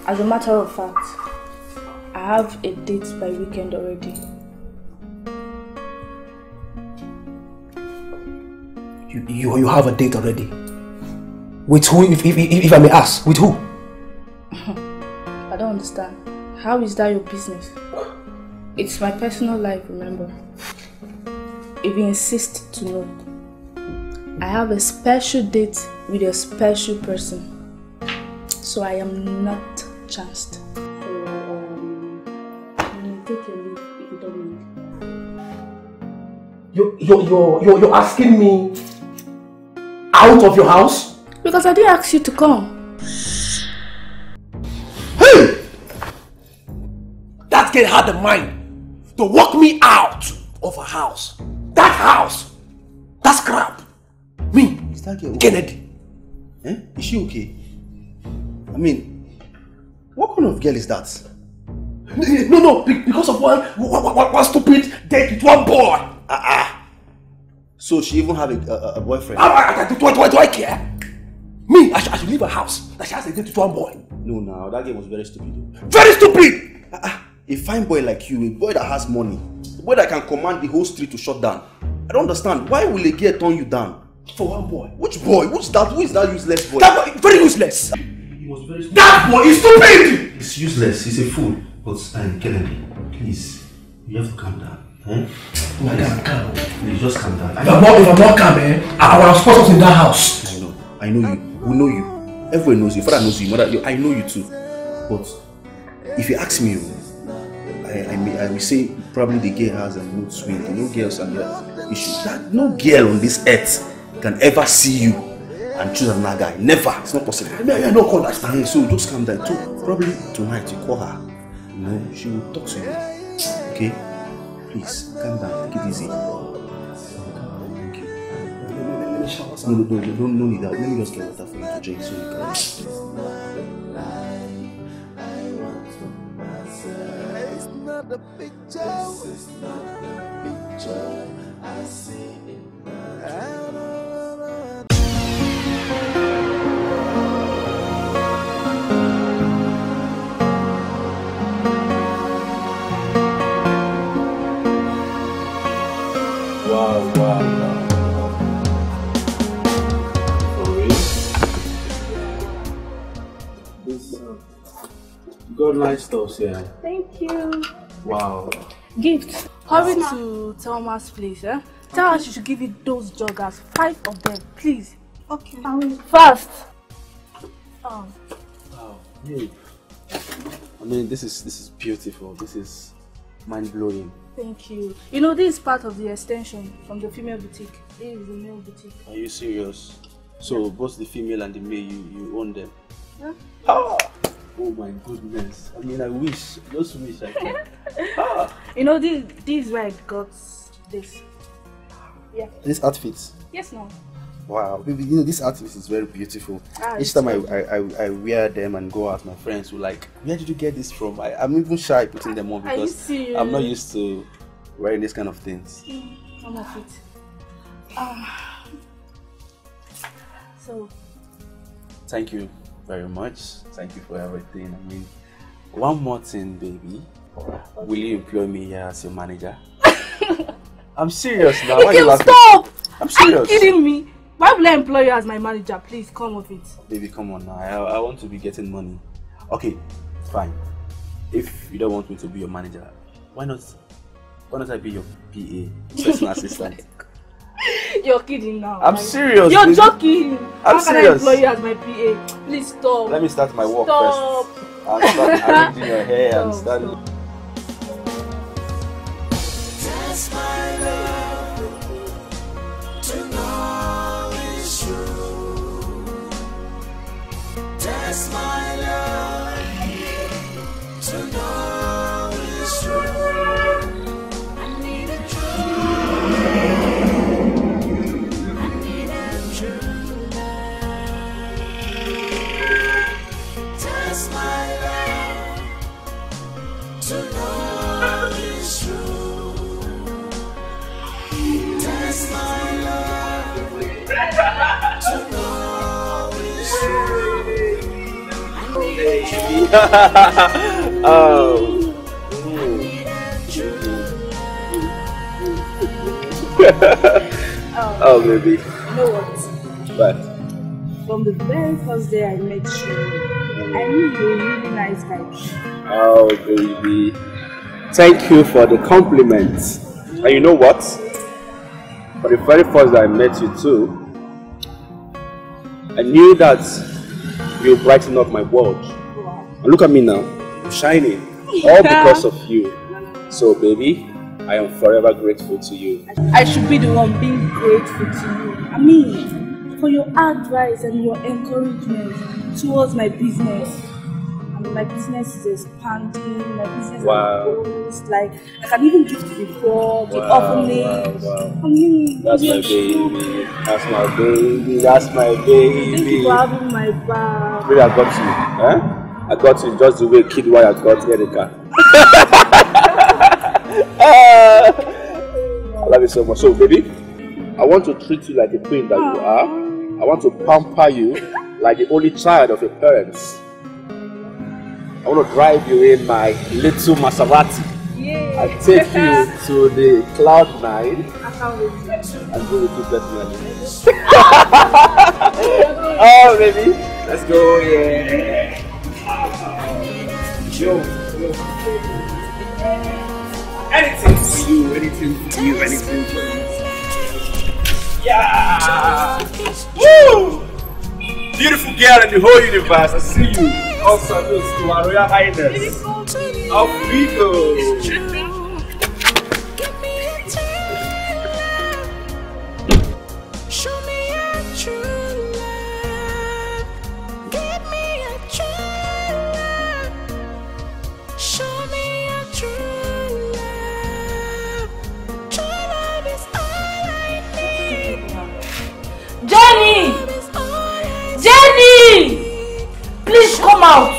As a matter of fact, I have a date by weekend already. You, you, you have a date already. With who, if, if, if, if I may ask, with who? I don't understand. How is that your business? It's my personal life, remember. If you insist to know, I have a special date with a special person. So I am not chanced. So, um, you take your leave if you don't mind. You, you, you, you, you're asking me out of your house? Because I didn't ask you to come. Hey! That girl had the mind to walk me out of her house. That house! That's crap! Me! Is that girl Kennedy! Eh? Is she okay? I mean, what kind of girl is that? No, no, because of one, one, one, one stupid date with one boy! Uh-uh. So she even had a, a, a boyfriend. I, I, do, do, do, do I care? Me, I, sh I should leave her house. That she has a date with one boy. No, no, that game was very stupid. Very stupid! Uh, uh, a fine boy like you, a boy that has money, a boy that can command the whole street to shut down. I don't understand. Why will a girl turn you down? For one boy. Which boy? Who's that? Who is that useless boy? That boy, very useless. He was very stupid. That boy is stupid! He's useless. He's a fool. But I'm Kennedy. Please, you have to calm down. Hmm? Well, I calm. Please just calm down. If I'm not, if I'm not calm, eh, I will have us in that house. I know. I know you. We know you. Everyone knows you. Father knows you. Mother, you, I know you too. But if you ask me, I, I, may, I will say probably the girl has a mood swing. No girls and their issues. That no girl on this earth can ever see you and choose another guy. Never. It's not possible. I mean, I know call that. So just calm down. So probably tonight you call her. You know, she will talk to you. Okay. Please, calm down, take it easy. Thank you. No, no, no, no, no need that. Let me just get water for you to drink so you can. It's not the life I want for myself. It's not the picture. This is not the picture I see in my dreams. Wow, wow, wow. For real? This uh, good lifestyles here. Thank you. Wow. Gift. Hurry yes. to Thomas, please. Eh? Tell us you should give you those joggers. Five of them, please. Okay. Um, Fast. Oh. Hey, I mean, this is this is beautiful. This is mind-blowing. Thank you. You know, this is part of the extension from the female boutique. This is the male boutique. Are you serious? So yeah. Both the female and the male, you, you own them? Yeah. Ah! Oh my goodness. I mean, I wish, just wish I could. Ah! You know, this, this is where I got this. Yeah. These outfits? Yes, no. Wow, you know, this outfit is very beautiful. Ah, each time I, I, I, I wear them and go out, my friends will like, where did you get this from? I, I'm even shy putting them on because I'm not used to wearing this kind of things. Mm, I'm not fit. Um, so. Thank you very much. Thank you for everything. I mean, one more thing, baby. Okay. Will you employ me here as your manager? I'm serious now. Why you laughing? Stop! I'm serious. Are you kidding me? Why will I employ you as my manager? Please, come with it. Baby, come on now. I, I want to be getting money. Okay, fine. If you don't want me to be your manager, why not Why not I be your P A, personal assistant? You're kidding now. I'm serious. You're baby. Joking. I'm How serious. How can I employ you as my P A? Please stop. Let me start my work stop. first. I'll start arranging your hair stop, and starting. That's my love to know. That's my love to know is true. I need a true, I need a true love. That's my love to know is true. That's my love to know is true. Oh. Oh, baby. You know what? But from the very first day I met you, I knew you were really nice guy. Oh, baby. Thank you for the compliments. And you know what? For the very first day I met you too, I knew that you brighten up my world. Wow. And look at me now, I'm shining. Yeah. All because of you. So baby, I am forever grateful to you. I should be the one being grateful to you. I mean, for your advice and your encouragement towards my business. I mean, my business is expanding, my business wow. is like, I can even give to the poor, the wow, orphanage. Wow, wow. I mean, that's my baby, that's my baby, that's my baby. Thank you for having my back. Really, I got you, eh? I got you just the way Kid Why I got Erica. I love you so much. So baby, I want to treat you like the queen that you are. I want to pamper you like the only child of your parents. I want to drive you in my little Maserati. Yeah. And take you to the cloud nine. I can't wait. And go with you definitely. Oh, baby. Let's go. Yeah. Yo, yo. Anything for you, anything for you, anything for you. Yeah. Woo! Beautiful girl in the whole universe. I see you. All salutes to our Royal Highness. Up we go! Show me a true love. Give me a true love. Show me a true love. True love is all I need. Jenny! Jenny! Please come out!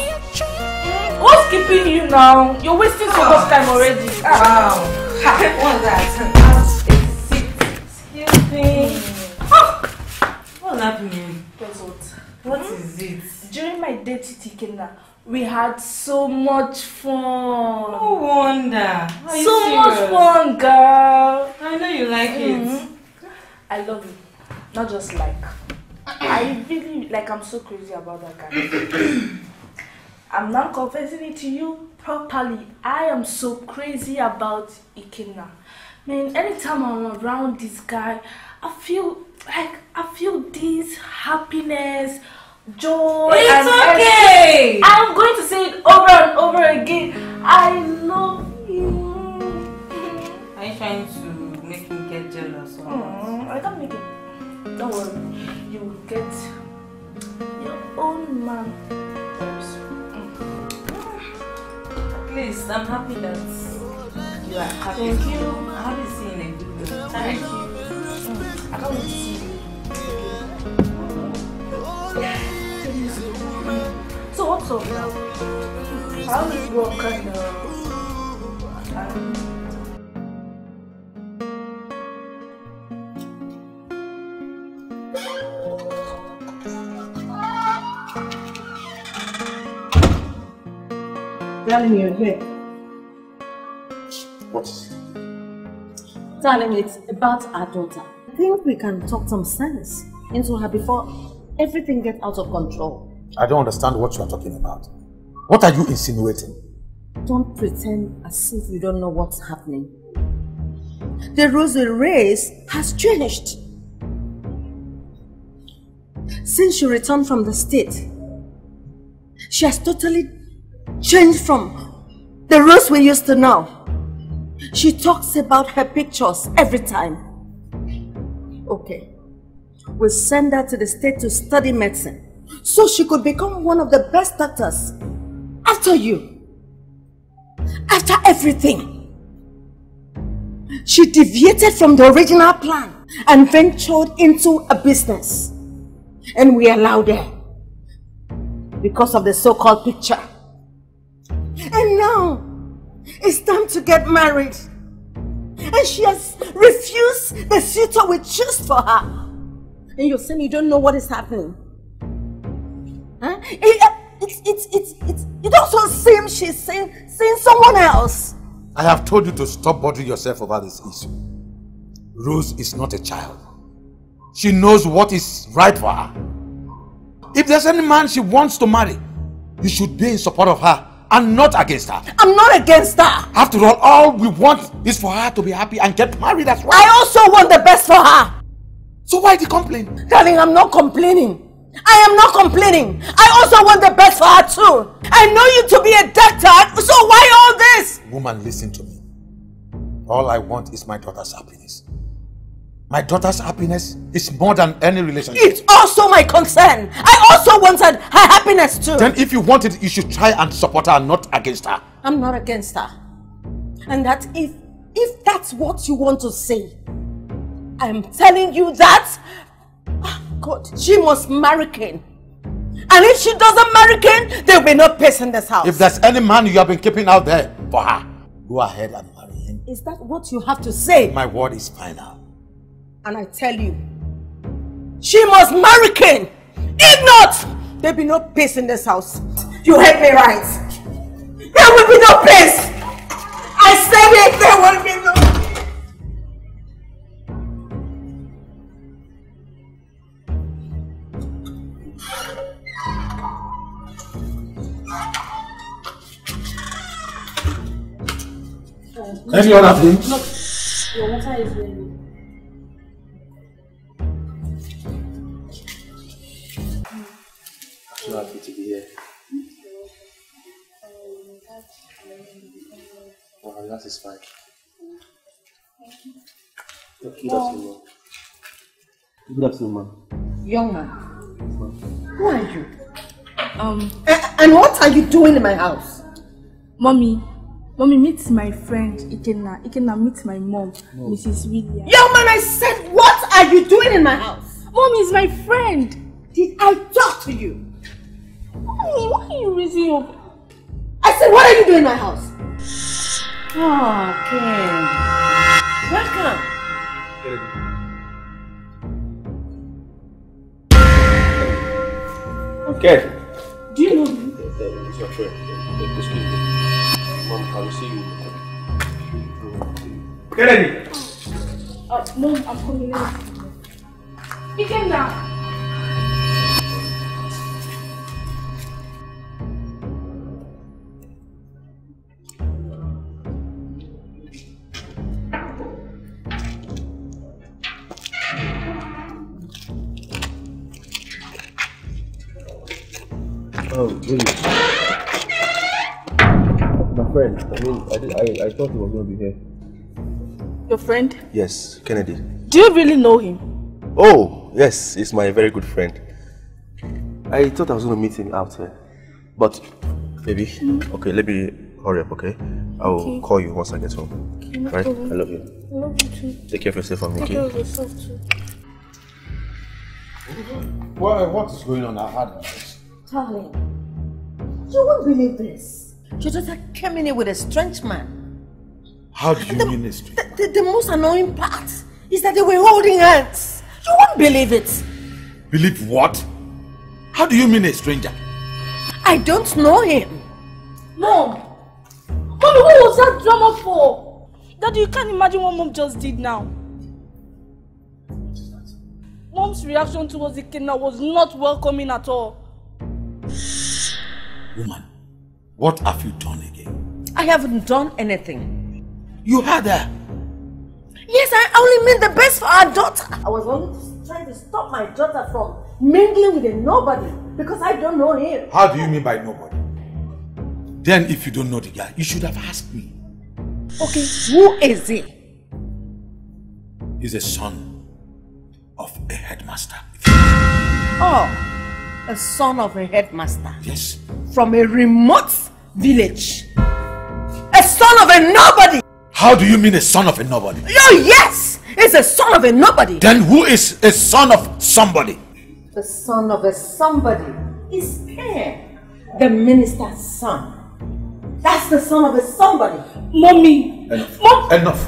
What's keeping you now? You're wasting so much time already. Wow. What's that? Excuse me. What's happening? What is it? During my date with Ikenna, we had so much fun. No wonder. So much fun, girl. I know you like it. I love it. Not just like. I really, like, I'm so crazy about that guy. I'm now confessing it to you properly. I am so crazy about Ikenna. I mean, anytime I'm around this guy, I feel, like, I feel this happiness, joy, it's and... It's okay! I'm least I'm happy that you are happy. Thank you. I haven't seen a good mood. Thank you. I can't wait to see you. So what's up now? How is work and uh, darling, you're here. What? Darling, it's about our daughter. I think we can talk some sense into her before everything gets out of control. I don't understand what you are talking about. What are you insinuating? Don't pretend as if you don't know what's happening. The Rosemary race has changed. Since she returned from the state, she has totally changed from the Rose we used to know. She talks about her pictures every time. Okay, we'll send her to the state to study medicine so she could become one of the best doctors after you. After everything. She deviated from the original plan and ventured into a business. And we allowed her because of the so-called picture. And now, it's time to get married. And she has refused the suitor we choose for her. And you're saying you don't know what is happening. Huh? It, it, it, it, it, it also seems she's seeing, seeing someone else. I have told you to stop bothering yourself over this issue. Rose is not a child. She knows what is right for her. If there's any man she wants to marry, you should be in support of her. I'm not against her. I'm not against her. After all, all we want is for her to be happy and get married as well. I also want the best for her. So why the complaint? Darling, I'm not complaining. I am not complaining. I also want the best for her too. I know you to be a doctor, so why all this? Woman, listen to me. All I want is my daughter's happiness. My daughter's happiness is more than any relationship. It's also my concern. I also wanted her happiness too. Then if you want it, you should try and support her, not against her. I'm not against her. And that if, if that's what you want to say, I'm telling you that, oh God, she must marry Ken. And if she doesn't marry Ken, there will be no peace in this house. If there's any man you have been keeping out there for her, go ahead and marry him. Is that what you have to say? My word is final. And I tell you, she must marry Ken. If not, there will be no peace in this house. You heard me right. There will be no peace. I said it, there will be no peace. Any other thing? Look, your water is ready. So happy to be here. Wow, I'm satisfied. Good afternoon, ma'am. Good afternoon, ma'am. Young man, who are you? Um, a and what are you doing in my house? Mommy, mommy meets my friend Ikenna. Ikenna meets my mom, no. Missus Williams. Young man, I said, what are you doing in my house? Mommy is my friend. Did I talk to you? Mommy, why are you raising your voice? I said, what are you doing in my house? Oh, Ken. Welcome. Okay. Okay. Do you know me? It's your friend. Excuse me. Mom, I will see you. Kennedy! Uh, Mom, I'm coming in. He came down. Oh, really? My friend, I mean, I, did, I, I thought he was going to be here. Your friend? Yes, Kennedy. Do you really know him? Oh, yes, he's my very good friend. I thought I was going to meet him out here. But, maybe, mm. okay, let me hurry up, okay? I will okay. call you once I get home. Okay, no right? Problem. I love you. I love you too. Take care of yourself and me, okay? Take care of yourself too. Well, what is going on? I had it. Darling, you won't believe this. Your daughter came in here with a strange man. How do you the, mean a strange man? The, the, the most annoying part is that they were holding hands. You won't believe it. Believe what? How do you mean a stranger? I don't know him. Mom! Mom, what was that drama for? Daddy, you can't imagine what Mom just did now. What is that? Mom's reaction towards the Ikenna was not welcoming at all. Woman, what have you done again? I haven't done anything. You had her? Yes, I only meant the best for our daughter. I was only trying to stop my daughter from mingling with a nobody because I don't know him. How do you mean by nobody? Then if you don't know the guy, you should have asked me. Okay, who is he? He's a son of a headmaster. Oh, a son of a headmaster. Yes. From a remote village. A son of a nobody. How do you mean a son of a nobody? Oh yes, he's a son of a nobody. Then who is a son of somebody? The son of a somebody is here. The minister's son. That's the son of a somebody. Mommy. Enough. Mom. Enough.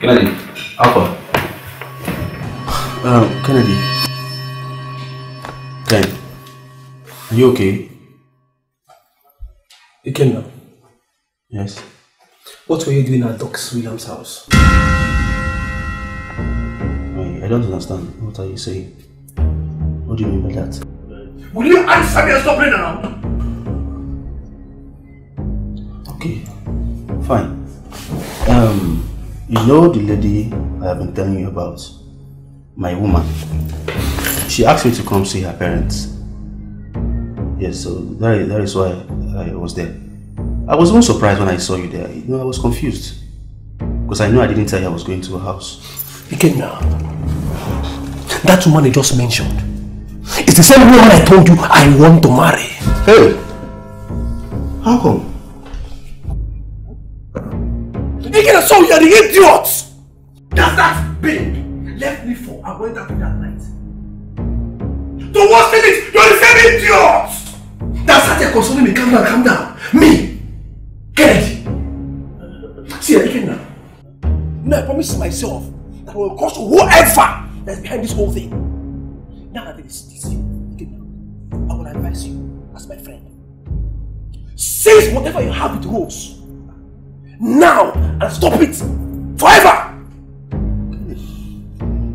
Kennedy, Alpha. Um, Kennedy. Ken, are you okay? You can now. Yes. What were you doing at Doc Williams' house? I don't understand. What are you saying? What do you mean by that? Will you answer me and stop playing around? Okay. Fine. Um, you know the lady I have been telling you about? My woman. She asked me to come see her parents. Yes, so that is, that is why I was there. I was even surprised when I saw you there. You know, I was confused. Because I knew I didn't tell you I was going to her house. Ikenna, that woman you just mentioned, it's the same woman I told you I want to marry. Hey! How come? Ikenna, so you are the idiots! That's that babe left me for. I went out with that night. The worst thing is, you are the same idiots! That's how they're consoling me. Calm down, calm down. Me! Kennedy! See, I can now. Now I promise myself that I will cost whoever that's behind this whole thing. Now that it is this, I will advise you as my friend. Seize whatever you have it holds. Now and stop it! Forever!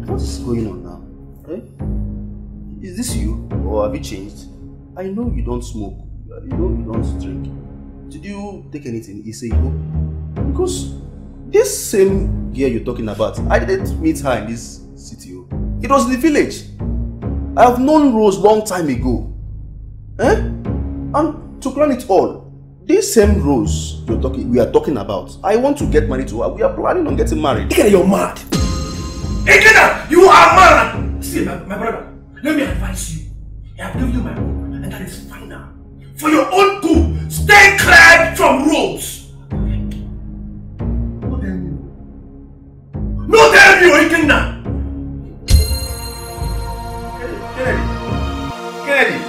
What is going on now? Eh? Is this you? Or have you changed? I know you don't smoke, you know you don't drink. Did you take anything? He said, no. Because this same girl you're talking about, I didn't meet her in this city. It was the village. I have known Rose long time ago. Eh? And to plan it all, this same Rose you're talking, we are talking about, I want to get married to her. We are planning on getting married. Ikenna, you're mad. Ikenna, you are mad. See, my, my brother, let me advise you. I have given you my book. And that is final. For your own good, stay clear from roads. No damn you. No damn you, Ikenna. Kennedy. Kennedy.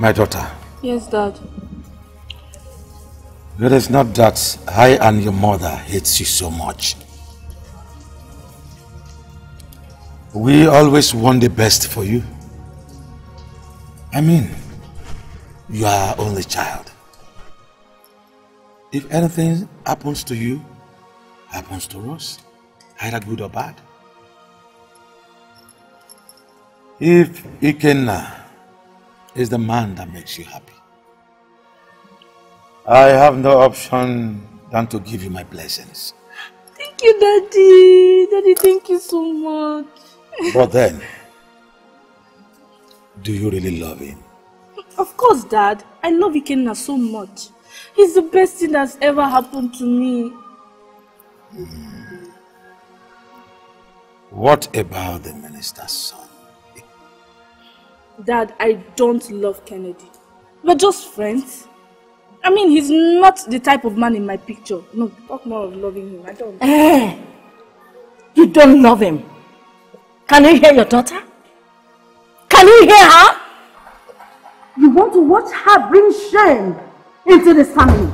My daughter. Yes, Dad. It is not that I and your mother hates you so much. We always want the best for you. I mean, you are our only child. If anything happens to you, happens to us, either good or bad. If Ikenna is the man that makes you happy, I have no option than to give you my blessings. Thank you, Daddy. Daddy, thank you so much. But then, do you really love him? Of Of course, Dad. I love Ikenna so much. He's the best thing that's ever happened to me. Mm. What about the minister's son? Dad, I don't love Kennedy. We're just friends. I mean, he's not the type of man in my picture. No, talk more of loving him. I don't. Eh, you don't love him. Can you hear your daughter? Can you hear her? You want to watch her bring shame into this family.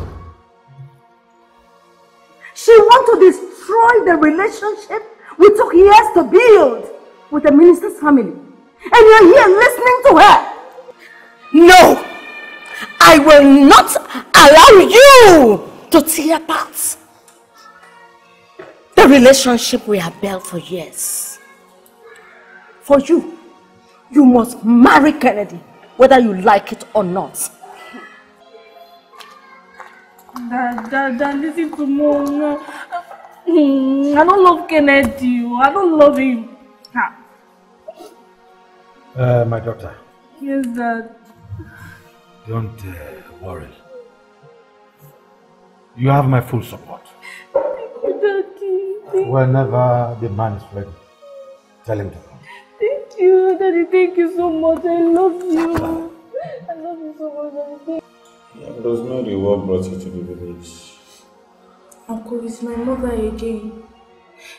She wants to destroy the relationship we took years to build with the minister's family. And you're here listening to her. No! I will not allow you to tear apart the relationship we have built for years. For you, you must marry Kennedy, whether you like it or not. Dad, Dad, Dad, listen to Mom. I don't love Kennedy. I don't love him. Uh, my daughter. Yes, Dad. Don't uh, worry. You have my full support. Thank you, Daddy. Thank Whenever you. The man is ready, tell him to come. Thank you, Daddy. Thank you so much. I love you. I love you so much, Daddy. Yeah, Rosemary, what brought you to the village? Uncle, it's my mother again.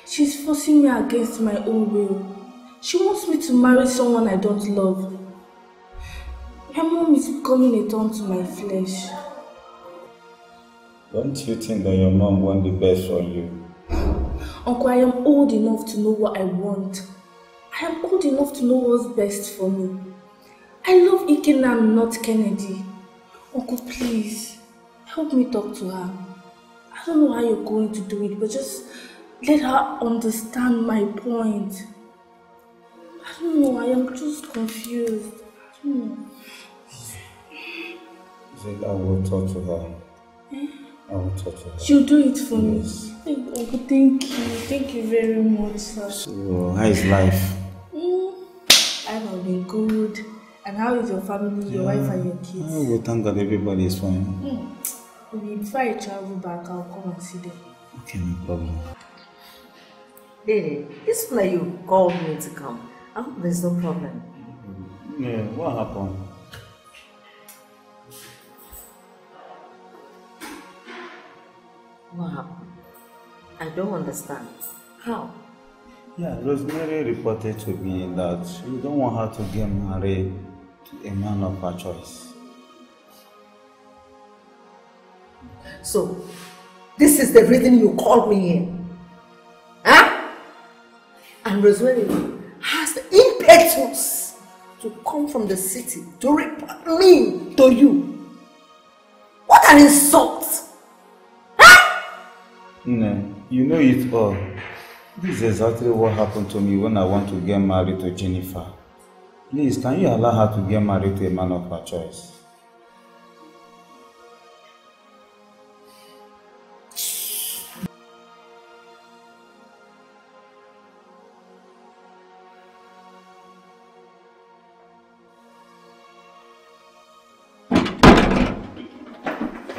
She's forcing me against my own will. She wants me to marry someone I don't love. My mom is becoming a thorn to my flesh. Don't you think that your mom wants the best for you? Uncle, I am old enough to know what I want. I am old enough to know what's best for me. I love Ikenna, not Kennedy. Uncle, please, help me talk to her. I don't know how you're going to do it, but just let her understand my point. I don't know, I am just confused. I don't know. I will talk to her. Eh? I will talk to her. She'll do it for me. Yes. Thank, thank you. Thank you very much, sir. So, how is life? Mm, I have been good. And how is your family, your yeah. wife and your kids? Oh, we thank God everybody is fine. Mm. Before I travel back, I'll come and see them. Okay, no problem. Baby, it's like you called me to come. I hope there's no problem. Yeah, what happened? What happened? I don't understand. How? Yeah, Rosemary reported to me that you don't want her to get married to a man of her choice. So, this is the reason you called me here? Huh? And Rosemary has the impetus to come from the city to report me to you. What an insult! No, you know it all. This is exactly what happened to me when I want to get married to Jennifer. Please, can you allow her to get married to a man of her choice?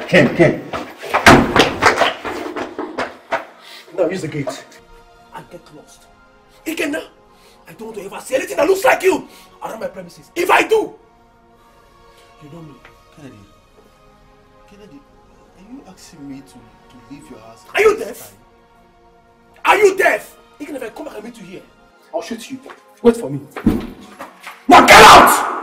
Ken, Ken. Use the gate and get lost. Ikenna, I don't want to ever see anything that looks like you around my premises. If I do, you know me, Kennedy. Kennedy, are you asking me to, to leave your house? Are you deaf? Time? Are you deaf? Ikenna, if I come back and meet you here, I'll shoot you. Wait for me. Now get out!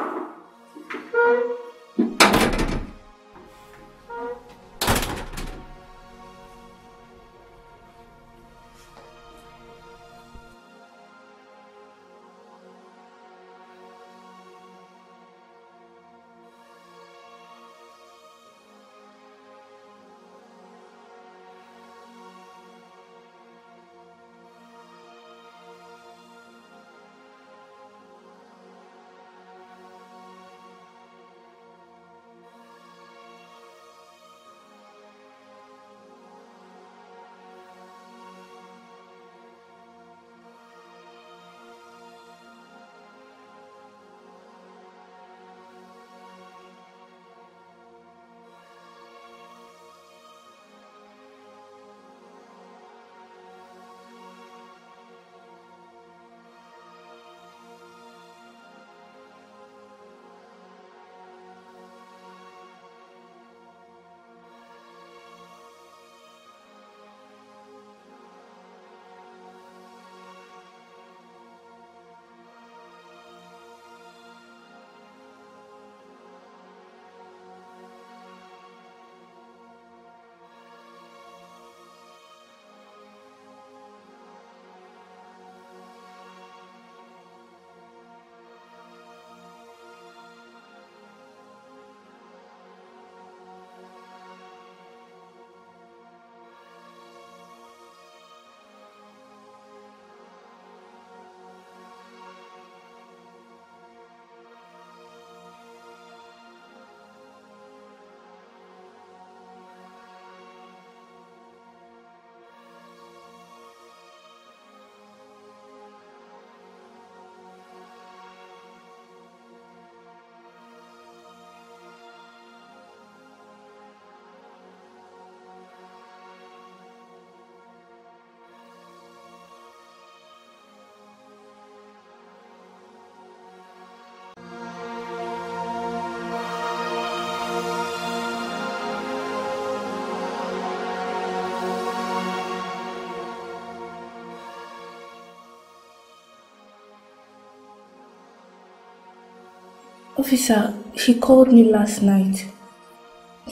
Officer, she called me last night.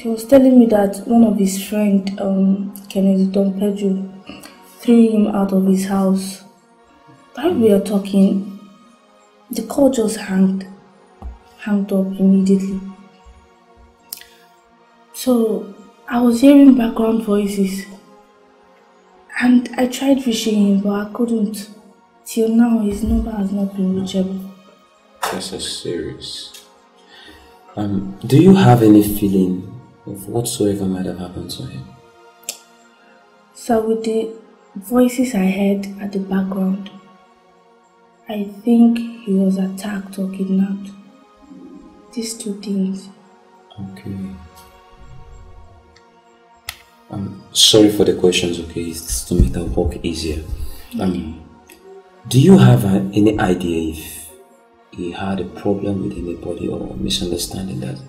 She was telling me that one of his friends, um, Kennedy, Don Pedro, threw him out of his house. While we were talking, the call just hanged, hanged up immediately. So I was hearing background voices and I tried reaching him, but I couldn't. Till now, his number has not been reachable. This is serious. Um, do you have any feeling of whatsoever might have happened to him? So with the voices I heard at the background, I think he was attacked or kidnapped. These two things. Okay. Um, sorry for the questions, okay? It's to make our work easier. Um, do you have uh, any idea if he had a problem with anybody or a misunderstanding that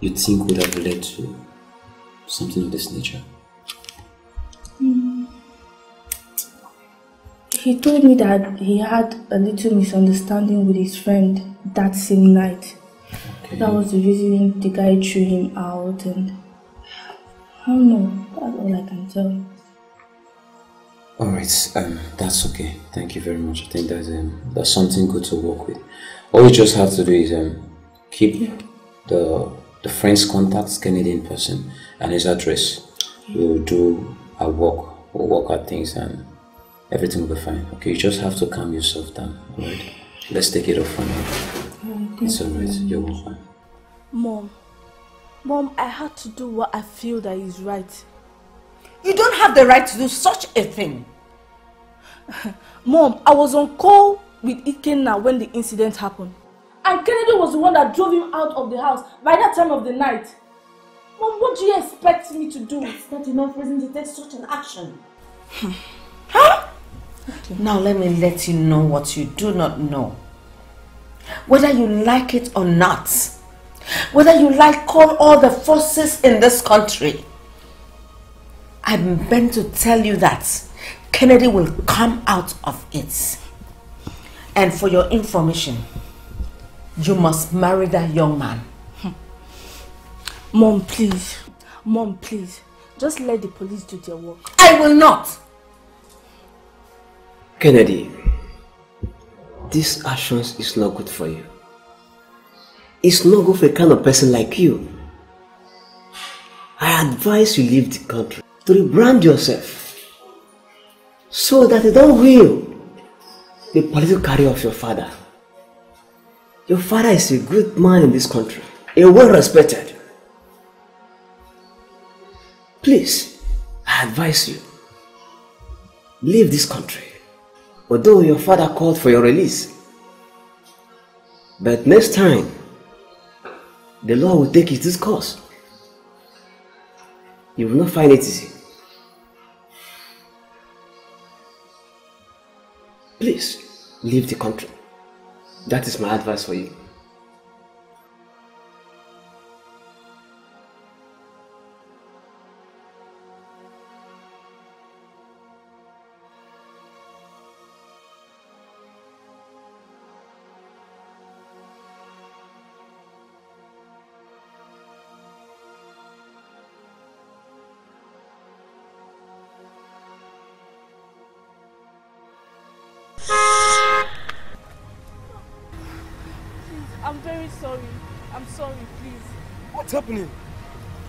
you think would have led to something of this nature? Mm. He told me that he had a little misunderstanding with his friend that same night. Okay. That was the reason the guy threw him out, and I don't know. That's all I can tell you. Alright, um, that's okay. Thank you very much. I think that's, um, that's something good to work with. All you just have to do is um, keep yeah. the the friend's contacts, Kennedy in person, and his address. Okay. We'll do our work. We'll work out things and everything will be fine. Okay, you just have to calm yourself down. Alright? Let's take it off from here. Right, it's alright. You're welcome. Mom. Mom, I had to do what I feel that is right. You don't have the right to do such a thing. Mom, I was on call with Ikenna when the incident happened. And Kennedy was the one that drove him out of the house by that time of the night. Mom, what do you expect me to do? It's not enough reason to take such an action. Huh? Okay. Now let me let you know what you do not know. Whether you like it or not, whether you like call all the forces in this country, I'm bent to tell you that Kennedy will come out of it. And for your information, you must marry that young man. Mom, please. Mom, please. Just let the police do their work. I will not. Kennedy, this actions is not good for you. It's not good for a kind of person like you. I advise you leave the country to rebrand yourself so that you don't will the political career of your father. Your father is a good man in this country, a well-respected. Please, I advise you, leave this country. Although your father called for your release, but next time, the law will take its course. You will not find it easy. Please, leave the country. That is my advice for you. Happening?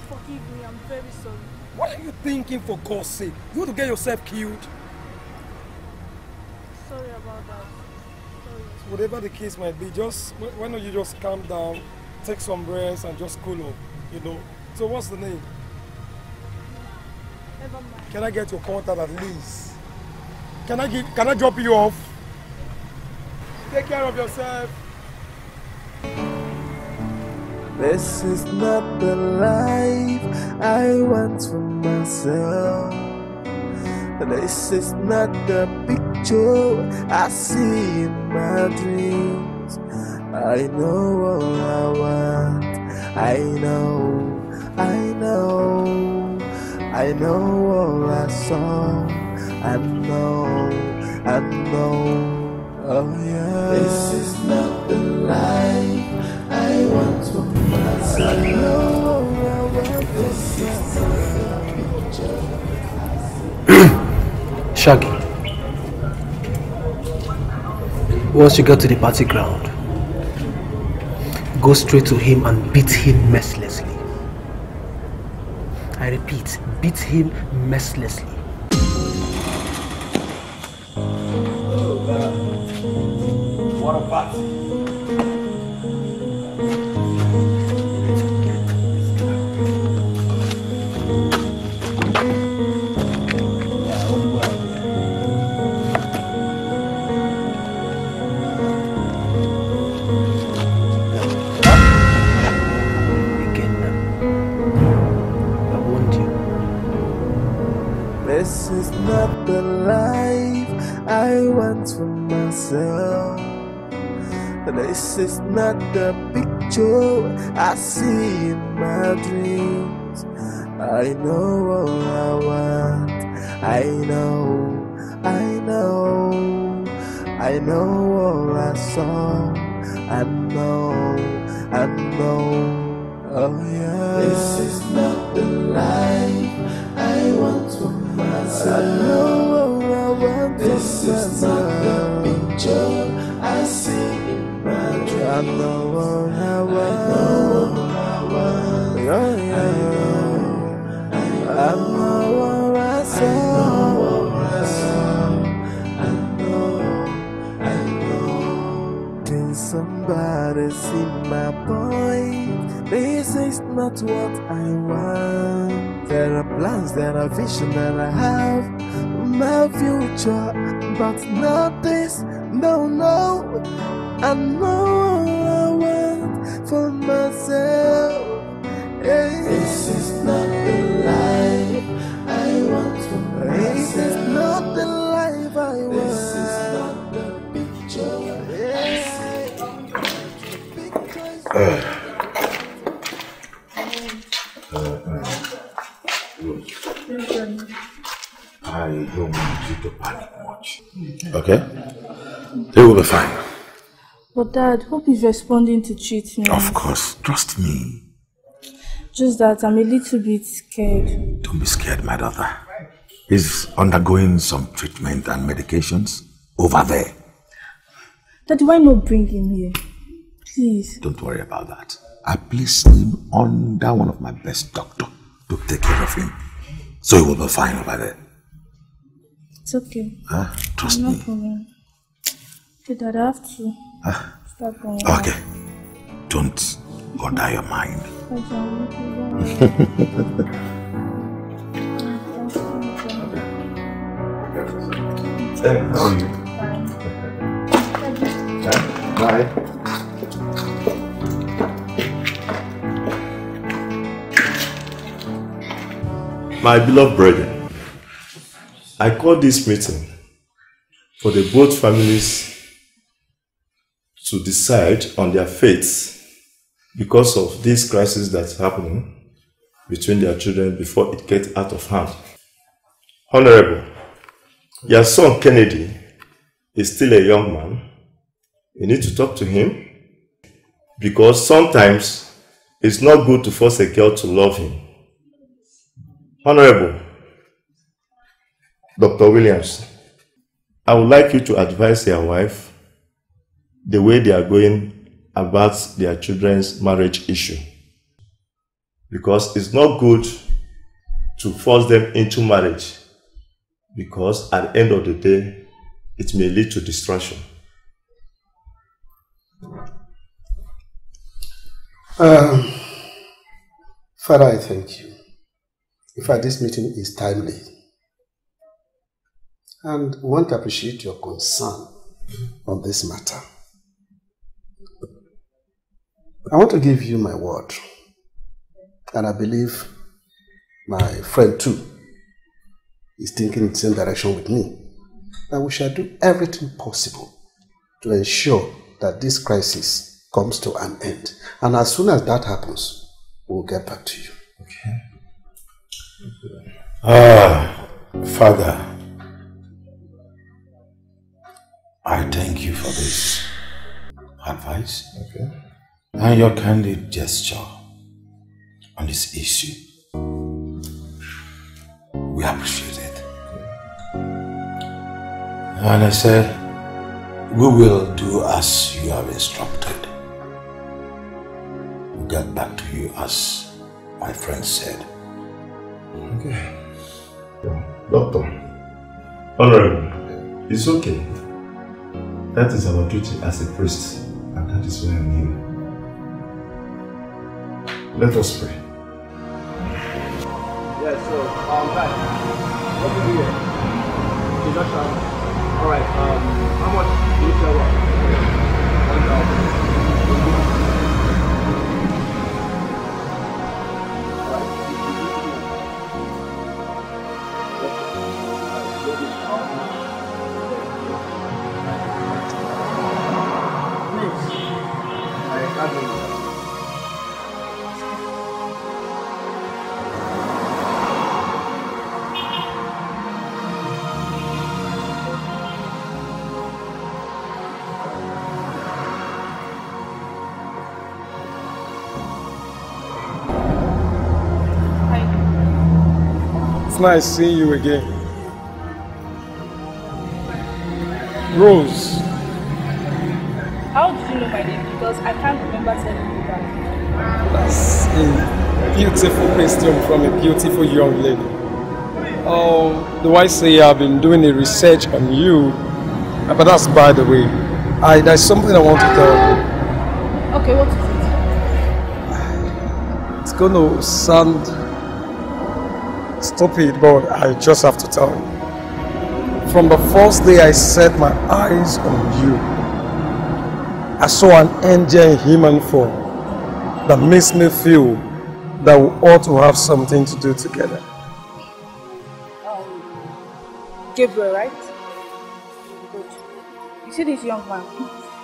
Forgive me, I'm very sorry. What are you thinking, for God's sake? You want to get yourself killed? Sorry about that. Sorry. Whatever the case might be, just why don't you just calm down, take some rest, and just cool off, you know? So what's the name? Never mind. Can I get your contact at least? Can I give? Can I drop you off? Take care of yourself. This is not the life I want for myself. This is not the picture I see in my dreams. I know all I want. I know, I know, I know all I saw. I know, I know. Oh yeah. This is not the life I Shaggy, once you get to the party ground, go straight to him and beat him mercilessly. I repeat, beat him mercilessly. What a party! This is not the life I want for myself. This is not the picture I see in my dreams. I know all I want. I know, I know, I know all I saw. I know, I know, oh yeah. This is not the life I want for myself. This is not the picture I see in my dreams. I know what I want. I know, I know what I saw. I know, I know. Can somebody see my point? This is not what I want. There are plans, there are vision that I have, my future, but not this, no, no. I know all I want for myself. Yeah. This is not the life I want for myself. This is not the life I want. This is not the picture. Yeah. Uh, uh, uh. I don't want you to panic much. Okay? It will be fine. But Dad, hope he's responding to treatment. Of course. Trust me. Just that I'm a little bit scared. Don't be scared, my daughter. He's undergoing some treatment and medications over there. Daddy, why not bring him here? Please. Don't worry about that. I placed him under one of my best doctors to take care of him. So you will be fine over there. It's okay. Ah, trust me. No problem. Okay, Dad, I have to ah. start going. Okay. Out. Don't bother your mind. Okay. How are you? Bye. Bye. My beloved brethren, I call this meeting for the both families to decide on their fates because of this crisis that's happening between their children before it gets out of hand. Honorable, your son Kennedy is still a young man. You need to talk to him because sometimes it's not good to force a girl to love him. Honorable Doctor Williams, I would like you to advise your wife the way they are going about their children's marriage issue. Because it's not good to force them into marriage because at the end of the day, it may lead to destruction. Um, Father, I thank you. In fact, this meeting is timely. And we want to appreciate your concern on this matter. I want to give you my word. And I believe my friend too is thinking in the same direction with me. That we shall do everything possible to ensure that this crisis comes to an end. And as soon as that happens, we'll get back to you. Okay. Ah, Father, I thank you for this advice. Okay. and your candid gesture on this issue. We appreciate it. And I said, we will do as you have instructed. We'll get back to you as my friend said. Okay. Doctor, Honorable, it's okay. That is our duty as a priest, and that is why I'm here. Let us pray. Yes, so, um, guys, what do you hear? Deduction. Alright, um, how much do you tell us? Nice seeing you again. Rose. How did you know my name? Because I can't remember telling you that. That's a beautiful question from a beautiful young lady. Oh, do I say I've been doing a research on you? But that's by the way. I there's something I want to tell you. Okay, what is it? It's gonna sound stupid, but I just have to tell you. From the first day I set my eyes on you, I saw an angel in human form that makes me feel that we ought to have something to do together. Um, Gabriel, right? Good. You see this young man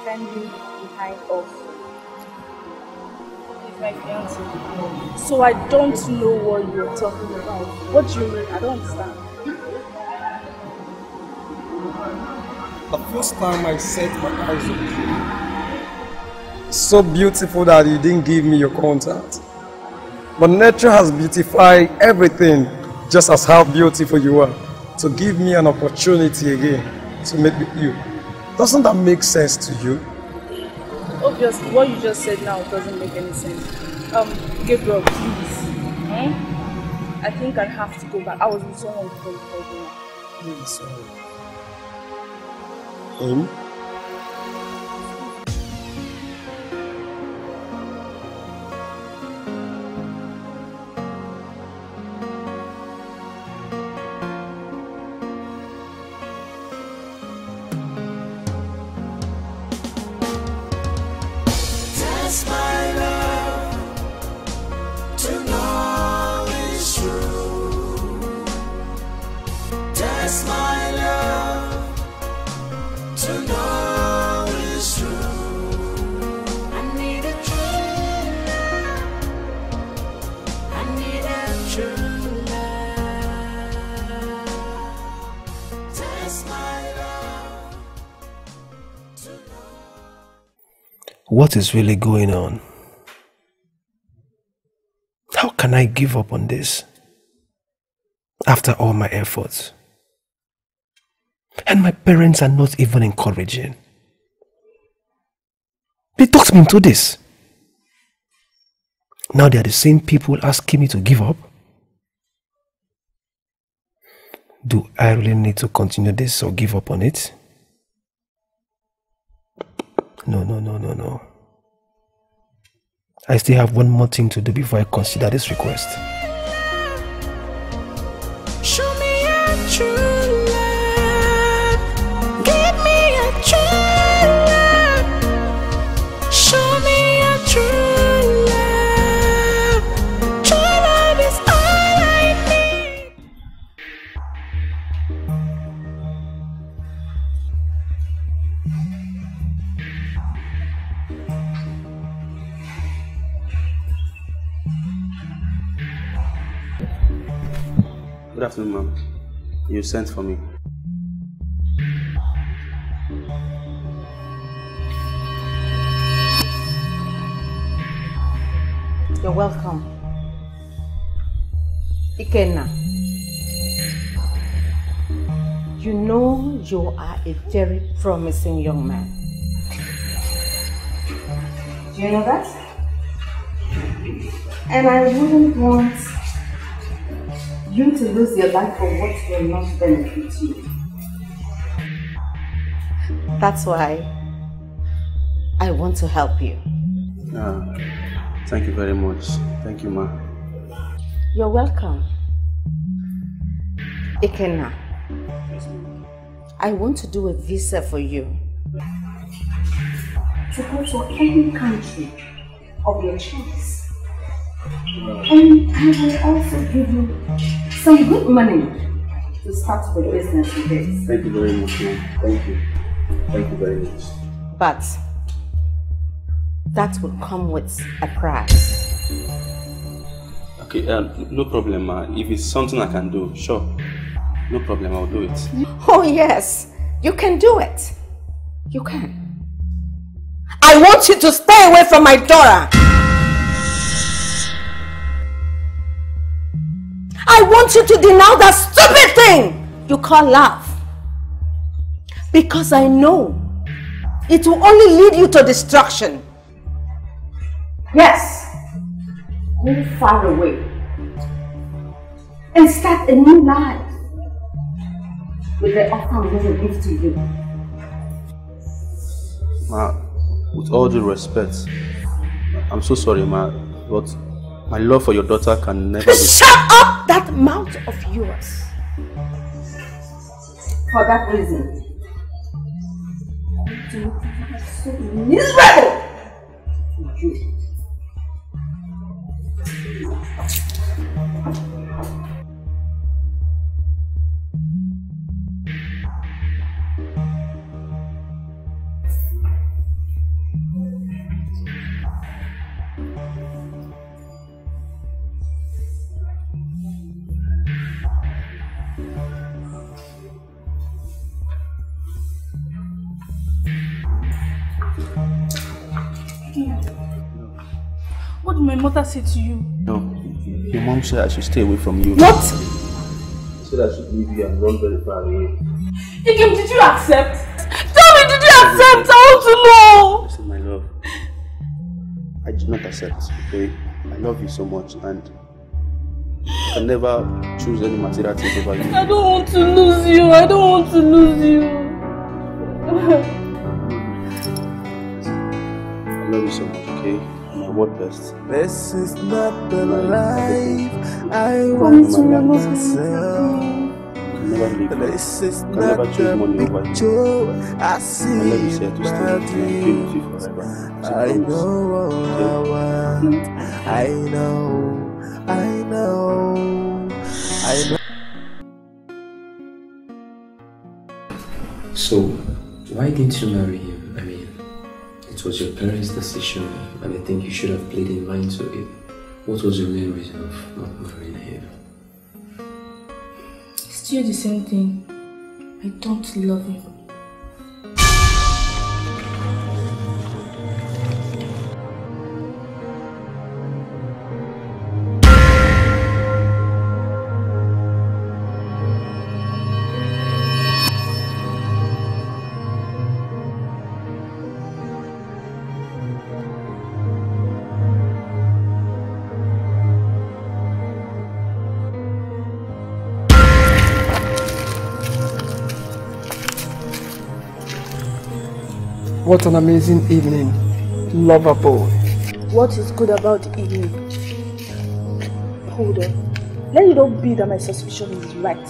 standing behind us? My fiancé. So I don't know what you're talking about. What do you mean? I don't understand. The first time I set my eyes on you, so beautiful that you didn't give me your contact. But nature has beautified everything, just as how beautiful you are. To give me an opportunity again to meet with you. Doesn't that make sense to you? Obviously, what you just said now doesn't make any sense. Um, Gabriel, please. Eh? I think I have to go back. I was with someone before you called me. I'm sorry. Him? What is really going on? How can I give up on this after all my efforts? And my parents are not even encouraging. They talked me into this. Now they are the same people asking me to give up. Do I really need to continue this or give up on it? No, no, no, no, no. I still have one more thing to do before I consider this request. Show me your true love. Give me your true love. Show me your true love. True love is all I need. Good afternoon, ma'am. You sent for me. You're welcome. Ikenna, you know you are a very promising young man. Do you know that? And I wouldn't want you to lose your life for what will not benefit you. That's why I want to help you. Uh, thank you very much. Thank you, ma. You're welcome. Ikenna, I want to do a visa for you to go to any country of your choice. And I will also give you some good money to start the business with this. Thank you very much, ma'am. Thank you. Thank you very much. But that would come with a price. Okay, um, no problem, ma. If it's something I can do, sure. No problem, I'll do it. Oh, yes. You can do it. You can. I want you to stay away from my daughter. I want you to deny that stupid thing you call love. Because I know it will only lead you to destruction. Yes, go far away and start a new life with the offer I'm going to give to you. Ma, with all due respect, I'm so sorry, ma, but my love for your daughter can never be... Shut up that mouth of yours! For that reason, to make it so miserable for you. What did my mother say to you? No, your mom said I should stay away from you. What? She said I should leave you and run very far away. Ikem, did you accept? Tell me, did you accept? I want to know! Listen, my love, I did not accept, okay? I love you so much and I can never choose any material things over you. I don't want to lose you, I don't want to lose you. I love you so much, okay? What best? This is not the life I want to myself. This is not the picture I see in my dreams. I know all I want. I know, I know, I know. So, why didn't you marry him? It was your parents' decision, and I think you should have played in mind to it. What was your main reason of not marrying him? It's still the same thing. I don't love him. What an amazing evening, lovable. What is good about the evening? Hold on. Let it not be that my suspicion is right.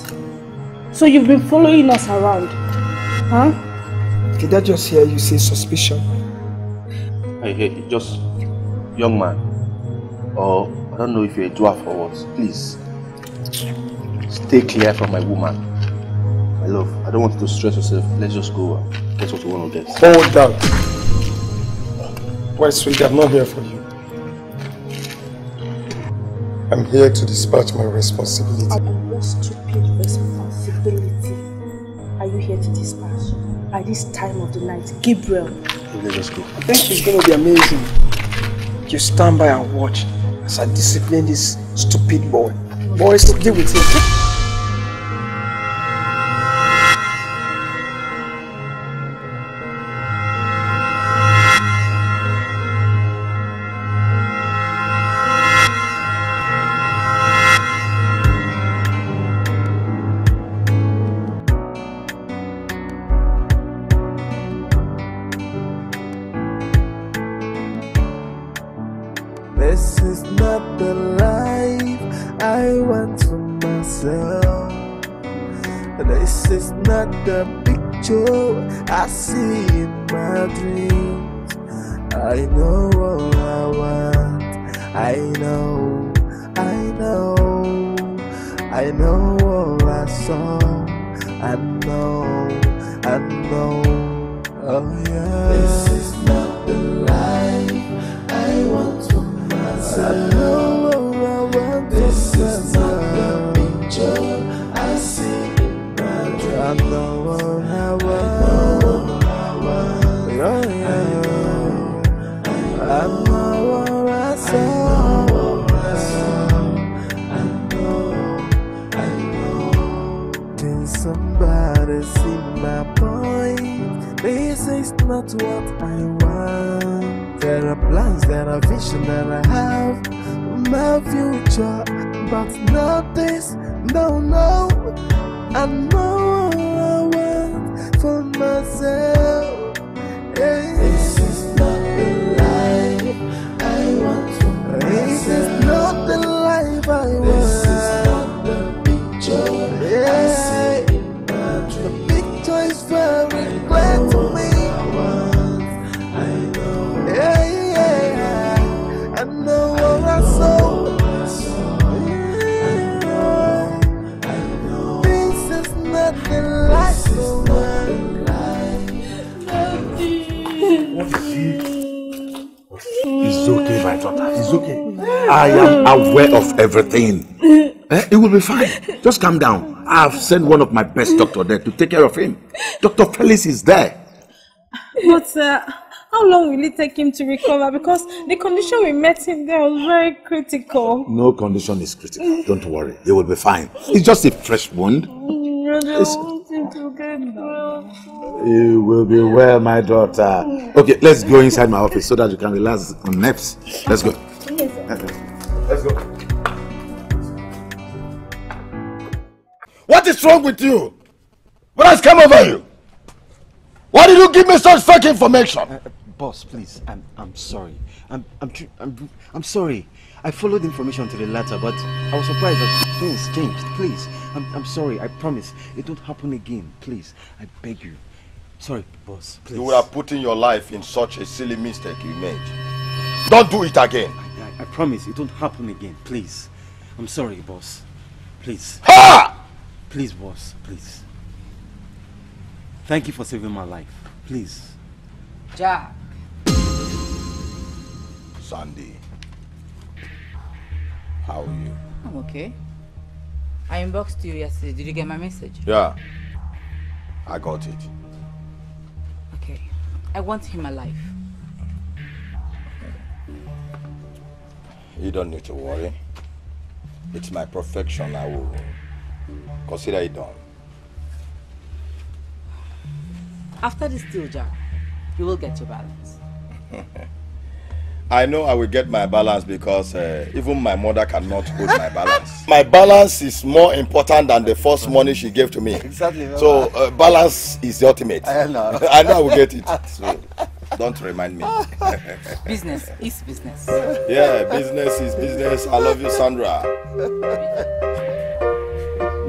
So you've been following us around, huh? Did I just hear you say suspicion? Hey, hey, just young man. Or oh, I don't know if you're a dwarf or what. Please, stay clear from my woman. My love, I don't want you to stress yourself. Let's just go. That's what we want to get. Hold on. Why, sweetie, I'm not here for you. I'm here to dispatch my responsibility. And what stupid responsibility are you here to dispatch? At this time of the night, Gabriel. Let's go. I think it's going to be amazing. You stand by and watch. so I discipline this stupid boy. Boys, deal with him. Everything. Eh, it will be fine. Just calm down. I've sent one of my best doctors there to take care of him. Doctor Felix is there. But uh, how long will it take him to recover? Because the condition we met him there was very critical. No condition is critical. Don't worry. He will be fine. It's just a fresh wound. It's... It will be well, my daughter. Okay, let's go inside my office so that you can relax on naps. Let's go. Let's go. What is wrong with you? What has come over you? Why did you give me such fake information? Uh, uh, boss, please, I'm I'm sorry. I'm I'm I'm I'm sorry. I followed information to the letter, but I was surprised that things changed. Please, I'm I'm sorry. I promise it won't happen again. Please, I beg you. Sorry, boss. Please. You were putting your life in such a silly mistake you made. Don't do it again. I, I, I promise it won't happen again. Please, I'm sorry, boss. Please. Ha! Please, boss, please. Thank you for saving my life. Please. Jack. Sandy. How are you? I'm okay. I inboxed you yesterday. Did you get my message? Yeah. I got it. Okay. I want him alive. You don't need to worry. It's my perfection. I will... Consider it done. After this deal, Jack, you will get your balance. I know I will get my balance because uh, even my mother cannot hold my balance. My balance is more important than the first money she gave to me. Exactly. So uh, balance is the ultimate. I know. I know I will get it. So don't remind me. Business is business. Yeah, business is business. I love you, Sandra.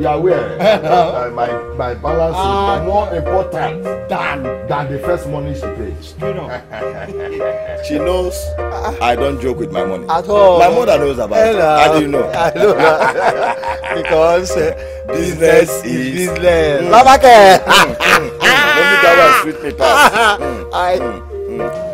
You are aware that uh, my, my balance uh, is more important than, than the first money she paid. Straight up. She knows I don't joke with my money. At all. My mother knows about Hello. It. How do you know? I know that. Because uh, business, business is business. Lavake! Only that one sweet me past. I... Mm. Mm.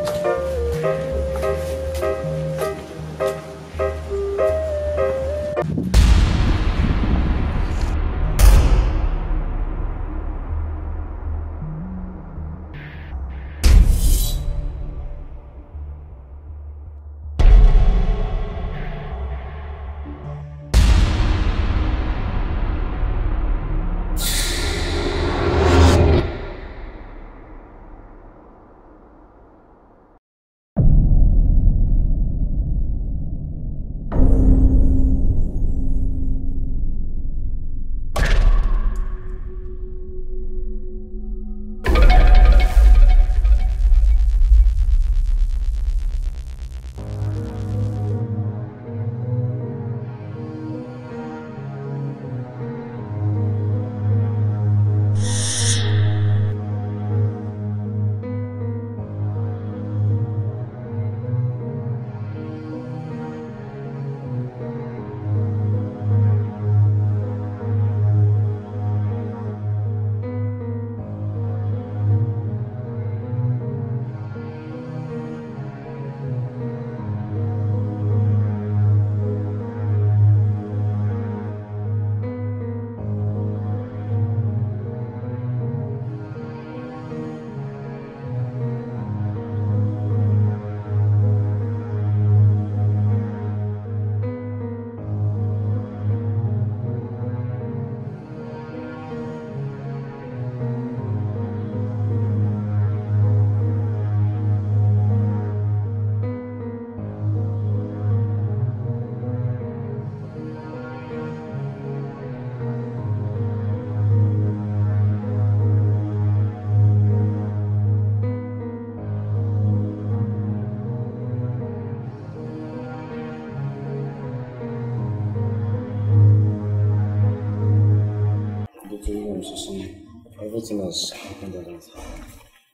to see everything that's happened on Earth.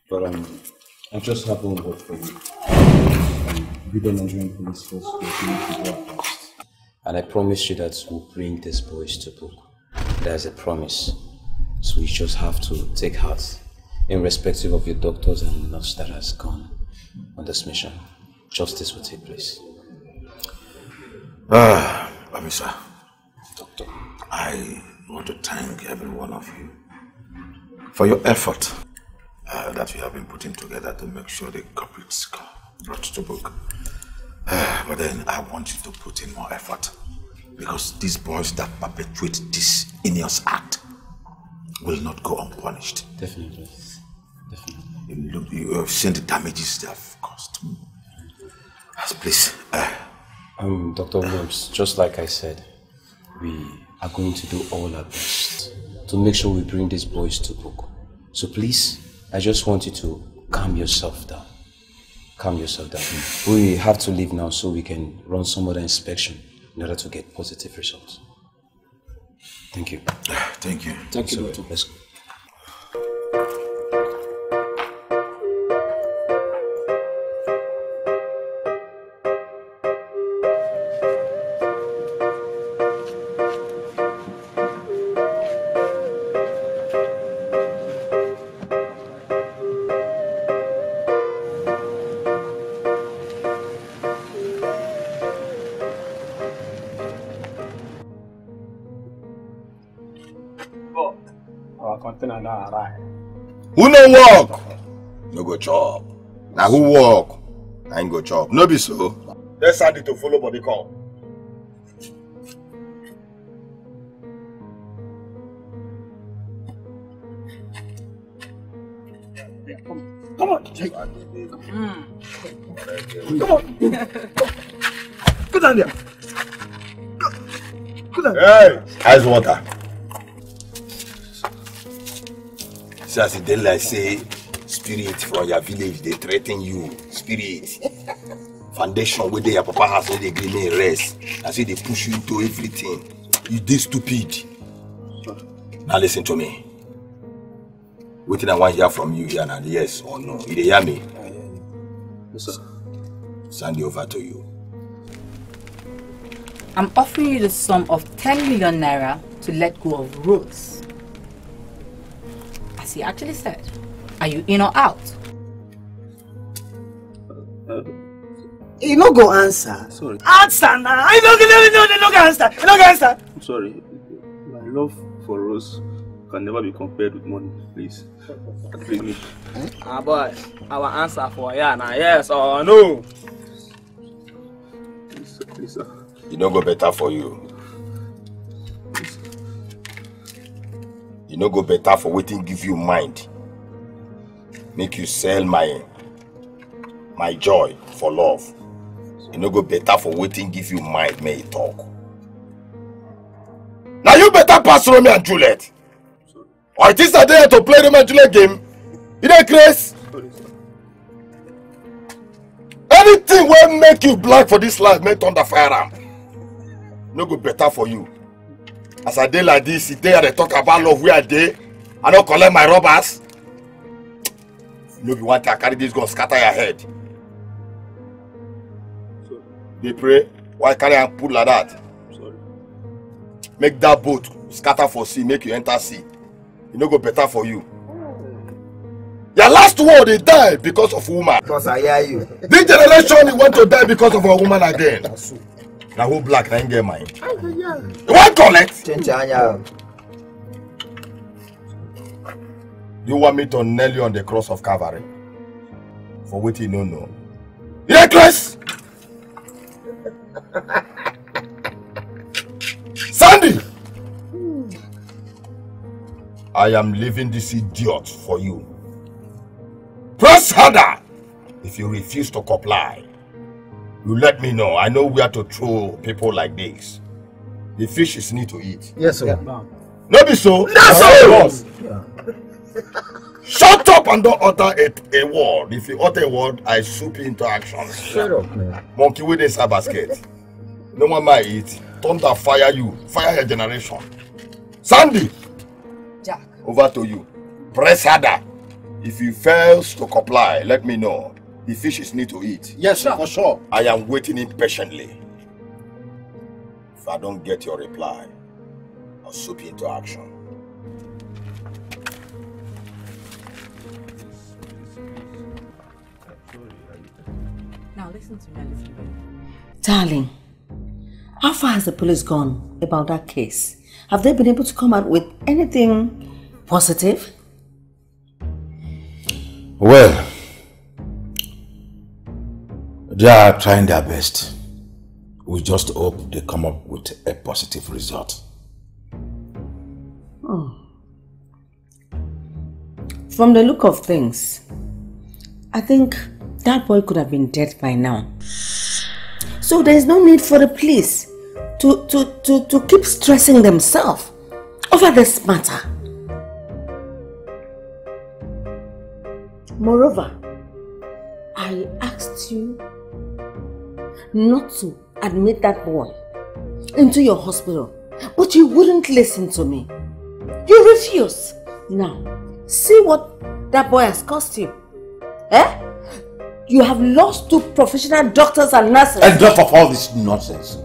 But um, I just have one word for you. Um, we the Nigerian police force will bring people up first. And I promise you that we'll bring these boys to book. There's a promise. So we just have to take heart, irrespective of your doctors and nurses that has gone on this mission. Justice will take place. Ah, Abisa. Doctor, I want to thank every one of you for your effort uh, that you have been putting together to make sure the culprits are brought to book. Uh, but then I want you to put in more effort, because these boys that perpetuate this heinous act will not go unpunished. Definitely. Definitely. You, look, you have seen the damages they have caused. Yes, please. Uh, Um, Doctor Williams, just like I said, we are going to do all our best to make sure we bring these boys to book. So please, I just want you to calm yourself down. Calm yourself down. We have to leave now so we can run some other inspection in order to get positive results. Thank you. Thank you. Thank you, Doctor. Let's go. Who no walk? No go chop. Now who walk? I ain't go chop. No be so. Let's add it to follow body call. Come on. Come on. Go down there. Go down there. Hey, ice water. So as they like say, spirit from your village, they threaten you. Spirit. Foundation where they your papa has all the green rest. I say they push you into everything. You this stupid. Now listen to me. Waiting I want to hear from you here now, yes or no. You hear me? Yes, sir. Send it over to you. I'm offering you the sum of ten million naira to let go of Rose. As he actually said, are you in or out? You no go answer. Sorry. Answer now. I no go, no go answer. I no go answer. I'm sorry. My love for Rose can never be compared with money, please. Please. Ah, boy, our answer for ya now, yes or no? Please, please, sir. It no go better for you. You no go better for waiting give you mind. Make you sell my my joy for love. You no go better for waiting give you mind, may you talk. Now you better pass Romeo and Juliet. Sorry. Or it is a day to play Romeo and Juliet game. You know, Grace? Sorry, anything will make you black for this life, may turn the firearm. No go better for you. As a day like this, if they are they talk about love, where are they? I don't collect my robbers. You know, if you want to carry this gun, scatter your head. Sorry. They pray, why carry and put like that? Sorry. Make that boat scatter for sea, make you enter sea. You know, go better for you. Your last war, they die because of woman. Because I hear you. This generation, you want to die because of a woman again. That's true. Now who black, I ain't get mine. You want collect? You want me to nail you on the cross of Calvary? For what you don't know. Yeah, Chris! Sandy! I am leaving this idiot for you. Press harder if you refuse to comply. You let me know. I know where to throw people like this. The fishes need to eat. Yes, sir. Yeah. No be so. That's no, so. Yeah. Shut up and don't utter a, a word. If you utter a word, I soup into action. Shut yeah. up, man. Monkey with a basket. No one might eat. Thunder fire you. Fire your generation. Sandy. Jack. over to you. Press harder. If you fail to comply, let me know. The fishes need to eat. Yes, sir, for sure. I am waiting impatiently. If I don't get your reply, I'll swoop into action. Now listen to me, listen. Darling, how far has the police gone about that case? Have they been able to come out with anything positive? Well, they are trying their best. We just hope they come up with a positive result. Oh. From the look of things, I think that boy could have been dead by now. So there is no need for the police to, to, to, to keep stressing themselves over this matter. Moreover, I asked you not to admit that boy into your hospital, but you wouldn't listen to me. You refused. Now, see what that boy has cost you. Eh? You have lost two professional doctors and nurses. Enough of all this nonsense.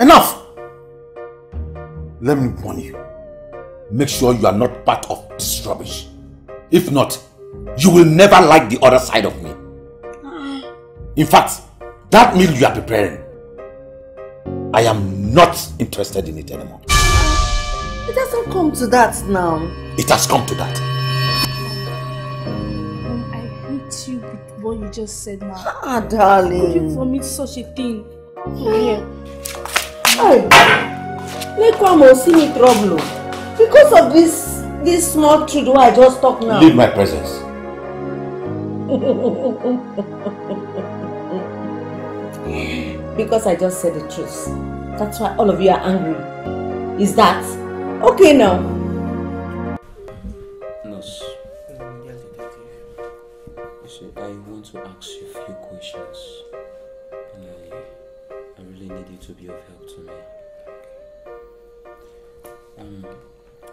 Enough! Let me warn you. Make sure you are not part of this rubbish. If not, you will never like the other side of me. In fact, that meal you are preparing, I am not interested in it anymore. It hasn't come to that now. It has come to that. I hate you with what you just said now. Ah, darling. Could you vomit such a thing from here? Hey, because of this This small trudeau I just talked now. Leave my presence. Because I just said the truth. That's why all of you are angry. Is that okay now? Nurse, so I want to ask you a few questions. And I, I really need you to be of help to me. Um.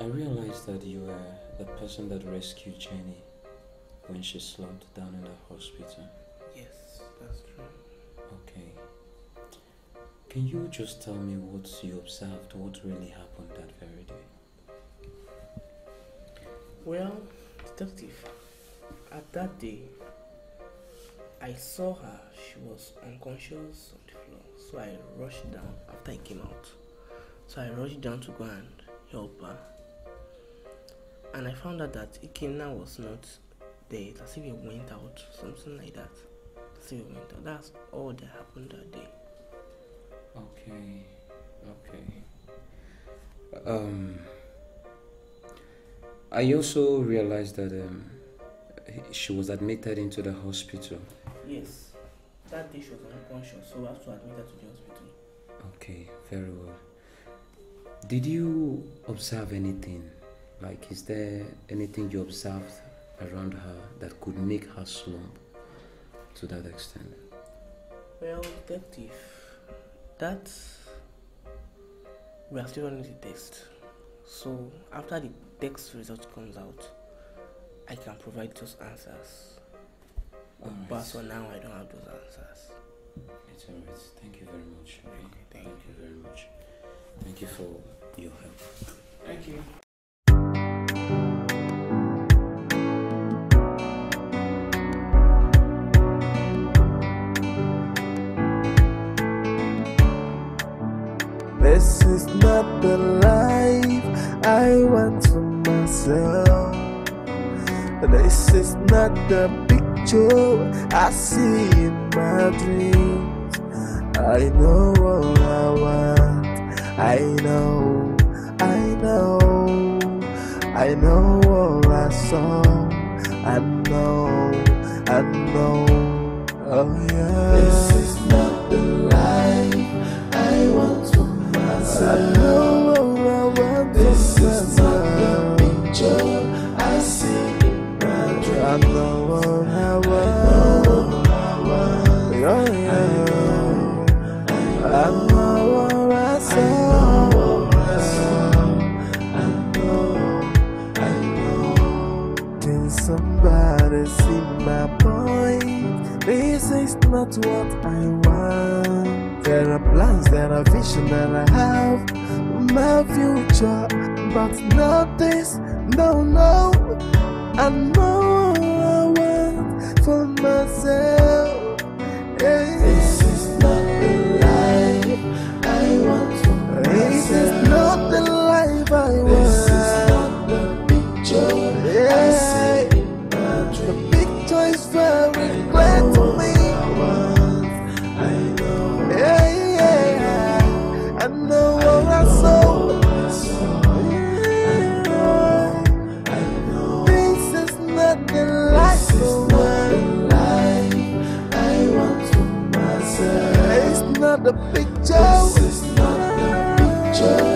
I realized that you were the person that rescued Jenny when she slumped down in the hospital. Yes, that's true. Okay. Can you just tell me what you observed, what really happened that very day? Well, detective, at that day, I saw her. She was unconscious on the floor. So I rushed down after I came out. So I rushed down to go and help her. And I found out that Ikenna was not dead, as if it went out, something like that. As if it went out. That's all that happened that day. Okay, okay. Um, I also realized that um, she was admitted into the hospital. Yes, that day she was unconscious, so we have to admit her to the hospital. Okay, very well. Did you observe anything? Like, is there anything you observed around her that could make her slump to that extent? Well, detective, that we are still running the test. So after the test result comes out, I can provide those answers. But right. For now, I don't have those answers. It's alright. Thank you very much. Okay, thank, thank you very much. Thank you for your help. Thank you. This is not the life I want for myself. This is not the picture I see in my dreams. I know all I want. I know, I know, I know all I saw. I know, I know, oh yeah. This is not the life I want to myself. I know all I want. This is not the picture I see in my dreams. I know all I want. I know all I want. Oh yeah. I know, I know. I know. I know all I saw, I know, I This is not what I want. There are plans, there are visions that I have for my future, but not this, no, no. I know all I want for myself. Yeah. This is not the life I want for myself. This is not the life I want. This is not the picture, yeah, I see in my dream. The picture is very clear to me. I want, I know, yeah, yeah. I know what I saw. This is not the life I want for myself. It's not the picture. This is not the picture.